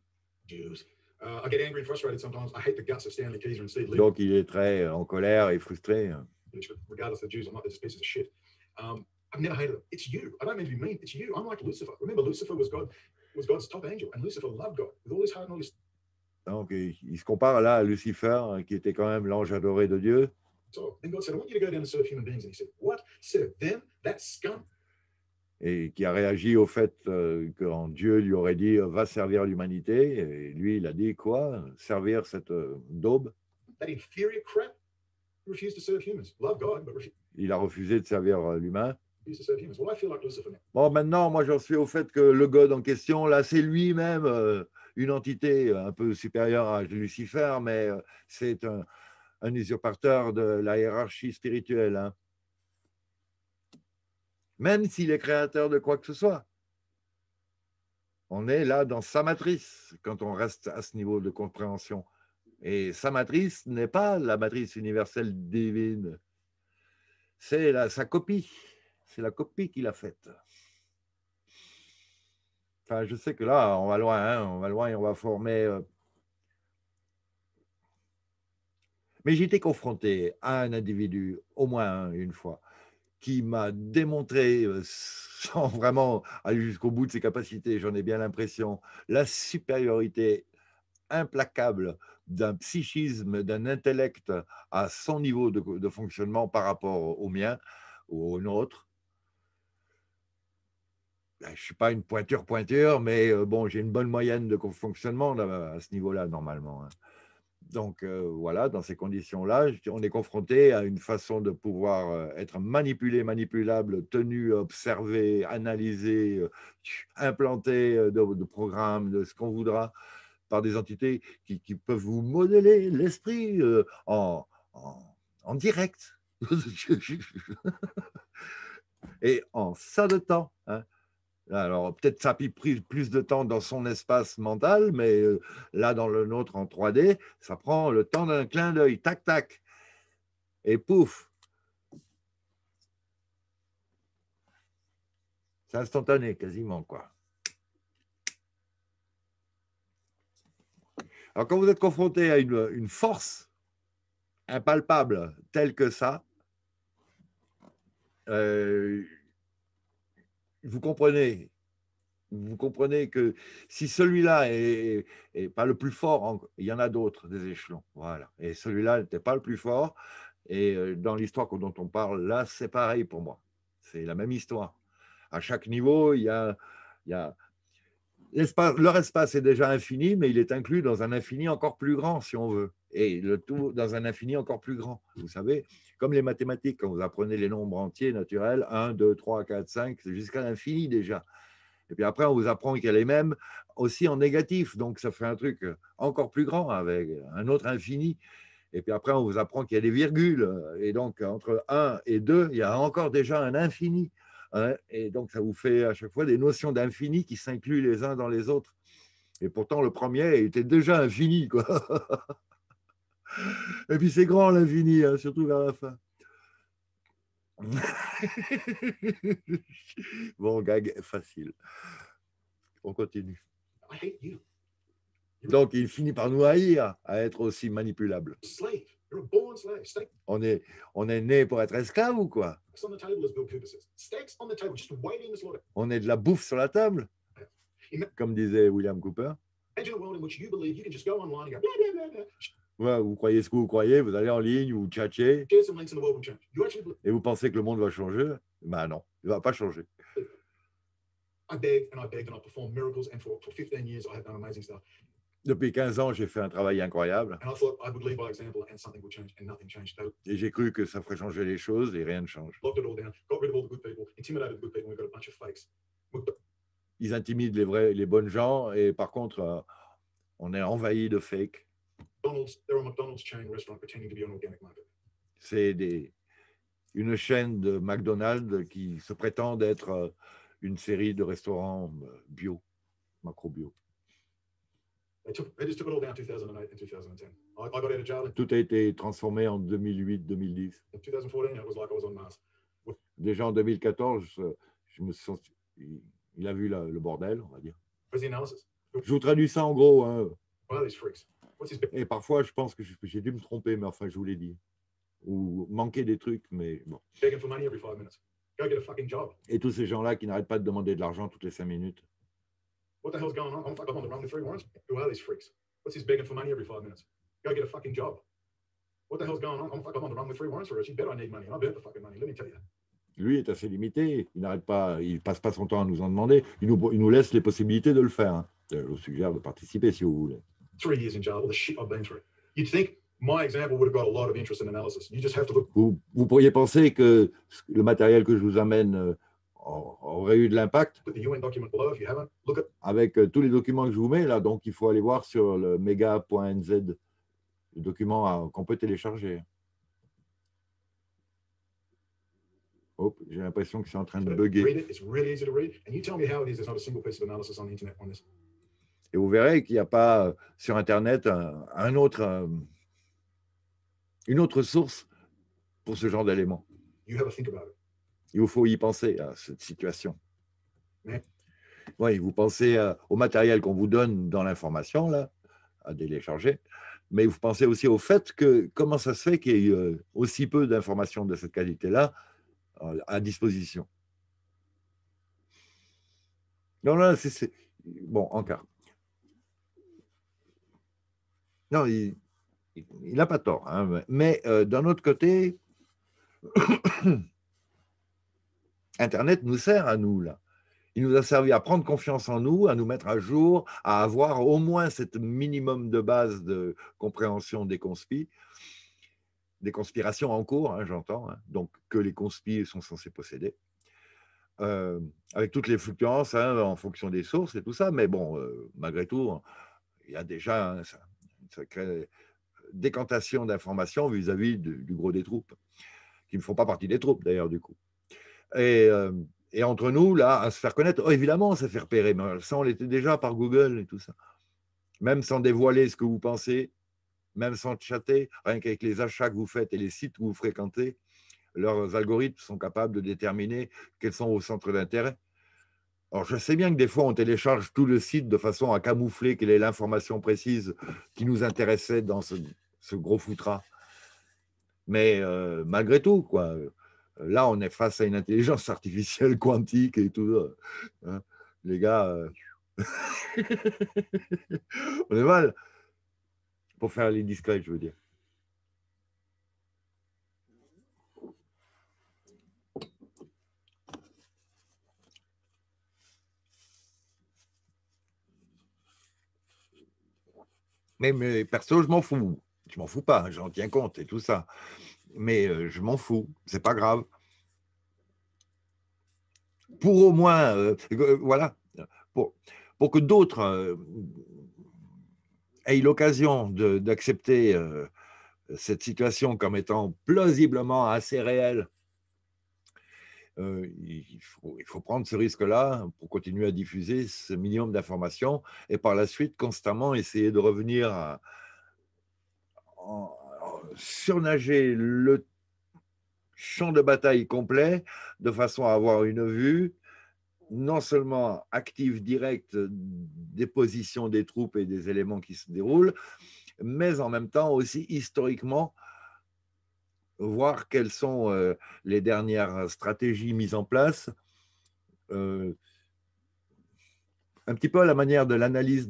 Donc, il est très en colère et frustré. Donc, il se compare là à Lucifer, qui était quand même l'ange adoré de Dieu. Et qui a réagi au fait qu'en Dieu lui aurait dit « va servir l'humanité », et lui, il a dit « quoi ? Servir cette daube ?» Il a refusé de servir l'humain. Bon, maintenant, moi, j'en suis au fait que le God en question, là, c'est lui-même une entité un peu supérieure à Lucifer, mais c'est un usurpateur de la hiérarchie spirituelle, hein. même s'il est créateur de quoi que ce soit. On est là dans sa matrice quand on reste à ce niveau de compréhension. Et sa matrice n'est pas la matrice universelle divine. C'est sa copie. C'est la copie qu'il a faite. Enfin, je sais que là, on va loin, hein, on va loin et on va former. Mais j'ai été confronté à un individu, au moins une fois, qui m'a démontré, sans vraiment aller jusqu'au bout de ses capacités, j'en ai bien l'impression, la supériorité implacable d'un psychisme, d'un intellect à son niveau de fonctionnement par rapport au mien ou au nôtre. Je ne suis pas une pointure, mais bon, j'ai une bonne moyenne de fonctionnement à ce niveau-là, normalement. Donc, voilà, dans ces conditions-là, on est confronté à une façon de pouvoir être manipulé, manipulable, tenu, observé, analysé, implanté de programmes, de ce qu'on voudra, par des entités qui peuvent vous modeler l'esprit en direct et en ça de temps. Hein. Alors, peut-être ça a pris plus de temps dans son espace mental, mais là, dans le nôtre, en 3D, ça prend le temps d'un clin d'œil, tac, tac, et pouf. C'est instantané, quasiment, quoi. Alors, quand vous êtes confronté à une force impalpable telle que ça, Vous comprenez que si celui-là n'est pas le plus fort, il y en a d'autres, des échelons. Voilà. Et celui-là n'était pas le plus fort. Et dans l'histoire dont on parle, là, c'est pareil pour moi. C'est la même histoire. À chaque niveau, il y a leur espace est déjà infini, mais il est inclus dans un infini encore plus grand, si on veut. Et le tout dans un infini encore plus grand. Vous savez, comme les mathématiques, quand vous apprenez les nombres entiers naturels, 1, 2, 3, 4, 5, c'est jusqu'à l'infini déjà. Et puis après, on vous apprend qu'elle est même aussi en négatif. Donc, ça fait un truc encore plus grand avec un autre infini. Et puis après, on vous apprend qu'il y a des virgules. Et donc, entre 1 et 2, il y a encore déjà un infini. Et donc, ça vous fait à chaque fois des notions d'infini qui s'incluent les uns dans les autres. Et pourtant, le premier était déjà infini, quoi. Et puis, c'est grand, l'infini, hein, surtout vers la fin. Bon, gag facile. On continue. Donc, il finit par nous haïr à être aussi manipulable. On est né pour être esclave ou quoi? On est de la bouffe sur la table, comme disait William Cooper. Ouais, vous croyez ce que vous croyez, vous allez en ligne, vous tchatchez, et vous pensez que le monde va changer? Ben non, il ne va pas changer. Depuis 15 ans, j'ai fait un travail incroyable. Et j'ai cru que ça ferait changer les choses et rien ne change. Ils intimident les bonnes gens et par contre, on est envahi de fakes. C'est une chaîne de McDonald's qui se prétend être une série de restaurants bio, macro-bio. Tout a été transformé en 2008-2010. Déjà en 2014, je me suis senti, il a vu le bordel, on va dire. Je vous traduis ça en gros. Hein. Et parfois, je pense que j'ai dû me tromper, mais enfin, je vous l'ai dit. Ou manquer des trucs, mais bon. Et tous ces gens-là qui n'arrêtent pas de demander de l'argent toutes les 5 minutes. Lui est assez limité, il n'arrête pas, il passe pas son temps à nous en demander, il nous laisse les possibilités de le faire. Je vous suggère de participer si vous voulez. 3 years in jail, all the shit I've been through. You'd think my example would have got a lot of interest in analysis. You just have to look. Vous pourriez penser que le matériel que je vous amène aurait eu de l'impact. Avec tous les documents que je vous mets là, donc il faut aller voir sur le mega.nz les documents qu'on peut télécharger. Oh, j'ai l'impression que c'est en train de bugger. Et vous verrez qu'il n'y a pas sur Internet une autre source pour ce genre d'éléments. Il vous faut y penser à cette situation. Oui, vous pensez au matériel qu'on vous donne dans l'information, là, à télécharger, mais vous pensez aussi au fait que comment ça se fait qu'il y ait aussi peu d'informations de cette qualité-là à disposition. Non, là, c'est... Bon, encore. Non, il n'a pas tort. Hein, mais d'un autre côté, Internet nous sert à nous, là. Il nous a servi à prendre confiance en nous, à nous mettre à jour, à avoir au moins cette minimum de base de compréhension des conspirations en cours, hein, j'entends, hein, donc que les conspires sont censés posséder, avec toutes les fluctuances hein, en fonction des sources et tout ça, mais bon, malgré tout, il y a déjà hein, une sacrée décantation d'informations vis-à-vis du gros des troupes, qui ne font pas partie des troupes d'ailleurs du coup. Et entre nous, là, à se faire connaître, oh, évidemment, on s'est fait repérer. Mais ça, on l'était déjà par Google et tout ça. Même sans dévoiler ce que vous pensez, même sans chatter, rien qu'avec les achats que vous faites et les sites que vous fréquentez, leurs algorithmes sont capables de déterminer quels sont vos centres d'intérêt. Alors, je sais bien que des fois, on télécharge tout le site de façon à camoufler quelle est l'information précise qui nous intéressait dans ce gros foutras. Mais malgré tout, quoi... Là, on est face à une intelligence artificielle quantique et tout. Hein, les gars, on est mal pour faire les discrets, je veux dire. Mais perso, je m'en fous. Je m'en fous pas, j'en tiens compte et tout ça. Mais je m'en fous, c'est pas grave. Pour au moins, voilà, pour que d'autres aient l'occasion d'accepter cette situation comme étant plausiblement assez réelle, il faut prendre ce risque-là pour continuer à diffuser ce minimum d'informations et par la suite constamment essayer de revenir à... surnager le champ de bataille complet de façon à avoir une vue non seulement active, directe des positions des troupes et des éléments qui se déroulent, mais en même temps aussi historiquement voir quelles sont les dernières stratégies mises en place, un petit peu à la manière de l'analyse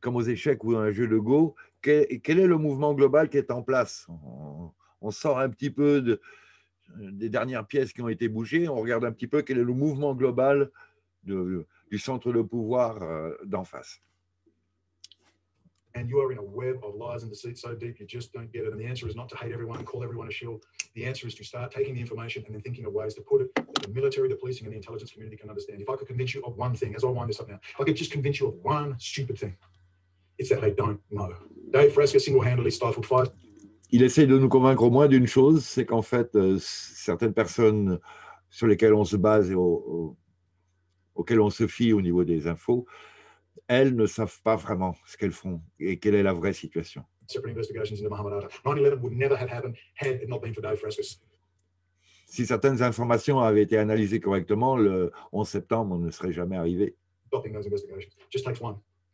comme aux échecs ou dans un jeu de Go. Quel est le mouvement global qui est en place? On sort un petit peu des dernières pièces qui ont été bougées, on regarde un petit peu quel est le mouvement global du centre de pouvoir d'en face. And you are in a web of lies and deceit so deep you just don't get it. And the answer is not to hate everyone and call everyone a shill. The answer is to start taking the information and then thinking of ways to put it that the military, the policing, and the intelligence community can understand. If I could convince you of one thing, as I wind this up now, if I could just convince you of one stupid thing. It's that they don't know. Dave Fresca single-handedly stifled fight. Il essaie de nous convaincre au moins d'une chose, c'est qu'en fait, certaines personnes sur lesquelles on se base et auxquelles on se fie au niveau des infos, elles ne savent pas vraiment ce qu'elles font et quelle est la vraie situation. Si certaines informations avaient été analysées correctement, le 11 septembre ne serait jamais arrivé.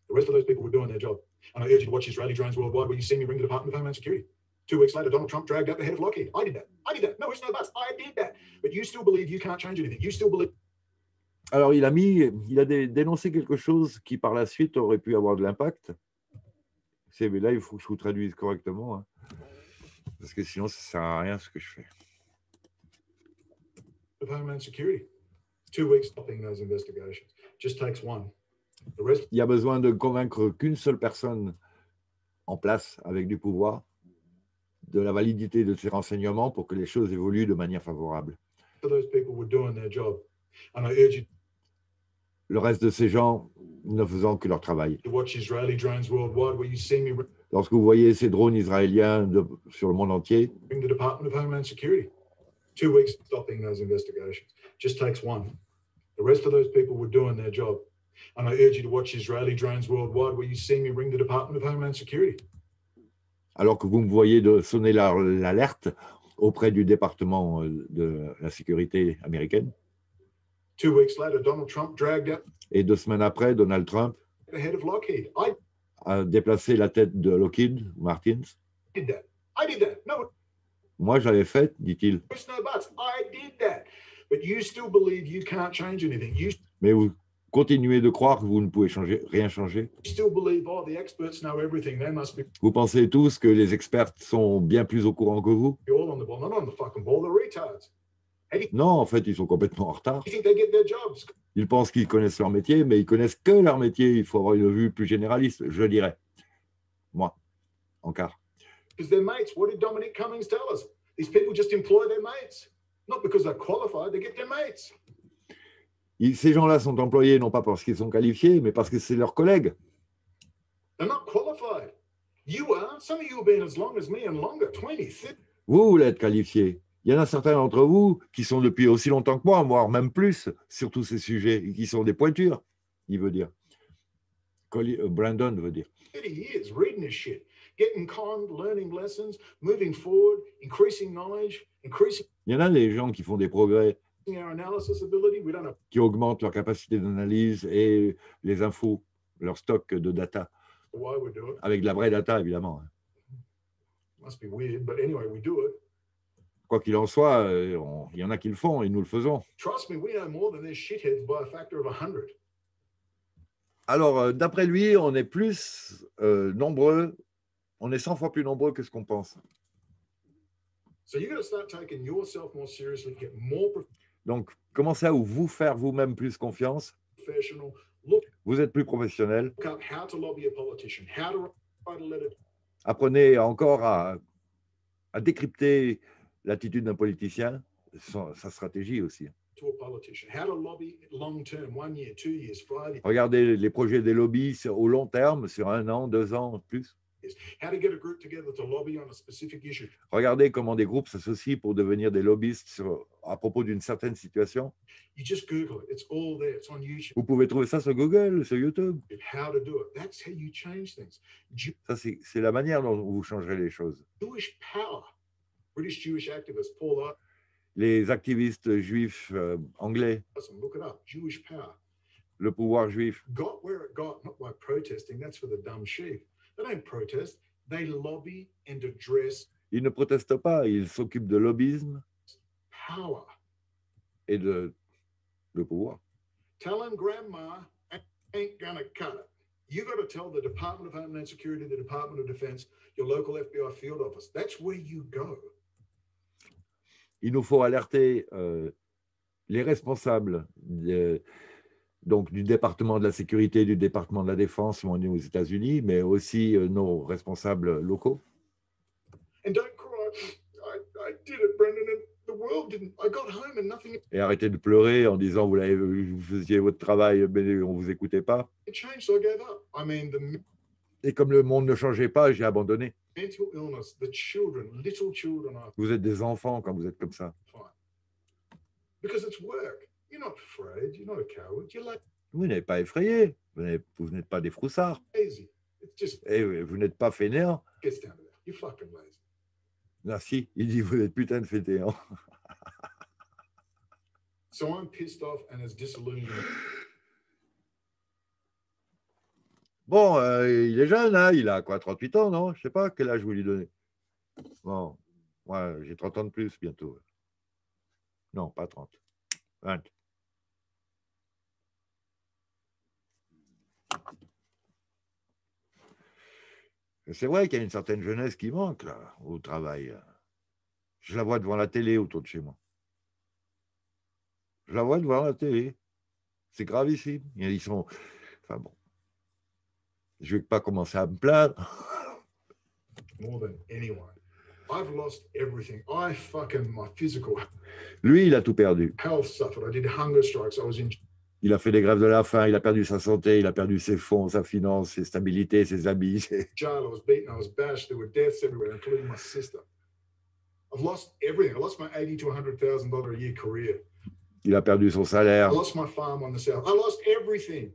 The rest of those people were doing their job. And I urge you to watch Israeli drones worldwide where you see me ring the Department of Homeland Security. 2 weeks later, Donald Trump dragged out the head of Lockheed. I did that. I did that. No, it's no bus. I did that. But you still believe you can't change anything. You still believe... Alors, il a dénoncé quelque chose qui, par la suite, aurait pu avoir de l'impact. Mais là, il faut que je vous traduise correctement. Hein, parce que sinon, ça ne sert à rien ce que je fais. Of Homeland Security. 2 weeks stopping those investigations. Just takes one. Il y a besoin de convaincre qu'une seule personne en place avec du pouvoir de la validité de ces renseignements pour que les choses évoluent de manière favorable. Le reste de ces gens ne faisant que leur travail. Lorsque vous voyez ces drones israéliens sur le monde entier, 2 weeks stopping those investigations. Just takes one. The rest of those people were doing their job. And I urge you to watch Israeli drones worldwide where you see me ring the Department of Homeland Security. Alors que vous me voyez de sonner l'alerte auprès du département de la sécurité américaine. 2 weeks later, Donald Trump dragged up. Et 2 semaines après, Donald Trump the head of Lockheed. A déplacé la tête de Lockheed Martin. I did that. No. Moi, j'avais fait, dit-il. Mais vous continuez de croire que vous ne pouvez changer, rien changer. Vous pensez tous que les experts sont bien plus au courant que vous. Non, en fait, ils sont complètement en retard. Ils pensent qu'ils connaissent leur métier, mais ils connaissent que leur métier. Il faut avoir une vue plus généraliste, je dirais. Moi, en quart. Because their mates, what did Dominic Cummings tell us? These people just employ their mates. Not because they're qualified, they get their mates. Ces gens-là sont employés non pas parce qu'ils sont qualifiés, mais parce que c'est leurs collègues. They're not qualified. You are. Some of you have been as long as me and longer, 20, 30. Vous voulez être qualifiés. Il y en a certains d'entre vous qui sont depuis aussi longtemps que moi, voire même plus, sur tous ces sujets, et qui sont des pointures, il veut dire. Brendon veut dire. 30 years reading this shit. Getting calm, learning lessons, moving forward, increasing knowledge, increasing. Il y en a des gens qui font des progrès, qui augmentent leur capacité d'analyse et les infos, leur stock de data, avec de la vraie data évidemment. Quoi qu'il en soit, il y en a qui le font et nous le faisons. Alors, d'après lui, on est plus nombreux. On est 100 fois plus nombreux que ce qu'on pense. Donc, commencez à vous faire vous-même plus confiance. Vous êtes plus professionnel. Apprenez encore à décrypter l'attitude d'un politicien, sa stratégie aussi. Regardez les projets des lobbies au long terme, sur 1 an, 2 ans, plus. Regardez comment des groupes s'associent pour devenir des lobbyistes à propos d'une certaine situation. Vous pouvez trouver ça sur Google, sur YouTube. Ça, c'est la manière dont vous changerez les choses. Les activistes juifs anglais. Le pouvoir juif. Ils ne protestent pas, ils s'occupent de lobbyisme et de pouvoir. Il nous faut alerter les responsables donc du département de la sécurité, du département de la défense, où on est aux États-Unis, mais aussi nos responsables locaux. Et arrêtez de pleurer en disant vous faisiez votre travail, mais on ne vous écoutait pas. Et comme le monde ne changeait pas, j'ai abandonné. Vous êtes des enfants quand vous êtes comme ça. Vous n'êtes pas effrayé, vous n'êtes pas des froussards, et vous n'êtes pas fainéants. Ah si, il dit vous êtes putain de fainéants. Bon, il est jeune, hein, il a quoi, 38 ans, non? Je ne sais pas quel âge vous lui donnez. Bon, moi j'ai 30 ans de plus bientôt. Non, pas 30, 20. C'est vrai qu'il y a une certaine jeunesse qui manque là, au travail. Je la vois devant la télé autour de chez moi. Je la vois devant la télé. C'est grave ici. Ils sont... Enfin bon. Je ne vais pas commencer à me plaindre. Lui, il a tout perdu. Il a fait des grèves de la faim, il a perdu sa santé, il a perdu ses fonds, sa finance, ses stabilités, ses habits. I've lost everything. I lost my $80,000 to $100,000 a year career. Il a perdu son salaire. I lost my farm on the south. I lost everything.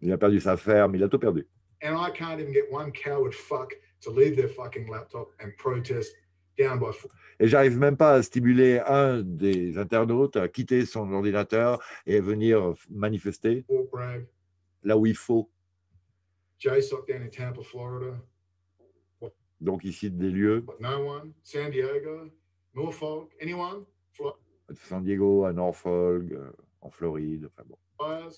Il a perdu sa ferme. Il a tout perdu. And I can't even get one coward fuck to leave their fucking laptop and protest down by foot. Et j'arrive même pas à stimuler un des internautes à quitter son ordinateur et venir manifester là où il faut. JSOC down in Tampa, Florida. Donc ici des lieux. No one. San Diego, Norfolk, anyone? San Diego, à Norfolk, en Floride, enfin bon.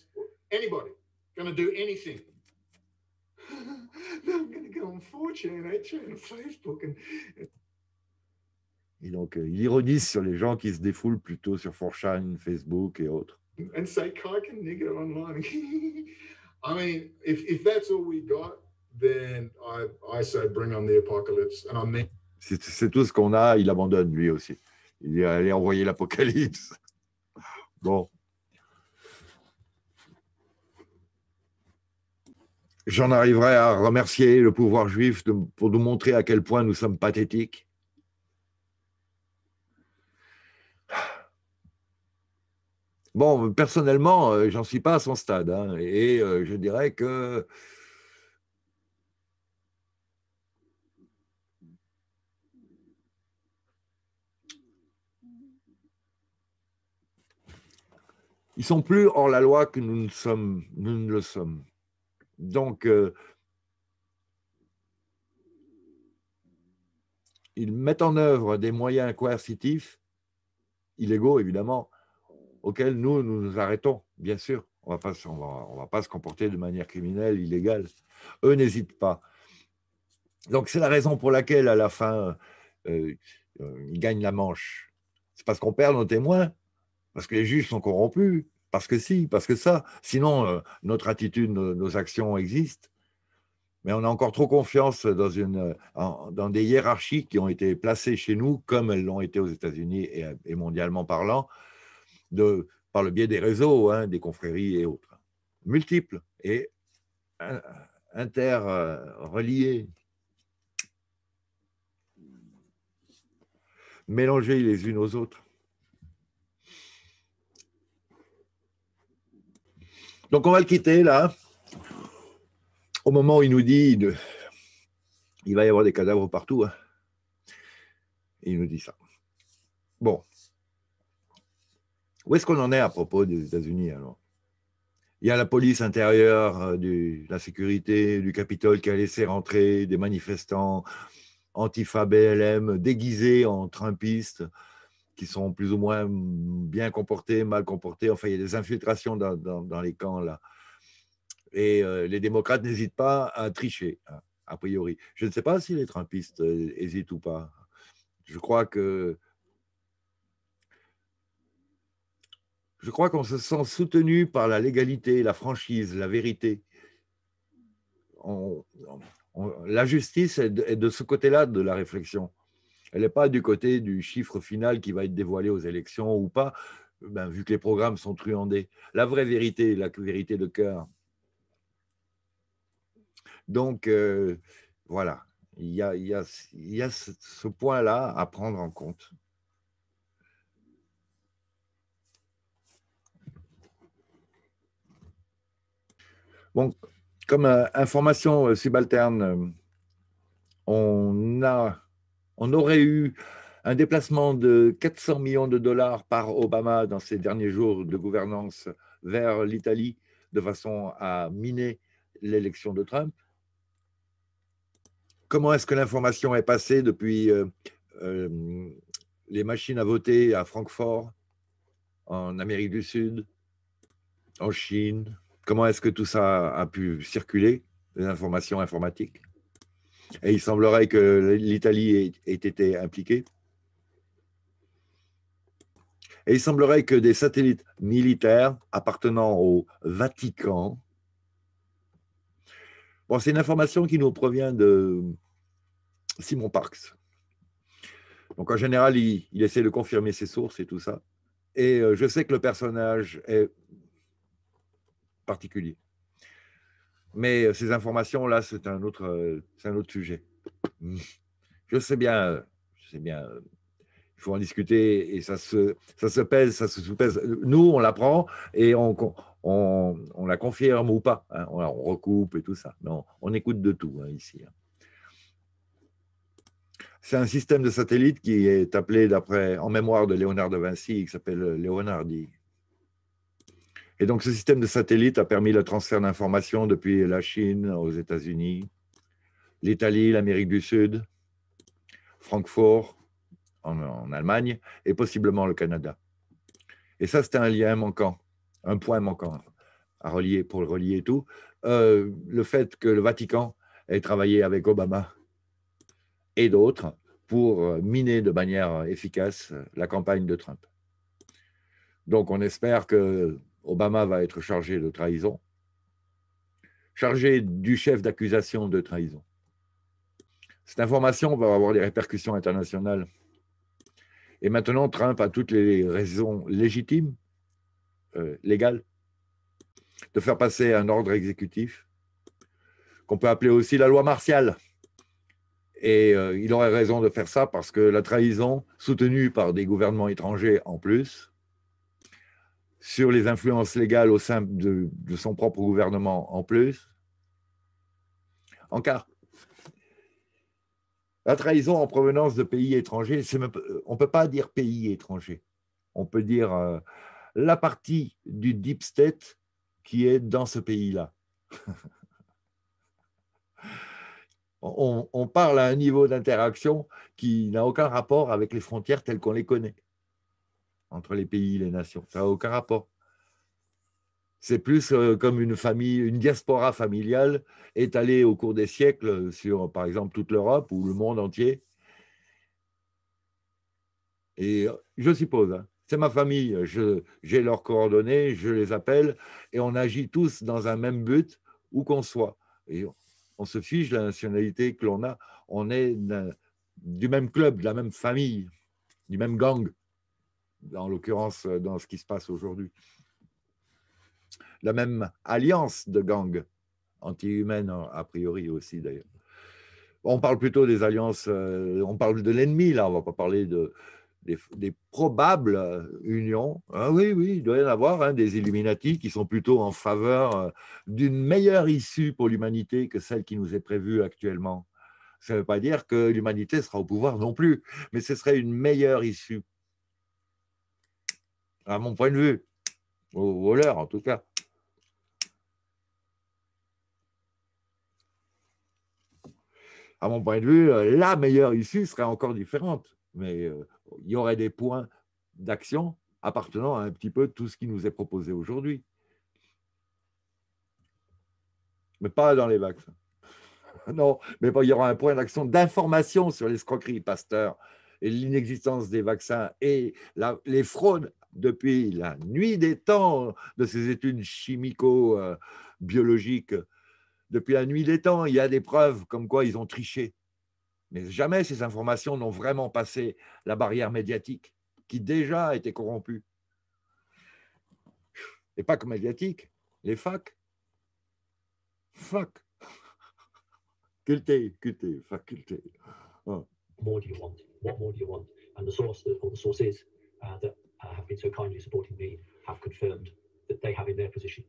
Anybody gonna do anything? No, I'm gonna go on 4chan, 8chan, Facebook and... Et donc, il ironise sur les gens qui se défoulent plutôt sur 4chan, Facebook et autres. And say cock and nigger online. I mean, if that's all we got, then I say bring on the apocalypse. And I mean... C'est tout ce qu'on a, il abandonne lui aussi. Il dit allez envoyer l'apocalypse. Bon. J'en arriverai à remercier le pouvoir juif pour nous montrer à quel point nous sommes pathétiques. Bon, personnellement, j'en suis pas à son stade, hein, et je dirais que ils sont plus hors la loi que nous ne le sommes. Donc, ils mettent en œuvre des moyens coercitifs, illégaux évidemment, auxquels nous arrêtons, bien sûr. On va pas se comporter de manière criminelle, illégale. Eux n'hésitent pas. Donc, c'est la raison pour laquelle, à la fin, ils gagnent la manche. C'est parce qu'on perd nos témoins, parce que les juges sont corrompus. Parce que si, parce que ça. Sinon, notre attitude, nos actions existent. Mais on a encore trop confiance dans des hiérarchies qui ont été placées chez nous, comme elles l'ont été aux États-Unis et mondialement parlant, par le biais des réseaux, hein, des confréries et autres. Multiples et interreliés. Mélangés les unes aux autres. Donc, on va le quitter, là, au moment où il nous dit il va y avoir des cadavres partout. Hein. Il nous dit ça. Bon. Où est-ce qu'on en est à propos des États-Unis, alors? Il y a la police intérieure, la sécurité du Capitole qui a laissé rentrer des manifestants antifa BLM déguisés en trumpistes, qui sont plus ou moins bien comportés, mal comportés. Enfin, il y a des infiltrations dans les camps, là. Et les démocrates n'hésitent pas à tricher, hein, a priori. Je ne sais pas si les trumpistes hésitent ou pas. Je crois qu'on se sent soutenu par la légalité, la franchise, la vérité. La justice est de ce côté-là de la réflexion. Elle n'est pas du côté du chiffre final qui va être dévoilé aux élections ou pas, ben, vu que les programmes sont truandés. La vraie vérité, la vérité de cœur. Donc, voilà, il y a ce point-là à prendre en compte. Bon, comme information subalterne, on aurait eu un déplacement de 400 millions de dollars par Obama dans ces derniers jours de gouvernance vers l'Italie de façon à miner l'élection de Trump. Comment est-ce que l'information est passée depuis les machines à voter à Francfort, en Amérique du Sud, en Chine? Comment est-ce que tout ça a pu circuler, les informations informatiques? Et il semblerait que l'Italie ait été impliquée. Et il semblerait que des satellites militaires appartenant au Vatican. Bon, c'est une information qui nous provient de Simon Parks. Donc en général, il essaie de confirmer ses sources et tout ça. Et je sais que le personnage est particulier. Mais ces informations-là, c'est un autre sujet. Je sais bien Il faut en discuter et ça se pèse, ça se sous-pèse. Nous, on l'apprend et on la confirme ou pas. Hein. On recoupe et tout ça. Non, on écoute de tout hein, ici. C'est un système de satellites qui est appelé d'après, en mémoire de Léonard de Vinci, qui s'appelle Leonardi. Et donc, ce système de satellites a permis le transfert d'informations depuis la Chine aux États-Unis, l'Italie, l'Amérique du Sud, Francfort, en Allemagne, et possiblement le Canada. Et ça, c'était un lien manquant, un point manquant à relier, pour le relier et tout. Le fait que le Vatican ait travaillé avec Obama et d'autres pour miner de manière efficace la campagne de Trump. Donc, on espère que Obama va être chargé de trahison, chargé du chef d'accusation de trahison. Cette information va avoir des répercussions internationales. Et maintenant, Trump a toutes les raisons légitimes, légales, de faire passer un ordre exécutif, qu'on peut appeler aussi la loi martiale. Et il aurait raison de faire ça parce que la trahison, soutenue par des gouvernements étrangers en plus, sur les influences légales au sein de son propre gouvernement en plus, en car la trahison en provenance de pays étrangers, on ne peut pas dire pays étranger, on peut dire la partie du deep state qui est dans ce pays-là. On parle à un niveau d'interaction qui n'a aucun rapport avec les frontières telles qu'on les connaît, entre les pays et les nations. Ça n'a aucun rapport. C'est plus comme une famille, une diaspora familiale étalée au cours des siècles sur, par exemple, toute l'Europe ou le monde entier. Et je suppose, hein, c'est ma famille, j'ai leurs coordonnées, je les appelle et on agit tous dans un même but, où qu'on soit. Et on se fiche la nationalité que l'on a, on est du même club, de la même famille, du même gang, en l'occurrence dans ce qui se passe aujourd'hui. La même alliance de gangs, anti-humaines a priori aussi d'ailleurs. On parle plutôt des alliances, on parle de l'ennemi là, on ne va pas parler des probables unions. Ah oui, il doit y en avoir hein, des Illuminati qui sont plutôt en faveur d'une meilleure issue pour l'humanité que celle qui nous est prévue actuellement. Ça ne veut pas dire que l'humanité sera au pouvoir non plus, mais ce serait une meilleure issue, à mon point de vue, au leur en tout cas. À mon point de vue, la meilleure issue serait encore différente, mais il y aurait des points d'action appartenant à un petit peu tout ce qui nous est proposé aujourd'hui. Mais pas dans les vaccins. Non, mais il y aura un point d'action d'information sur l'escroquerie Pasteur et l'inexistence des vaccins et les fraudes depuis la nuit des temps de ces études chimico-biologiques. Depuis la nuit des temps, il y a des preuves comme quoi ils ont triché. Mais jamais ces informations n'ont vraiment passé la barrière médiatique qui déjà était corrompue. Et pas que médiatique, les facs. Fac. Culté, faculté. Oh. More do you want? What more do you want? And the source, or the sources that have been so kindly supporting me have confirmed that they have in their possession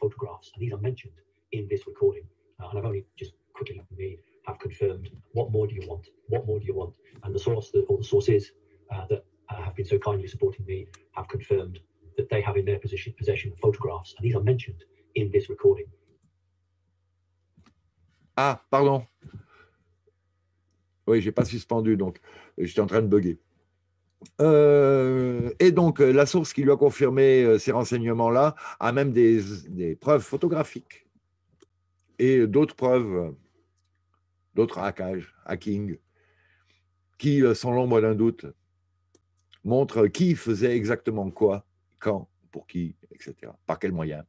photographs, and these are mentioned in this recording. And I've only just quickly made. Have confirmed what more do you want? What more do you want? And the source that, or the sources that have been so kindly supporting me have confirmed that they have in their possession photographs, and these are mentioned in this recording. Ah, pardon. Oui, j'ai pas suspendu, donc j'étais en train de bugger. Et donc la source qui lui a confirmé ces renseignements-là a même des preuves photographiques et d'autres preuves. D'autres hackages, hacking, qui, sans l'ombre d'un doute, montrent qui faisait exactement quoi, quand, pour qui, etc., par quels moyens.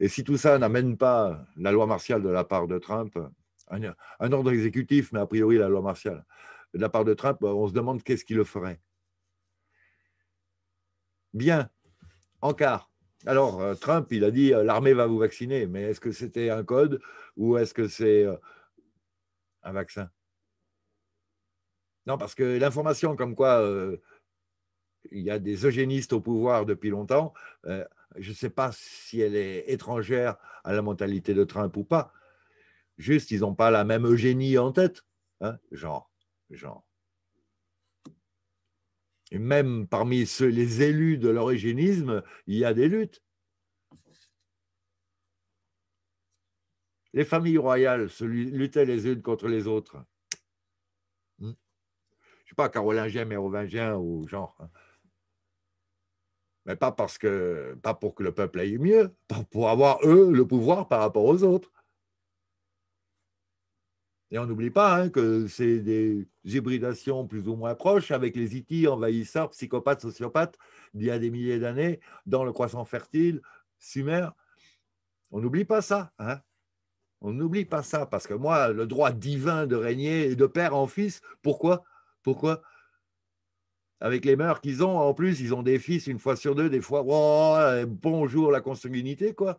Et si tout ça n'amène pas la loi martiale de la part de Trump, un ordre exécutif, mais a priori la loi martiale, de la part de Trump, on se demande qu'est-ce qui le ferait. Bien, en quart. Alors, Trump, il a dit « l'armée va vous vacciner », mais est-ce que c'était un code ou est-ce que c'est… un vaccin. Non, parce que l'information comme quoi il y a des eugénistes au pouvoir depuis longtemps, je ne sais pas si elle est étrangère à la mentalité de Trump ou pas. Juste, ils n'ont pas la même eugénie en tête. Hein, genre. Et même parmi les élus de leur eugénisme, il y a des luttes. Les familles royales se luttaient les unes contre les autres. Je ne sais pas, carolingien, mérovingien ou genre. Mais pas pour que le peuple aille mieux, pour avoir, eux, le pouvoir par rapport aux autres. Et on n'oublie pas que c'est des hybridations plus ou moins proches avec les itis, envahisseurs, psychopathes, sociopathes d'il y a des milliers d'années, dans le croissant fertile, sumer. On n'oublie pas ça. Hein, on n'oublie pas ça, parce que moi, le droit divin de régner de père en fils, pourquoi? Avec les mœurs qu'ils ont, en plus, ils ont des fils une fois sur deux, des fois, oh, bonjour la consanguinité, quoi.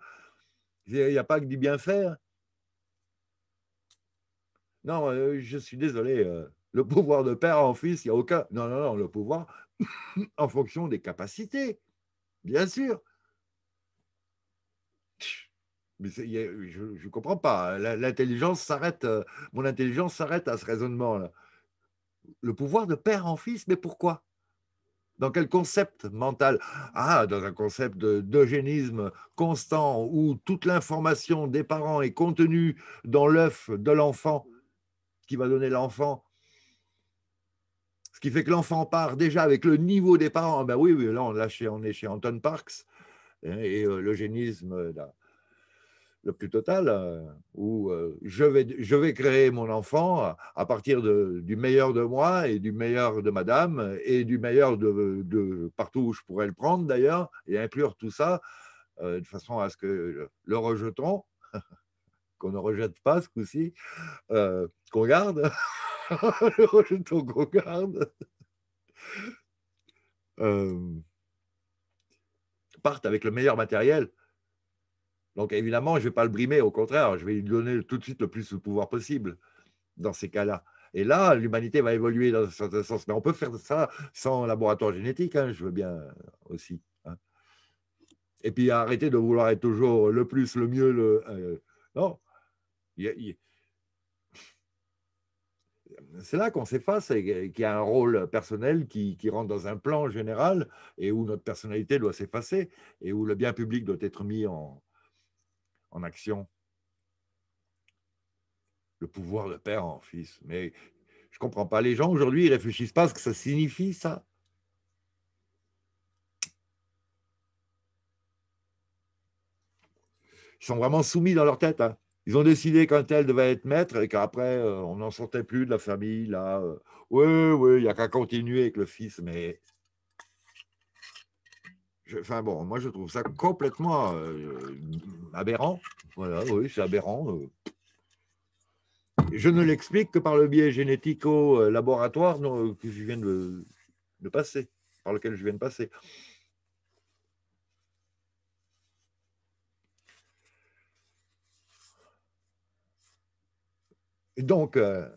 Il n'y a pas que du bien faire. Non, je suis désolé, le pouvoir de père en fils, il n'y a aucun... Non, non, non, le pouvoir en fonction des capacités, bien sûr. Mais je ne comprends pas, l'intelligence s'arrête, mon intelligence s'arrête à ce raisonnement-là. Le pouvoir de père en fils, mais pourquoi? Dans quel concept mental? Ah, dans un concept d'eugénisme constant où toute l'information des parents est contenue dans l'œuf de l'enfant, qui va donner l'enfant, ce qui fait que l'enfant part déjà avec le niveau des parents. Ben oui, oui, là on est chez Anton Parks et l'eugénisme le plus total, où je vais créer mon enfant à partir du meilleur de moi et du meilleur de madame et du meilleur de partout où je pourrais le prendre d'ailleurs, et inclure tout ça de façon à ce que le rejeton qu'on ne rejette pas ce coup-ci, qu'on garde, le rejeton qu'on garde, partent avec le meilleur matériel. Donc évidemment, je ne vais pas le brimer, au contraire, je vais lui donner tout de suite le plus de pouvoir possible dans ces cas-là. Et là, l'humanité va évoluer dans un certain sens. Mais on peut faire ça sans laboratoire génétique, je veux bien aussi. Et puis arrêter de vouloir être toujours le plus, le mieux, le... non. C'est là qu'on s'efface et qu'il y a un rôle personnel qui rentre dans un plan général et où notre personnalité doit s'effacer et où le bien public doit être mis en action. Le pouvoir de père en fils. Mais je ne comprends pas. Les gens aujourd'hui, ils ne réfléchissent pas à ce que ça signifie, ça. Ils sont vraiment soumis dans leur tête. Ils ont décidé qu'un tel devait être maître et qu'après, on n'en sortait plus de la famille. Là, oui, il n'y a qu'à continuer avec le fils. Mais, enfin bon, moi, je trouve ça complètement aberrant. Voilà, oui, c'est aberrant. Je ne l'explique que par le biais génético-laboratoire que je viens de passer, par lequel je viens de passer. Donc, je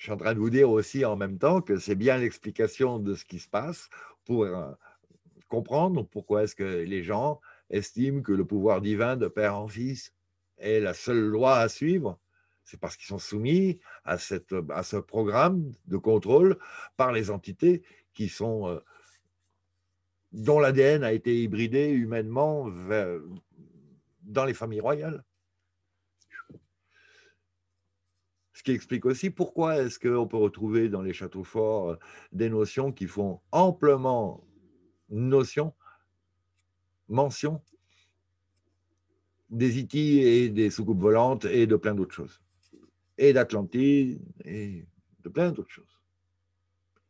suis en train de vous dire aussi en même temps que c'est bien l'explication de ce qui se passe pour comprendre pourquoi est-ce que les gens estiment que le pouvoir divin de père en fils est la seule loi à suivre. C'est parce qu'ils sont soumis à ce programme de contrôle par les entités qui sont, dont l'ADN a été hybridé humainement dans les familles royales. Ce qui explique aussi pourquoi est-ce qu'on peut retrouver dans les châteaux forts des notions qui font amplement mention des itis et des soucoupes volantes et de plein d'autres choses. Et d'Atlantide et de plein d'autres choses.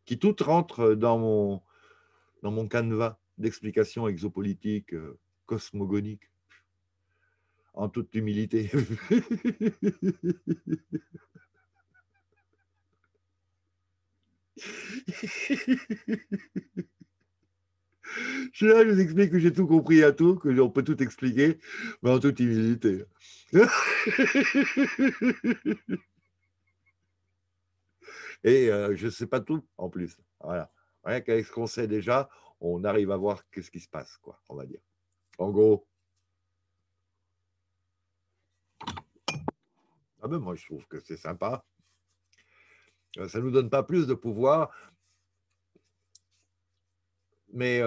Qui toutes rentrent dans mon canevas d'explications exopolitiques, cosmogoniques, en toute humilité. Je vous explique que j'ai tout compris à tout, que on peut tout expliquer, mais en toute humilité. Et je ne sais pas tout en plus. Voilà. Rien qu'avec ce qu'on sait déjà, on arrive à voir qu'est-ce qui se passe, quoi, on va dire. En gros. Ah ben moi, je trouve que c'est sympa. Ça ne nous donne pas plus de pouvoir. Mais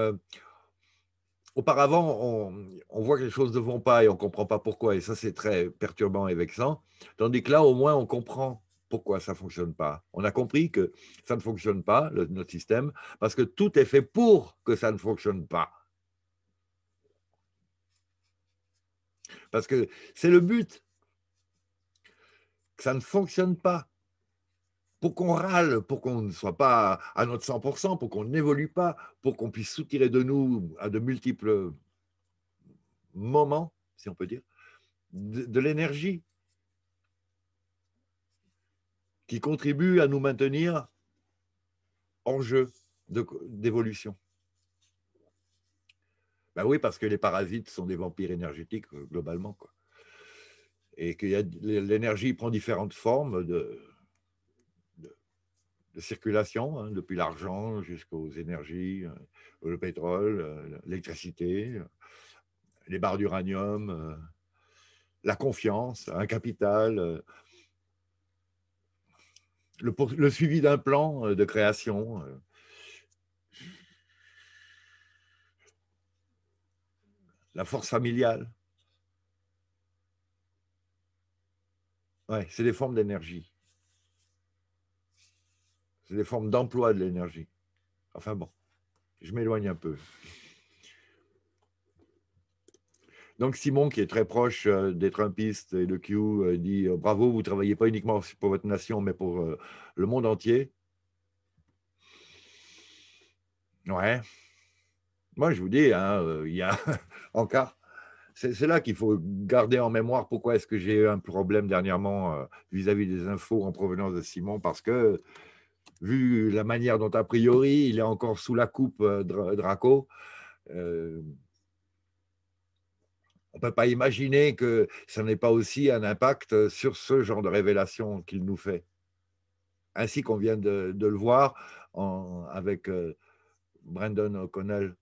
auparavant, on voit que les choses ne vont pas et on ne comprend pas pourquoi. Et ça, c'est très perturbant et vexant. Tandis que là, au moins, on comprend pourquoi ça ne fonctionne pas. On a compris que ça ne fonctionne pas, notre système, parce que tout est fait pour que ça ne fonctionne pas. Parce que c'est le but, que ça ne fonctionne pas. Pour qu'on râle, pour qu'on ne soit pas à notre 100%, pour qu'on n'évolue pas, pour qu'on puisse soutirer de nous à de multiples moments, si on peut dire, de l'énergie qui contribue à nous maintenir en jeu d'évolution. Ben oui, parce que les parasites sont des vampires énergétiques globalement, quoi. Et que l'énergie prend différentes formes de circulation, hein, depuis l'argent jusqu'aux énergies, le pétrole, l'électricité, les barres d'uranium, la confiance, un capital, le suivi d'un plan de création. La force familiale. Ouais, c'est des formes d'énergie. C'est des formes d'emploi de l'énergie. Enfin bon, je m'éloigne un peu. Donc Simon, qui est très proche des Trumpistes et de Q, dit « Bravo, vous ne travaillez pas uniquement pour votre nation, mais pour le monde entier. » Ouais. Moi, je vous dis, hein, il y a en cas. C'est là qu'il faut garder en mémoire pourquoi est-ce que j'ai eu un problème dernièrement vis-à-vis des infos en provenance de Simon, parce que vu la manière dont, a priori, il est encore sous la coupe Draco, on ne peut pas imaginer que ça n'ait pas aussi un impact sur ce genre de révélation qu'il nous fait. Ainsi qu'on vient de le voir avec Brendon O'Connell.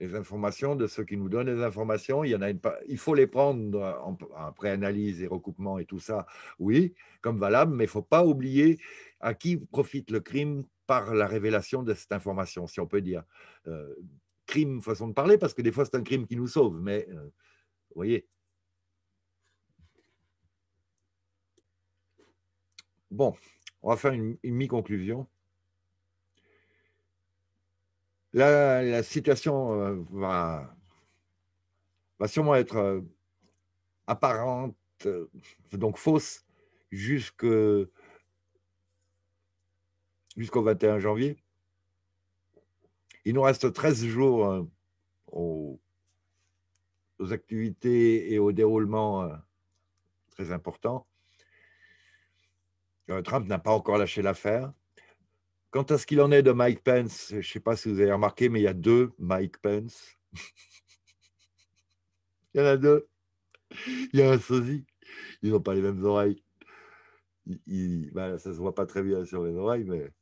Les informations de ceux qui nous donnent les informations, il y en a une, il faut les prendre en pré-analyse et recoupement et tout ça, oui, comme valable, mais il ne faut pas oublier à qui profite le crime par la révélation de cette information, si on peut dire. Crime, façon de parler, parce que des fois c'est un crime qui nous sauve, mais vous voyez. Bon, on va faire une mi-conclusion. La situation va sûrement être apparente, donc fausse, jusqu'au 21 janvier. Il nous reste 13 jours aux activités et au déroulement très important. Trump n'a pas encore lâché l'affaire. Quant à ce qu'il en est de Mike Pence, je ne sais pas si vous avez remarqué, mais il y a deux Mike Pence. Il y en a deux. Il y a un sosie. Ils n'ont pas les mêmes oreilles. Ben ça ne se voit pas très bien sur les oreilles, mais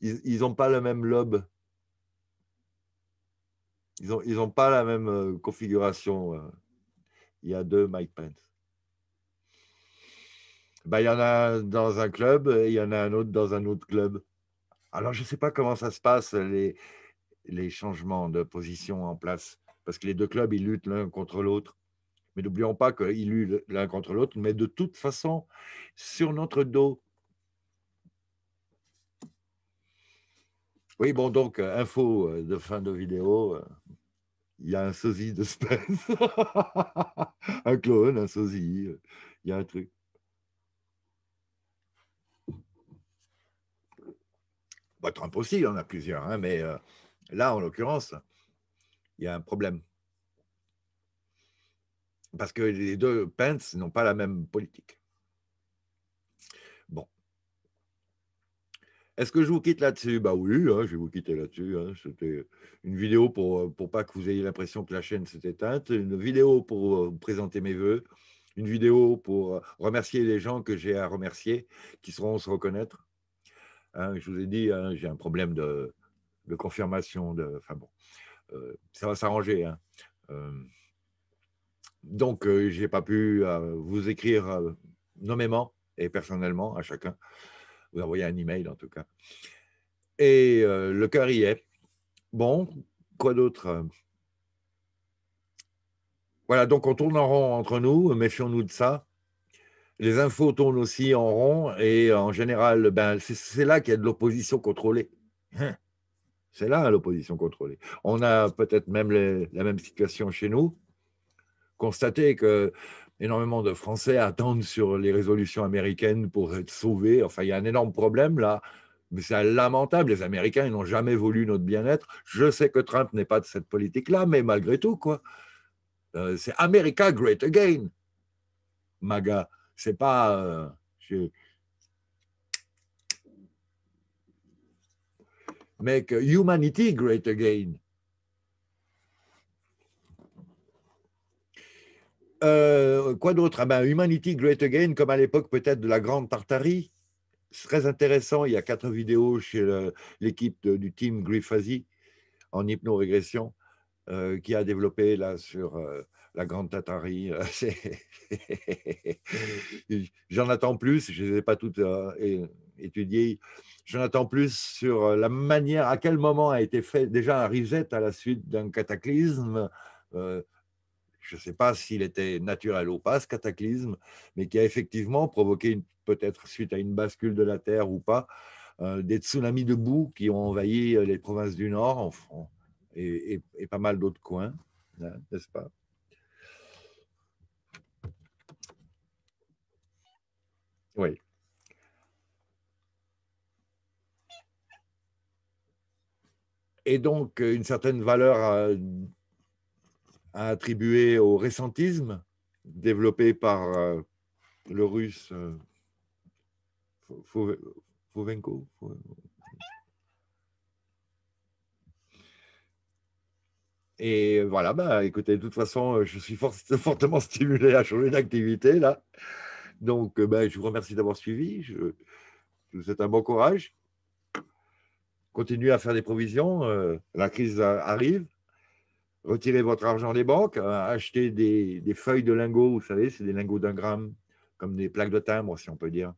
ils n'ont pas le même lobe. Ils n'ont pas la même configuration. Il y a deux Mike Pence. Ben, il y en a un dans un club et il y en a un autre dans un autre club. Alors, je ne sais pas comment ça se passe, les changements de position en place, parce que les deux clubs, ils luttent l'un contre l'autre. Mais n'oublions pas qu'ils luttent l'un contre l'autre, mais de toute façon, sur notre dos. Oui, bon, donc, info de fin de vidéo, il y a un sosie de Spence, un clone, un sosie, il y a un truc. Bah, Trump aussi, il y en a plusieurs, hein, mais là, en l'occurrence, il y a un problème. Parce que les deux Pence n'ont pas la même politique. Bon. Est-ce que je vous quitte là-dessus? Bah oui, hein, je vais vous quitter là-dessus. Hein. C'était une vidéo pour pas que vous ayez l'impression que la chaîne s'est éteinte, une vidéo pour présenter mes vœux, une vidéo pour remercier les gens que j'ai à remercier, qui sauront se reconnaître. Hein, je vous ai dit, hein, j'ai un problème de confirmation. Enfin bon, ça va s'arranger. Hein. Donc, je n'ai pas pu vous écrire nommément et personnellement à chacun. Vous envoyez un email en tout cas. Et le cœur y est. Bon, quoi d'autre? Voilà, donc on tourne en rond entre nous, méfions-nous de ça. Les infos tournent aussi en rond et en général, ben, c'est là qu'il y a de l'opposition contrôlée. C'est là l'opposition contrôlée. On a peut-être même la même situation chez nous. Constater que énormément de Français attendent sur les résolutions américaines pour être sauvés. Enfin, il y a un énorme problème là, mais c'est lamentable. Les Américains, ils n'ont jamais voulu notre bien-être. Je sais que Trump n'est pas de cette politique-là, mais malgré tout, quoi. C'est America Great Again, MAGA. C'est pas... Make humanity great again. Quoi d'autre? Ah ben, humanity great again, comme à l'époque peut-être de la Grande Tartarie. C'est très intéressant. Il y a 4 vidéos chez l'équipe du team Griffasi en hypnorégression qui a développé là sur... la Grande Tartarie, j'en attends plus, je ne les ai pas toutes étudiées, j'en attends plus sur la manière, à quel moment a été fait déjà un reset à la suite d'un cataclysme, je ne sais pas s'il était naturel ou pas ce cataclysme, mais qui a effectivement provoqué, peut-être suite à une bascule de la Terre ou pas, des tsunamis de boue qui ont envahi les provinces du Nord et pas mal d'autres coins, n'est-ce pas? Oui. Et donc, une certaine valeur à attribuer au récentisme développé par le russe Fovenko. Et voilà, bah, écoutez, de toute façon, je suis fortement stimulé à changer d'activité, là. Donc, ben, je vous remercie d'avoir suivi. Je vous souhaite un bon courage. Continuez à faire des provisions. La crise arrive. Retirez votre argent des banques. Achetez des feuilles de lingots. Vous savez, c'est des lingots d'1 gramme, comme des plaques de timbre, si on peut dire.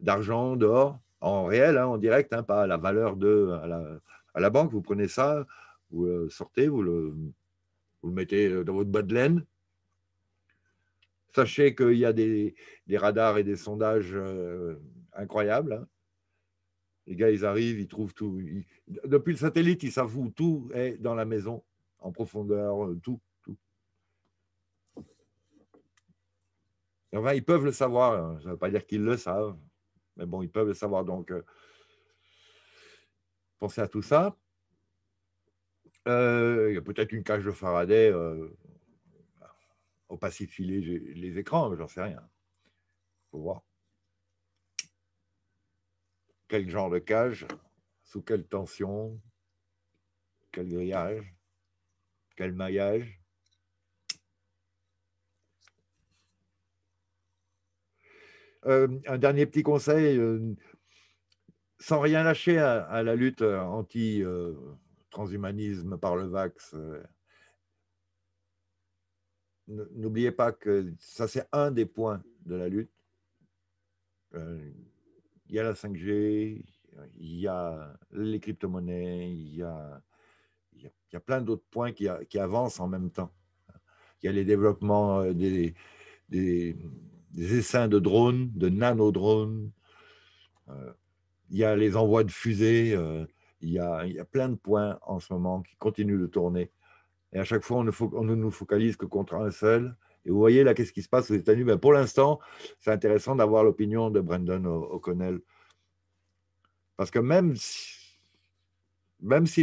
D'argent, d'or, en réel, hein, en direct, hein, pas à la valeur à la banque. Vous prenez ça, vous le sortez, vous le mettez dans votre bas de laine. Sachez qu'il y a des radars et des sondages incroyables. Hein. Les gars, ils arrivent, ils trouvent tout. Depuis le satellite, ils savent où tout est dans la maison, en profondeur, tout. Et enfin, ils peuvent le savoir. Hein. Ça ne veut pas dire qu'ils le savent. Mais bon, ils peuvent le savoir. Donc, pensez à tout ça. Il y a peut-être une cage de Faraday... au Pacifique, les écrans, j'en sais rien. Il faut voir. Quel genre de cage, sous quelle tension, quel grillage, quel maillage. Un dernier petit conseil, sans rien lâcher à la lutte anti-transhumanisme par le vax. N'oubliez pas que ça, c'est un des points de la lutte. Il y a la 5G, il y a les crypto-monnaies, il y a plein d'autres points qui avancent en même temps. Il y a les développements des essaims de drones, de nanodrones. Il y a les envois de fusées. Il y a plein de points en ce moment qui continuent de tourner. Et à chaque fois, on ne nous focalise que contre un seul. Et vous voyez là, qu'est-ce qui se passe aux États-Unis? Ben, pour l'instant, c'est intéressant d'avoir l'opinion de Brendon O'Connell. Parce que même si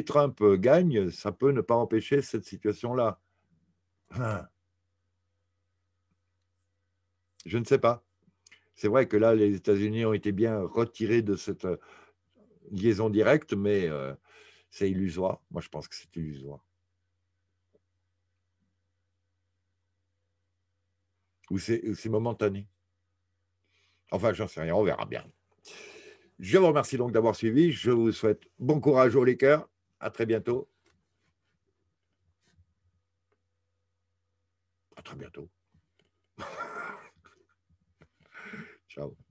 Trump gagne, ça peut ne pas empêcher cette situation-là. Je ne sais pas. C'est vrai que là, les États-Unis ont été bien retirés de cette liaison directe, mais c'est illusoire. Moi, je pense que c'est illusoire. Ou c'est momentané. Enfin, j'en sais rien, on verra bien. Je vous remercie donc d'avoir suivi. Je vous souhaite bon courage au cœurs. À très bientôt. À très bientôt. Ciao.